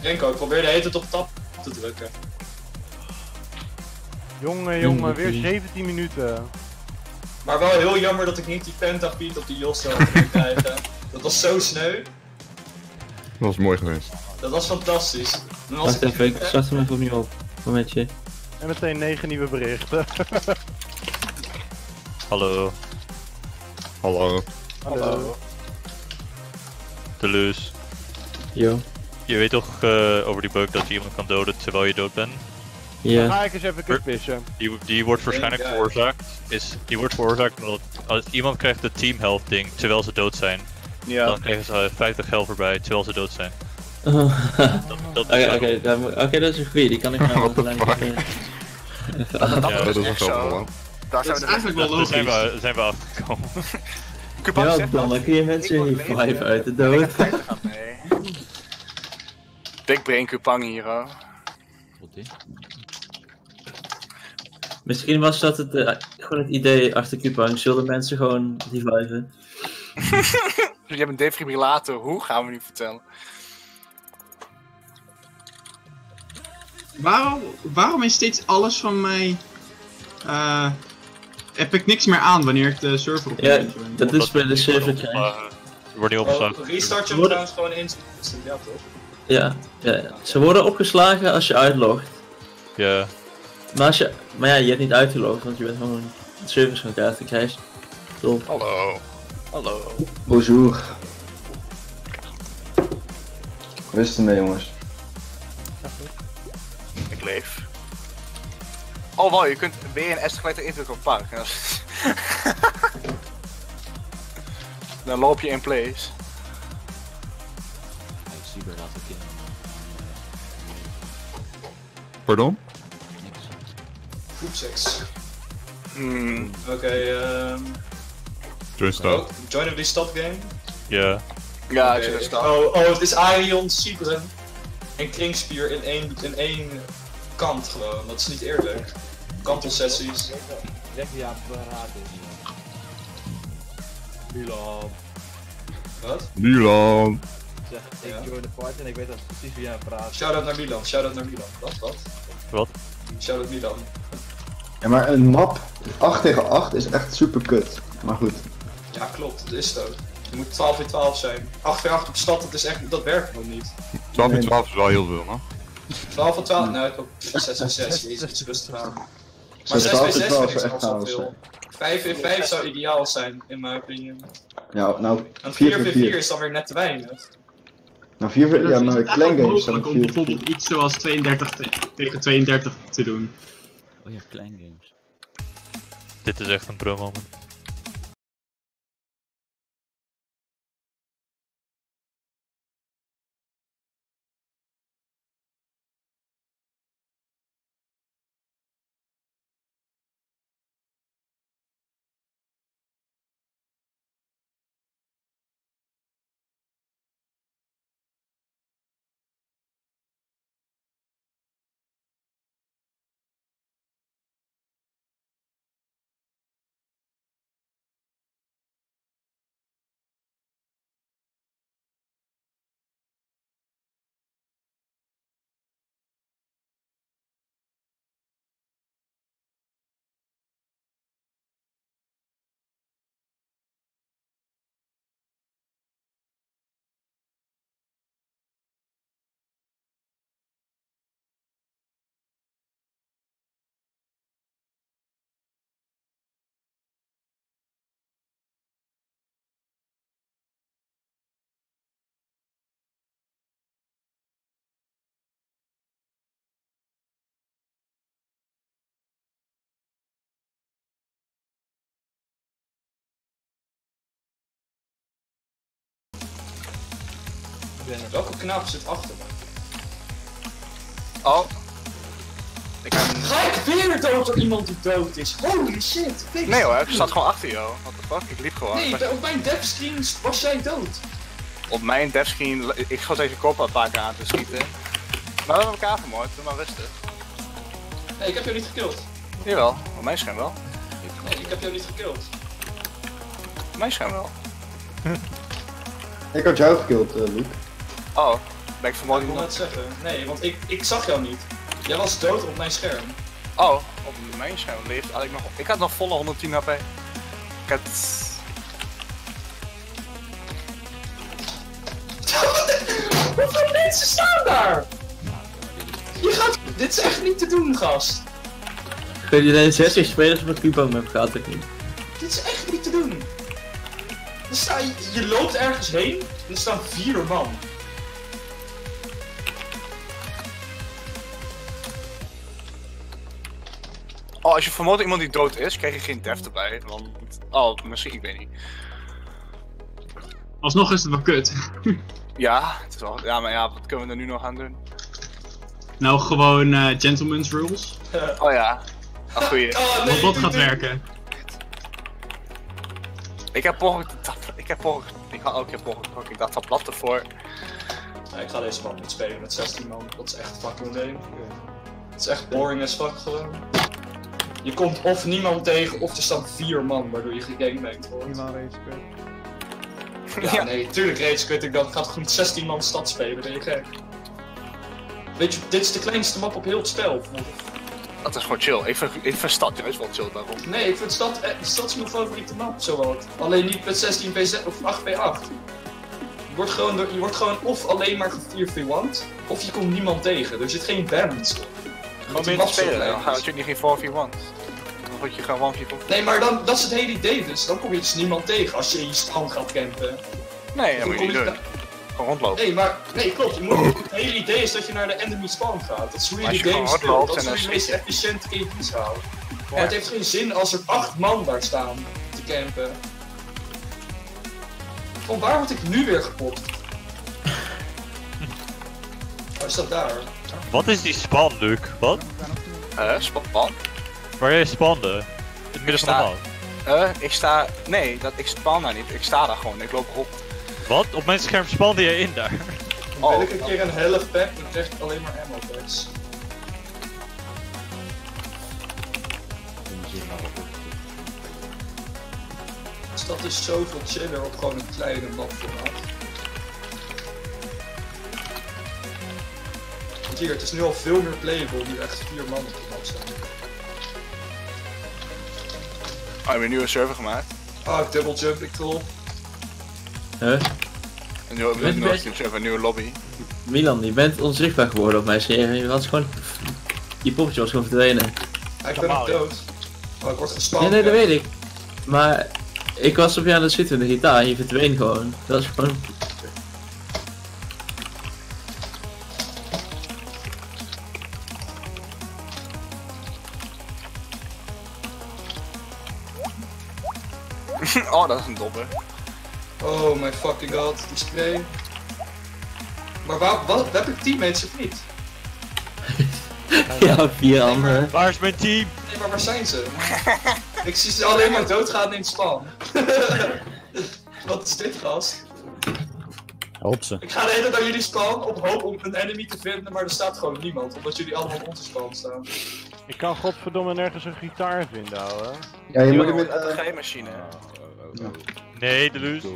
Renko, ik probeer de hele tijd op tab te drukken. Jongen, weer 17 minuten. Maar wel heel jammer dat ik niet die pentapiet op die Jos had kunnen krijgen. Dat was zo sneu. Dat was mooi geweest. Dat was fantastisch. Wacht even, ik start hem even opnieuw op. Momentje. En meteen 9 nieuwe berichten. Hallo. Hallo. Deluxe. Yo. Je weet toch over die bug dat je iemand kan doden terwijl je dood bent? Ja. Dan ga ik eens even pissen. Die wordt waarschijnlijk veroorzaakt. Die wordt veroorzaakt omdat als iemand krijgt de team health ding terwijl ze dood zijn. Ja. Dan krijgen ze 50 health erbij terwijl ze dood zijn. Oké, dat is een goeie, die kan ik nou op de lijn geven. Dat is echt zo. Daar zijn we eigenlijk wel logisch. Daar zijn we afgekomen. Ja, dan kun je mensen niet vijf uit de dood. Ik breng Qpang hier, hoor. Misschien was dat het, gewoon het idee achter Qpang, zullen mensen gewoon reviven. Je hebt een defibrillator, hoe gaan we nu vertellen? Waarom is steeds alles van mij... heb ik niks meer aan wanneer ik de server opneem? Ja, dat is bij de server krijg. Wordt niet opgeslagen. Restart je trouwens gewoon in. Ja, toch? Ja. Ze worden opgeslagen als je uitlogt. Ja. Maar ja, je hebt niet uitgelogd, want je bent gewoon de servers van elkaar te krijgen. Top. Hallo. Bonjour. Hoe is het ermee, jongens? Ik leef. Oh wow, je kunt weer een S gelijk indrukken op het park. Dan loop je in place. Pardon? Groepsex. Oké. Join stop. Join op die stop game? Ja. Ja, ik zit stop. Oh, het is Arion, Siebren en Kringspeer in één kant gewoon. Dat is niet eerlijk. Kantelsessies. Milan. Wat? Milan. Zeg, ik join de party en ik weet dat precies wie jij praat. Shoutout naar Milan. Wat? Shoutout Milan. Ja, maar een map 8 tegen 8 is echt super kut. Maar goed. Ja, klopt. Dat is zo. Het moet 12 in 12 zijn. 8 tegen 8 op stad, dat werkt nog niet. 12 in 12 is wel heel veel, man. 12 van 12? Nou, ik heb 6 en 6, jezus, het is rustig aan. Maar 6 bij 6 vind ik zelfs al veel. 5 in 5 zou ideaal zijn, in mijn opinion. Ja, nou, 4 in 4 is dan weer net te weinig. Nou, 4 in 4, ja, maar een klein game is dan 4 in 4. Het is om bijvoorbeeld iets zoals 32 tegen 32 te doen. Oh ja, klein games. Dit is echt een pro-moment. Welke knaap zit achter me? Oh. Ga ik weer dood door iemand die dood is? Holy shit! Nee hoor, ik zat gewoon achter jou. What the fuck? Ik liep gewoon. Nee, op mijn devscreen was jij dood. Op mijn devscreen, ik zat even koppen een paar keer aan te schieten. Maar we hebben elkaar vermoord, doe maar rustig. Nee, ik heb jou niet gekild. Jawel, op mijn scherm wel. Nee, ik heb jou niet gekild. Op mijn scherm wel. Ik had jou gekild, Luke. Oh, ben ik vermoedelijk nog... Ik wil net zeggen, nee, want ik zag jou niet. Jij was dood op mijn scherm. Oh, op mijn scherm leeft eigenlijk nog... Ik had nog volle 110 HP. Hoeveel mensen staan daar? Je gaat... Dit is echt niet te doen, gast. Kun je de 60 spelers met Qpang map gaat ik niet. Dit is echt niet te doen. Je loopt ergens heen en er staan 4 man. Oh, als je vermoordt iemand die dood is, krijg je geen def erbij. Want... Oh, misschien, ik weet niet. Alsnog is het wel kut. Ja, het is wel... ja, maar ja, wat kunnen we er nu nog aan doen? Nou, gewoon gentleman's rules. Oh ja. Oh, goeie. Oh, nee, wat gaat werken. Ik heb poging. Ik had ook een poging. Ik dacht dat plat ervoor. Nee, ik ga deze map niet spelen met 16 man. Dat is echt fucking lame. Het is echt boring as fuck gewoon. Je komt of niemand tegen, of er staan 4 man, waardoor je gegamebankt wordt. Prima race quit. Ja, ja, nee, tuurlijk race quit ik dan. Ik ga toch niet 16 man stad spelen, ben je gek. Weet je, dit is de kleinste map op heel het spel. Dat is gewoon chill. Ik vind stad juist wel chill daarom. Nee, ik vind stad is mijn favoriete map, zowat. Alleen niet met 16 PZ of 8 P8. Je wordt gewoon of alleen maar ge 4v1, of je komt niemand tegen. Er zit geen balance op. Gewoon meer te spelen, dan gaat je niet geen 4v1. Dan word je gewoon 1v4. Nee, maar dan, dat is het hele idee dus. Dan kom je dus niemand tegen als je in je strand gaat campen. Nee, dat moet je niet doen. Gewoon rondlopen. Nee, maar... Nee, klopt. Je moet... Het hele idee is dat je naar de enemy spawn gaat. Dat is hoe je die game speelt. Dat is hoe je de meest efficiënte games houdt. Maar ja, het heeft geen zin als er 8 man daar staan te campen. Van waar word ik nu weer gepopt? Waar is dat daar? Wat is die span, Luke? Wat? Span? Waar jij spande? In het midden van de map? Nee, ik span daar niet. Ik sta daar gewoon. Ik loop op. Wat? Op mijn scherm spande jij in daar? Oh, ben ik een keer een health pack en krijg ik alleen maar ammo packs. Dus dat is zoveel chiller op gewoon een kleine map vooraf. Hier, het is nu al veel meer playable die echt 4 man op de map staan. Oh, ik heb een nieuwe server gemaakt. Ah, ik double-jump, ik troll. Huh? En nu hebben we een nieuwe lobby. Milan, je bent onzichtbaar geworden op mijn scherm. Je poppetje was gewoon verdwenen. Ah, ik ben nog dood. Oh, ik word gespannen. Nee, dat weet ik. Maar ik was op jou aan het zitten met de gitaar en je verdween gewoon. Dat is gewoon... Oh, dat is een dobber. Oh my fucking god, die spray. Maar wat heb ik teammates of niet? Ja, 4 anderen. Waar is mijn team? Nee, maar waar zijn ze? Ik zie ze alleen maar doodgaan in het spam. Wat is dit, gast? Help ze. Ik ga de hele dag naar jullie spam op hoop om een enemy te vinden, maar er staat gewoon niemand, omdat jullie allemaal op onze spam staan. Ik kan godverdomme nergens een gitaar vinden, ouwe. Ja, je moet hem met een gaaimachine. Nee, Deluxe.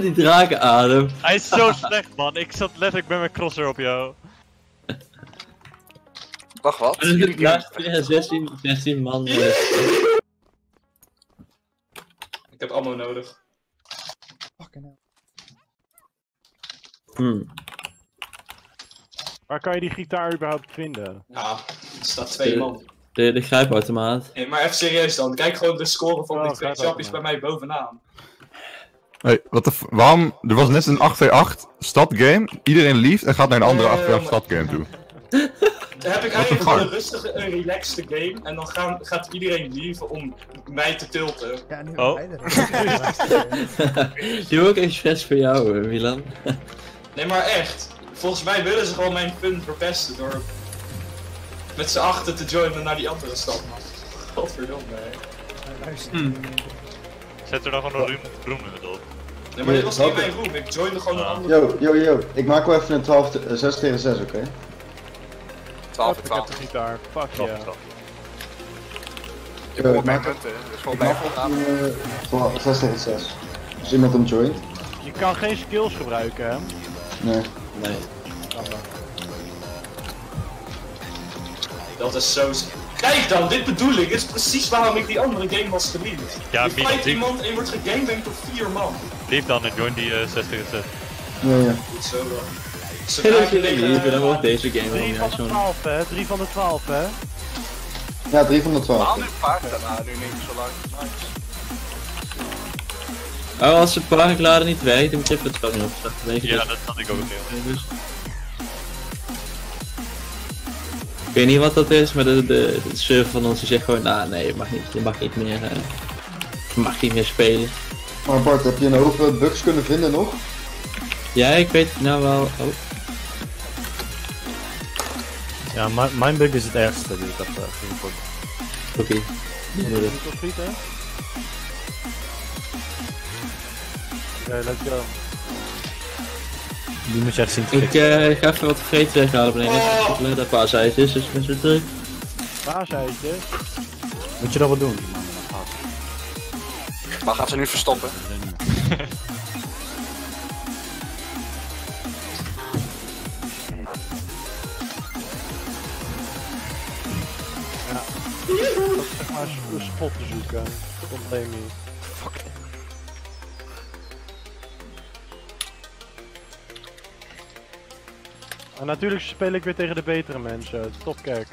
Die drakenadem. Hij is zo slecht, man. Ik zat letterlijk met mijn crosser op jou. Wacht, wat? Dus naast 16 man. Ik heb ammo nodig. Fucking hell. Waar kan je die gitaar überhaupt vinden? Ja, er staat 2 man. De grijpautomaat. Nee, maar even serieus dan. Kijk gewoon de score van die 2 chappies bij mij bovenaan. Hey, wat de waarom? Er was net een 8v8 stadgame. Iedereen lief en gaat naar een andere 8v8 stadgame toe. Dan heb ik eigenlijk een rustige, een relaxte game. En dan gaat iedereen lieven om mij te tilten. Ja, nu oh. Die wil ook expres voor jou, Milan. Nee, maar echt. Volgens mij willen ze gewoon mijn punt verpesten door... met z'n achter te joinen naar die andere stad, man. Godverdomme, hè. Zet er dan gewoon een roemnummer op. Nee, maar dit was niet mijn roem, ik joinde gewoon een andere. Yo, ik maak wel even een 6 tegen 6, oké? 12 tegen 12. Ik heb de gitaar, fuck ja. Ik maak ook 6 tegen 6. Is iemand hem joint? Je kan geen skills gebruiken, hè? Nee. Nee. Dat is zo... Kijk dan, dit bedoel ik. Dit is precies waarom ik die andere game was geleend. Ja, je fight iemand en je wordt gegamebankt door 4 man. Lief dan en join die 60 set. Ja, ja. Goed zo dan. Ze krijgen liever dan wel deze game. 3 van de 12, hè? 3 van de 12, hè? Ja, 3 van de 12. Haal nu paard daarna, nu neem ik zo lang. Nice. Oh, als ze paardenklaren niet werkt, dan moet je even het spel niet opzetten. Ja, dat had ik ook heel. Ik weet niet wat dat is, maar de server van ons die zegt gewoon, nou nee, je mag niet meer spelen. Maar Bart, heb je een hoop bugs kunnen vinden nog? Ja, ik weet het nou wel. Oh. Ja, mijn bug is het ergste die ik heb gevonden. Oké. Oké, let's go. Die moet je echt zien te fixen. Ik ga even wat vergeten weghalen beneden. Ik heb een paar zijtjes, dus ik ben zo druk. Paar zijtjes? Moet je dat wel doen? Waar gaat ze nu verstoppen? Ja. Dat is zeg maar een spot te zoeken. Dat ontneem je. Fuck. En natuurlijk speel ik weer tegen de betere mensen, top kijk.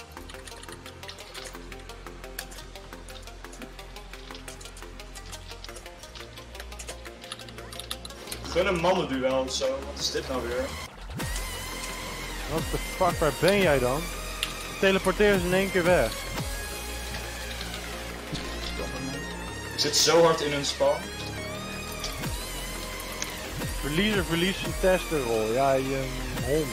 Gun een mannenduel ofzo, wat is dit nou weer? What the fuck, waar ben jij dan? Je teleporteert ze in één keer weg. Ik zit zo hard in hun spawn. Verliezer verliest zijn testenrol, ja je hond.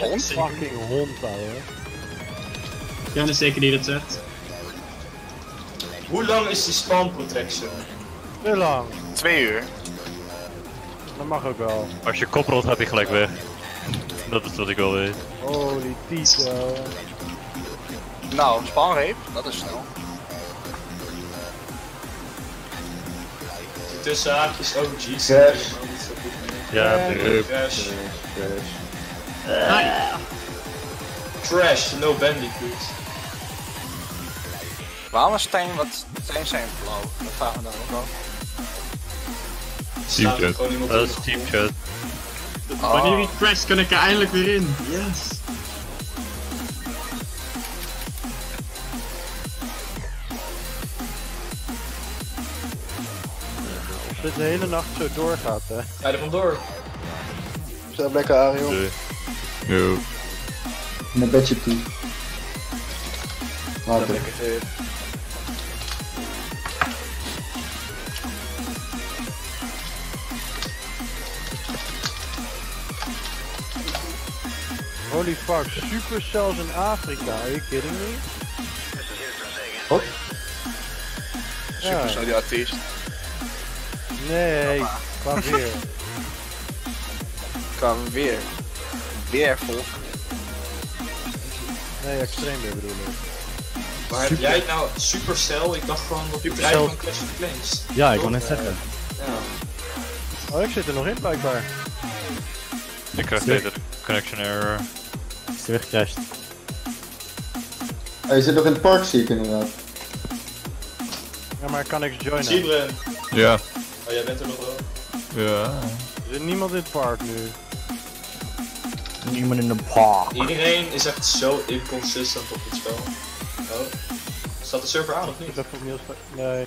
Hond? Fucking hond, ouwe. Ja, dat is zeker die dat zegt. Hoe lang is die spawn protection? Te lang. 2 uur. Dat mag ook wel. Als je kop rolt gaat hij gelijk weg. Dat is wat ik wel weet. Holy tiet. Nou, spawnreep, dat is snel. Tussen haakjes, oh jeez. Crash. Ja, crash. Trash, no bandicoots. Waarom is Stijn wat... Stijn zijn blauw? Dat vragen we dan ook wel. Teamchat. Dat is teamchat. Wanneer ik crash kan ik er eindelijk weer in. Yes. Als dit de hele nacht zo doorgaat, hè. Ga er vandoor. Blijf lekker Ariel. Yo. Mijn bedje toe. Later. Holy fuck, supercells in Afrika, are you kidding me? Wat? Supercell die artiest. Nee, kwam weer. Kwam weer. Weer volk. Nee, extreem weer bedoel ik. Maar heb jij nou Supercell? Ik dacht gewoon dat je rijdt van Clash of Clans. Ja, ik wou net zeggen. Ja. Oh, ik zit er nog in blijkbaar. Ik krijg deze connection error. Is hij weggecrashed? Oh, je zit nog in het park zie ik inderdaad. Ja, maar kan ik joinen? Ziebre. Ja. Oh, jij bent er nog wel. Ja. Er is niemand in het park nu. Niemand in de park. Iedereen is echt zo inconsistent op dit spel. Oh. Staat de server aan of niet? Nee. Nee.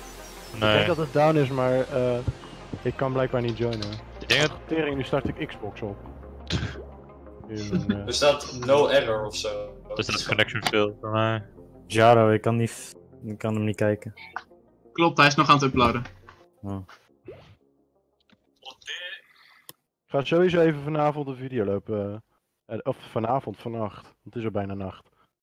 Ik denk dat het down is, maar ik kan blijkbaar niet joinen. Ik denk dat... Tering, nu start ik Xbox op. Er staat no error ofzo. Oh, dus dat is connection fail voor mij. Jaro, ik kan niet... Ik kan hem niet kijken. Klopt, hij is nog aan het uploaden. Oh. Ik ga sowieso even vanavond de video lopen. Of vanavond, vannacht. Het is al bijna nacht.